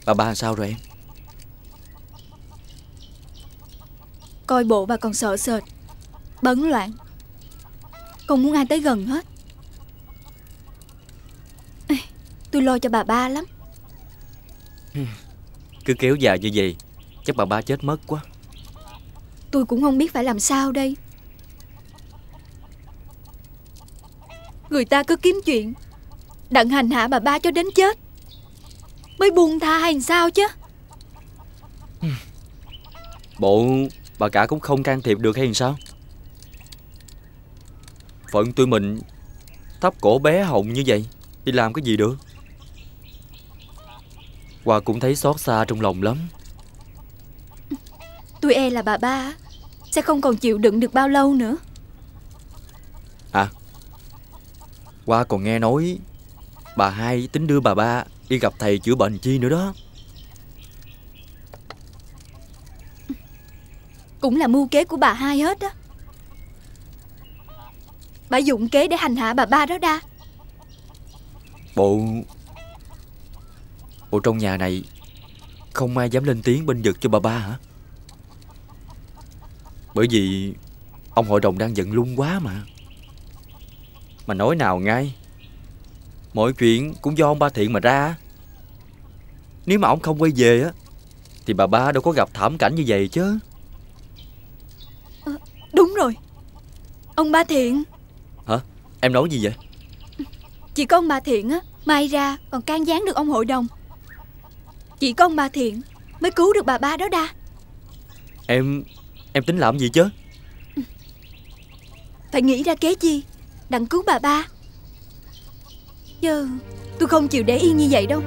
Bà Ba sao rồi em? Coi bộ bà còn sợ sệt, bấn loạn, không muốn ai tới gần hết. Ê, tôi lo cho bà Ba lắm. Cứ kéo dài như vậy chắc bà Ba chết mất quá. Tôi cũng không biết phải làm sao đây. Người ta cứ kiếm chuyện đặng hành hạ bà Ba cho đến chết mới buông tha hay sao chứ? Bộ bà cả cũng không can thiệp được hay sao? Phận tụi mình thấp cổ bé họng như vậy thì làm cái gì được? Hòa cũng thấy xót xa trong lòng lắm. Tôi e là bà Ba sẽ không còn chịu đựng được bao lâu nữa. À, Hòa còn nghe nói bà hai tính đưa bà Ba đi gặp thầy chữa bệnh chi nữa đó. Cũng là mưu kế của bà hai hết đó. Bà dụng kế để hành hạ bà Ba đó đa. Bộ trong nhà này không ai dám lên tiếng bênh vực cho bà Ba hả? Bởi vì ông hội đồng đang giận lung quá mà nói nào ngay. Mọi chuyện cũng do ông Ba Thiện mà ra. Nếu mà ông không quay về á thì bà Ba đâu có gặp thảm cảnh như vậy chứ. À, đúng rồi. Ông Ba Thiện. Hả? Em nói gì vậy? Chỉ có ông Ba Thiện á, may ra còn can gián được ông hội đồng. Chỉ có ông Ba Thiện mới cứu được bà Ba đó đa. Em tính làm gì chứ? Phải nghĩ ra kế chi đặng cứu bà Ba chứ tôi không chịu để yên như vậy đâu.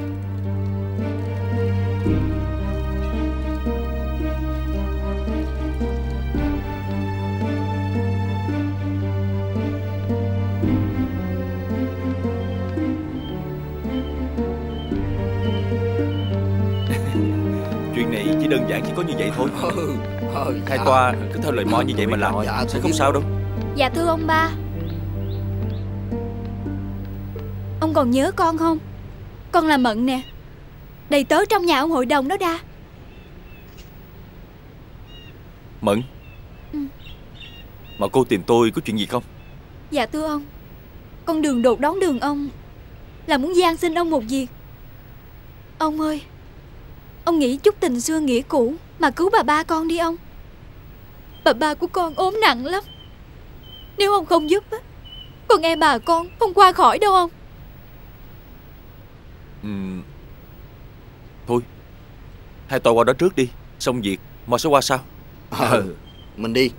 Chuyện này chỉ đơn giản chỉ có như vậy thôi. Hai qua cứ theo lời Mo như vậy mà làm sẽ không sao đâu. Dạ thưa ông Ba. Ông còn nhớ con không? Con là Mận nè, đầy tớ trong nhà ông hội đồng đó đa. Mận. Mà cô tìm tôi có chuyện gì không? Dạ thưa ông, con đường đột đón đường ông là muốn van xin ông một việc. Ông ơi, ông nghĩ chút tình xưa nghĩa cũ mà cứu bà Ba con đi ông. Bà Ba của con ốm nặng lắm. Nếu ông không giúp á, con e bà con không qua khỏi đâu ông. Thôi, hai tôi qua đó trước đi. Xong việc mà sẽ qua sao? Mình đi.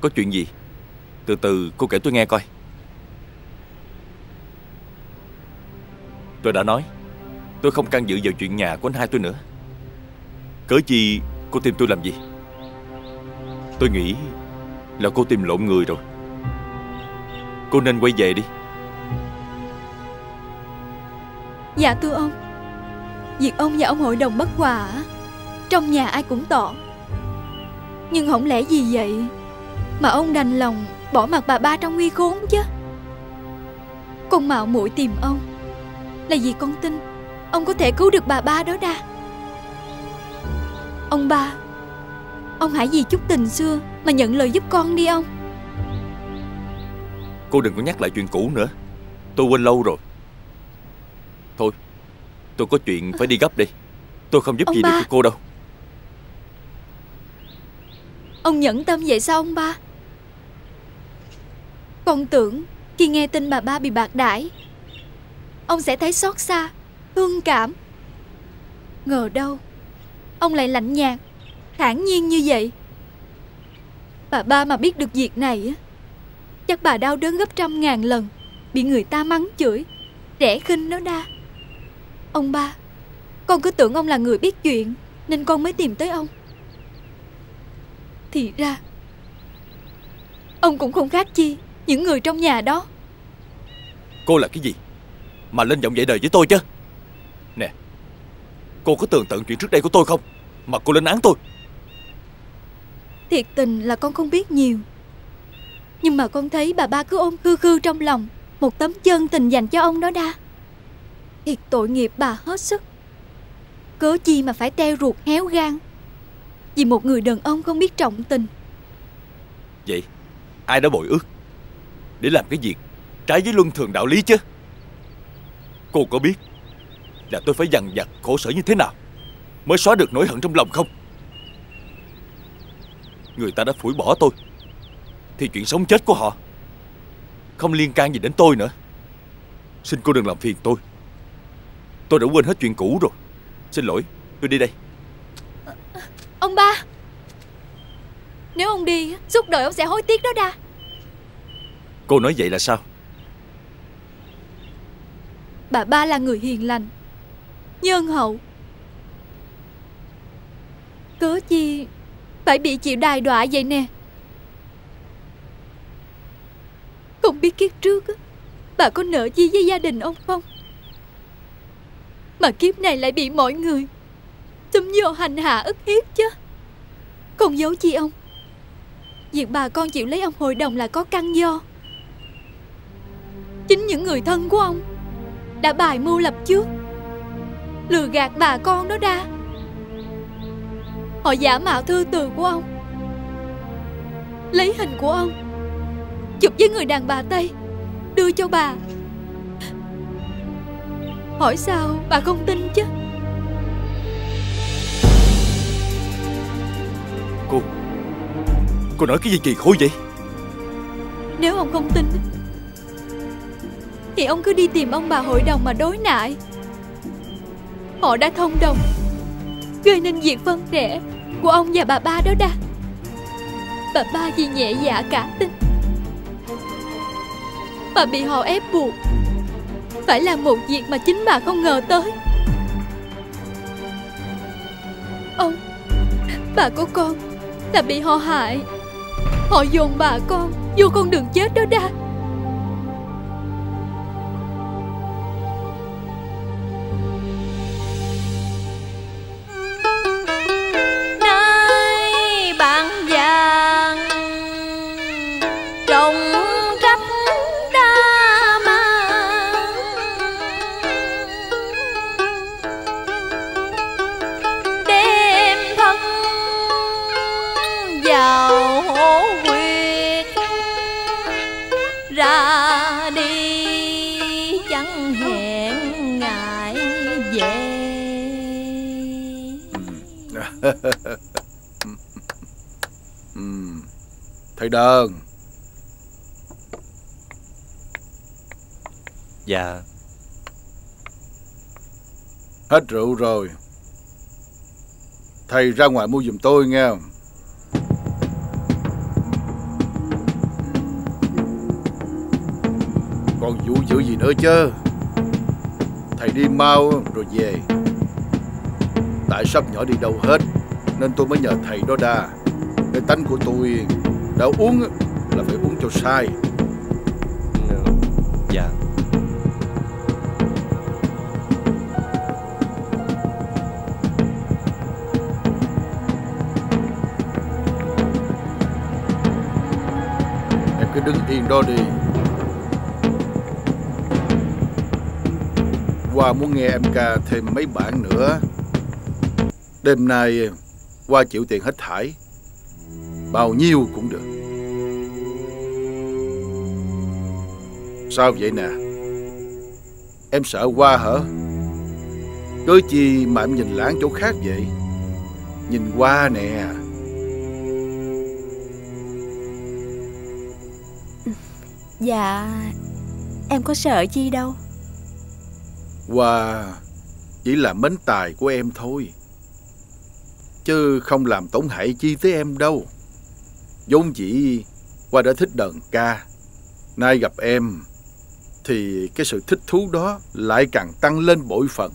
Có chuyện gì? Từ từ cô kể tôi nghe coi. Tôi đã nói, tôi không can dự vào chuyện nhà của anh hai tôi nữa. Cớ chi cô tìm tôi làm gì? Tôi nghĩ là cô tìm lộn người rồi. Cô nên quay về đi. Dạ thưa ông, việc ông và ông hội đồng bất hòa trong nhà ai cũng tỏ. Nhưng không lẽ gì vậy mà ông đành lòng bỏ mặt bà ba trong nguy khốn chứ? Con mạo muội tìm ông là vì con tin ông có thể cứu được bà ba đó đa. Ông ba, ông hãy vì chút tình xưa mà nhận lời giúp con đi ông. Cô đừng có nhắc lại chuyện cũ nữa, tôi quên lâu rồi. Thôi, tôi có chuyện phải đi gấp đây. Tôi không giúp ông gì ba. Được cho cô đâu. Ông nhẫn tâm vậy sao ông ba? Con tưởng khi nghe tin bà ba bị bạc đãi, ông sẽ thấy xót xa, thương cảm. Ngờ đâu ông lại lạnh nhạt, thản nhiên như vậy. Bà ba mà biết được việc này, chắc bà đau đớn gấp trăm ngàn lần, bị người ta mắng chửi, rẻ khinh nó đa. Ông ba, con cứ tưởng ông là người biết chuyện nên con mới tìm tới ông. Thì ra ông cũng không khác chi những người trong nhà đó. Cô là cái gì mà lên giọng dạy đời với tôi chứ? Nè, cô có tường tận chuyện trước đây của tôi không mà cô lên án tôi? Thiệt tình là con không biết nhiều, nhưng mà con thấy bà ba cứ ôm khư khư trong lòng một tấm chân tình dành cho ông đó đa. Thiệt tội nghiệp bà hết sức. Cớ chi mà phải teo ruột héo gan vì một người đàn ông không biết trọng tình. Vậy ai đã bội ước để làm cái việc trái với luân thường đạo lý chứ? Cô có biết là tôi phải dằn vặt khổ sở như thế nào mới xóa được nỗi hận trong lòng không? Người ta đã phủi bỏ tôi thì chuyện sống chết của họ không liên can gì đến tôi nữa. Xin cô đừng làm phiền tôi. Tôi đã quên hết chuyện cũ rồi. Xin lỗi, tôi đi đây. Ông ba, nếu ông đi suốt đời ông sẽ hối tiếc đó đa. Cô nói vậy là sao? Bà ba là người hiền lành, nhân hậu, cớ chi phải bị chịu đài đọa vậy nè. Không biết kiếp trước bà có nợ chi với gia đình ông không, mà kiếp này lại bị mọi người xúm vô hành hạ ức hiếp chứ. Không giấu chi ông, việc bà con chịu lấy ông hội đồng là có căn do. Chính những người thân của ông đã bài mưu lập trước, lừa gạt bà con đó đa. Họ giả mạo thư từ của ông, lấy hình của ông, chụp với người đàn bà Tây đưa cho bà. Hỏi sao bà không tin chứ? Cô nói cái gì kỳ khôi vậy? Nếu ông không tin thì ông cứ đi tìm ông bà hội đồng mà đối nại. Họ đã thông đồng gây nên việc phân rẽ của ông và bà ba đó đa. Bà ba vì nhẹ dạ cả tin mà bị họ ép buộc phải làm một việc mà chính bà không ngờ tới. Ông, bà có con là bị họ hại. Họ dồn bà con vô con đường chết đó đa. Thầy Đơn. Dạ Hết rượu rồi. Thầy ra ngoài mua giùm tôi nghe. Còn vụ dữ gì nữa chứ. Thầy đi mau rồi về. Tại sắp nhỏ đi đâu hết, nên tôi mới nhờ thầy đó đa. Cái tánh của tôi đã uống là phải uống cho sai. Dạ. Em cứ đứng yên đó đi. Hoa muốn nghe em ca thêm mấy bản nữa. Đêm nay Hoa chịu tiền hết thảy, bao nhiêu cũng được. Sao vậy nè? Em sợ Hoa hả? Cớ chi mà em nhìn lãng chỗ khác vậy? Nhìn Hoa nè. Dạ, em có sợ chi đâu. Hoa chỉ là mến tài của em thôi, chứ không làm tổn hại chi tới em đâu. Vốn dĩ Hoa đã thích đờn ca, nay gặp em thì cái sự thích thú đó lại càng tăng lên bội phần.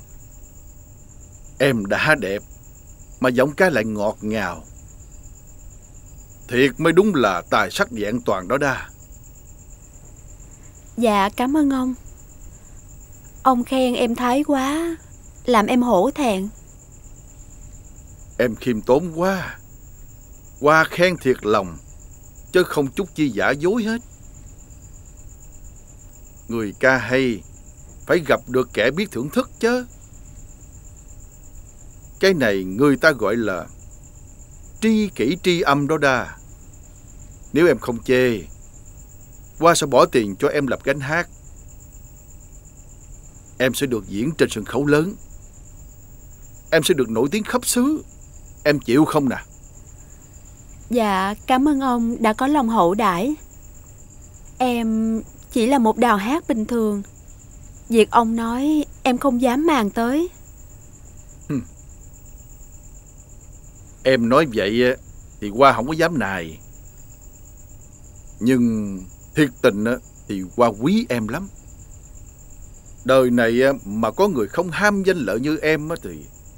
Em đã đẹp mà giọng ca lại ngọt ngào, thiệt mới đúng là tài sắc vẹn toàn đó đa. Dạ cảm ơn ông. Ông khen em thái quá, làm em hổ thẹn. Em khiêm tốn quá. Hoa khen thiệt lòng, chứ không chút chi giả dối hết. Người ca hay phải gặp được kẻ biết thưởng thức chứ. Cái này người ta gọi là tri kỷ tri âm đó đa. Nếu em không chê, Hoa sẽ bỏ tiền cho em lập gánh hát. Em sẽ được diễn trên sân khấu lớn, em sẽ được nổi tiếng khắp xứ. Em chịu không nè? Dạ cảm ơn ông đã có lòng hậu đãi. Em chỉ là một đào hát bình thường, việc ông nói em không dám màng tới. Em nói vậy thì Hoa không có dám nài, nhưng thiệt tình thì Hoa quý em lắm. Đời này mà có người không ham danh lợi như em thì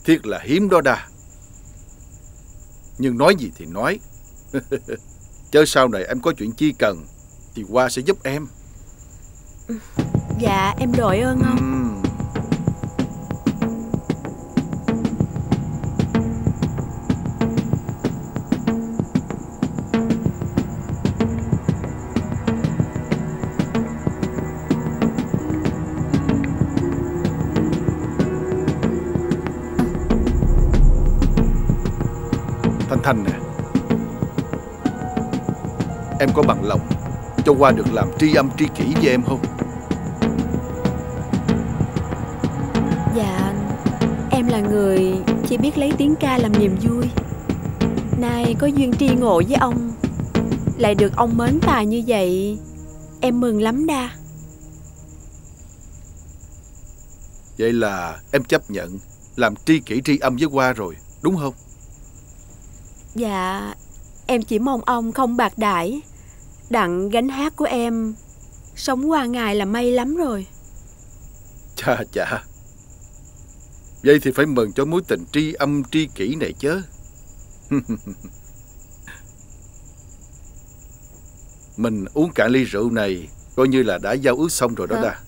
thiệt là hiếm đó đa. Nhưng nói gì thì nói. Chớ sau này em có chuyện chi cần thì Hoa sẽ giúp em. Dạ em đội ơn ông. Thanh nè, em có bằng lòng cho Hoa được làm tri âm tri kỷ với em không? Dạ, em là người chỉ biết lấy tiếng ca làm niềm vui. Nay có duyên tri ngộ với ông, lại được ông mến tài như vậy, em mừng lắm đa. Vậy là em chấp nhận làm tri kỷ tri âm với Hoa rồi, đúng không? Dạ, em chỉ mong ông không bạc đãi, đặng gánh hát của em sống qua ngày là may lắm rồi. Chà chà, vậy thì phải mừng cho mối tình tri âm tri kỷ này chứ. Mình uống cả ly rượu này coi như là đã giao ước xong rồi đó đa.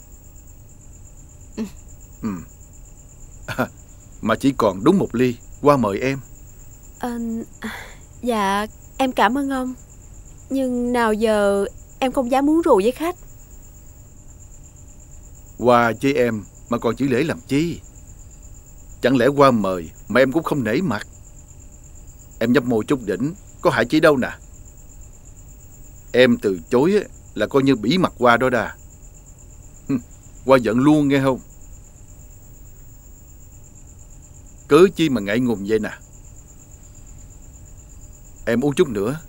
Mà chỉ còn đúng một ly, Qua mời em. Dạ em cảm ơn ông, nhưng nào giờ em không dám uống rượu với khách. Qua với em mà còn chữ lễ làm chi? Chẳng lẽ Qua mời mà em cũng không nể mặt? Em nhấp môi chút đỉnh có hại chi đâu nè. Em từ chối là coi như bỉ mặt Qua đó đà. Qua giận luôn nghe không? Cớ chi mà ngại ngùng vậy nè. Em uống chút nữa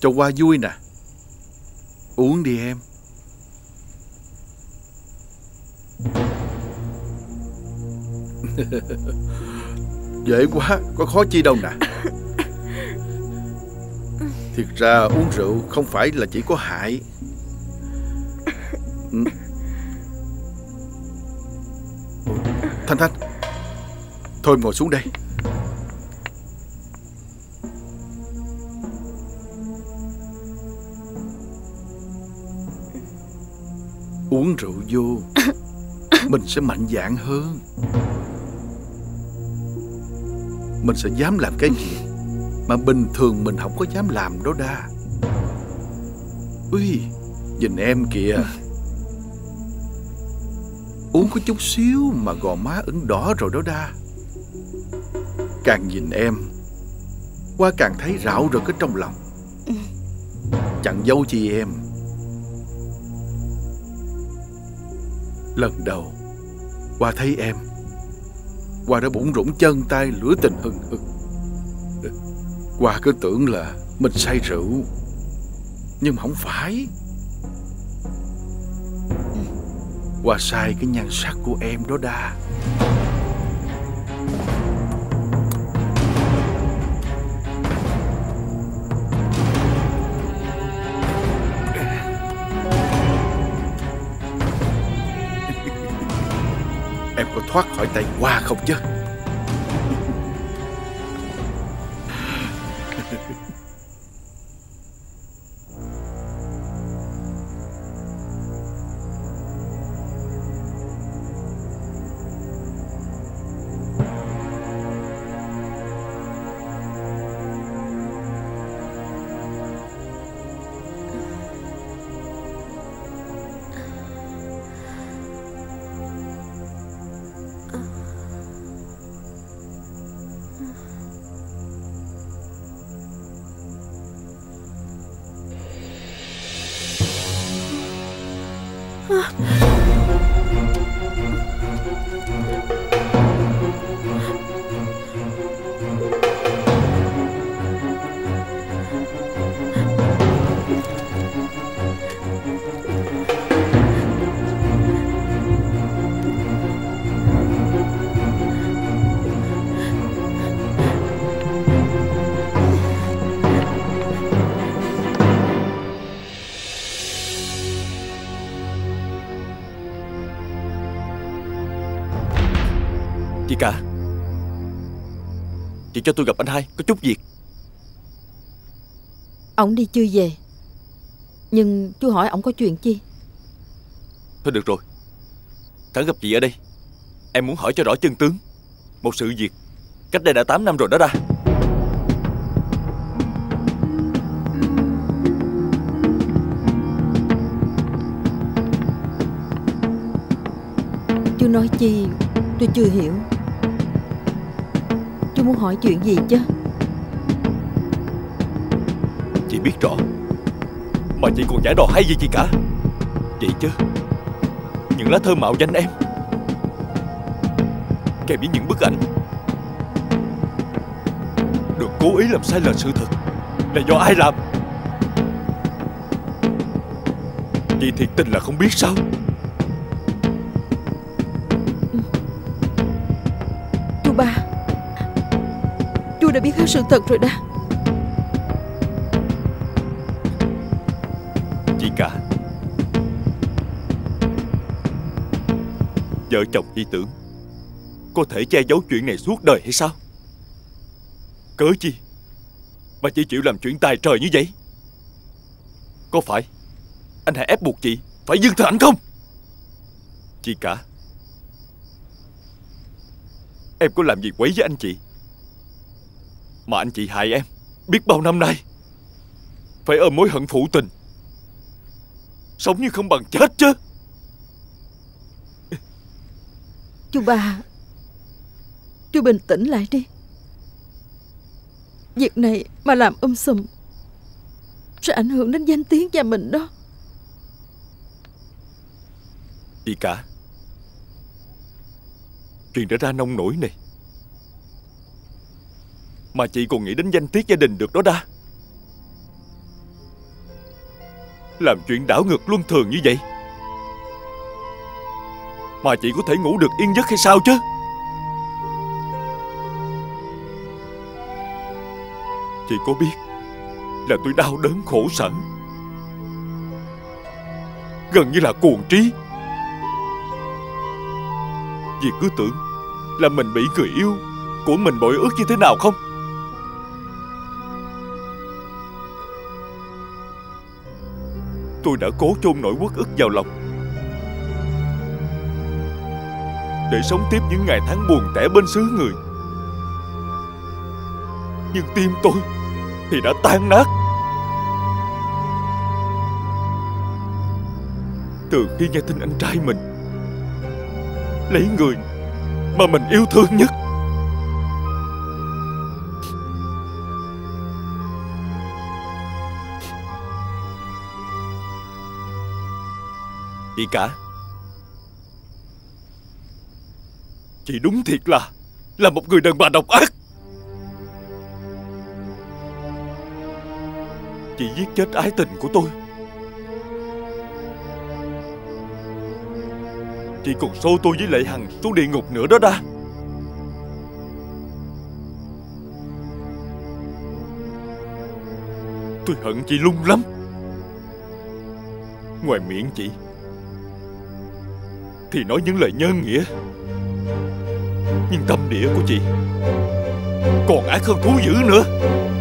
cho Hoa vui nè. Uống đi em. Dễ quá, có khó chi đâu nè. Thiệt ra uống rượu không phải là chỉ có hại. Thanh Thanh, thôi ngồi xuống đây. Uống rượu vô, mình sẽ mạnh dạn hơn. Mình sẽ dám làm cái gì mà bình thường mình không có dám làm đó đa. Ui, nhìn em kìa, uống có chút xíu mà gò má ửng đỏ rồi đó đa. Càng nhìn em, Qua càng thấy rạo rực ở trong lòng. Chẳng giấu chi em, lần đầu Qua thấy em, Qua đã bủn rủn chân tay lửa tình hừng hực. Qua cứ tưởng là mình say rượu, nhưng mà không phải. Qua sai cái nhan sắc của em đó đa. Em có thoát khỏi tay Qua không chứ? Chị cho tôi gặp anh hai, có chút việc. Ông đi chưa về, nhưng chú hỏi ông có chuyện chi? Thôi được rồi, Thắng gặp chị ở đây, em muốn hỏi cho rõ chân tướng một sự việc cách đây đã 8 năm rồi đó ra. Chú nói chi tôi chưa hiểu. Chú muốn hỏi chuyện gì chứ? Chị biết rõ mà chị còn giải đò hay gì chị cả. Chị chứ, những lá thơ mạo danh em kèm với những bức ảnh được cố ý làm sai lệch sự thật là do ai làm? Chị thiệt tình là không biết sao? Chú ba, đã biết hết sự thật rồi đó. Chị cả, vợ chồng chị tưởng có thể che giấu chuyện này suốt đời hay sao? Cớ chi mà chị chịu làm chuyện tài trời như vậy? Có phải anh hãy ép buộc chị phải dâng thơ ảnh không? Chị cả, em có làm gì quấy với anh chị mà anh chị hại em biết bao năm nay, phải ôm mối hận phụ tình, sống như không bằng chết chứ. Chú ba, chú bình tĩnh lại đi. Việc này mà làm sùm sẽ ảnh hưởng đến danh tiếng nhà mình đó. Chị cả, chuyện đã ra nông nổi này mà chị còn nghĩ đến danh tiết gia đình được đó đa. Làm chuyện đảo ngược luân thường như vậy mà chị có thể ngủ được yên giấc hay sao chứ? Chị có biết là tôi đau đớn khổ sở, gần như là cuồng trí, vì cứ tưởng là mình bị người yêu của mình bội ước như thế nào không? Tôi đã cố chôn nỗi uất ức vào lòng để sống tiếp những ngày tháng buồn tẻ bên xứ người, nhưng tim tôi thì đã tan nát. Từ khi nghe tin anh trai mình lấy người mà mình yêu thương nhất, chị cả, chị đúng thiệt là một người đàn bà độc ác. Chị giết chết ái tình của tôi, chị còn xô tôi với Lệ Hằng xuống địa ngục nữa đó đa. Tôi hận chị lung lắm. Ngoài miệng chị thì nói những lời nhân nghĩa, nhưng tâm địa của chị còn ác hơn thú dữ nữa.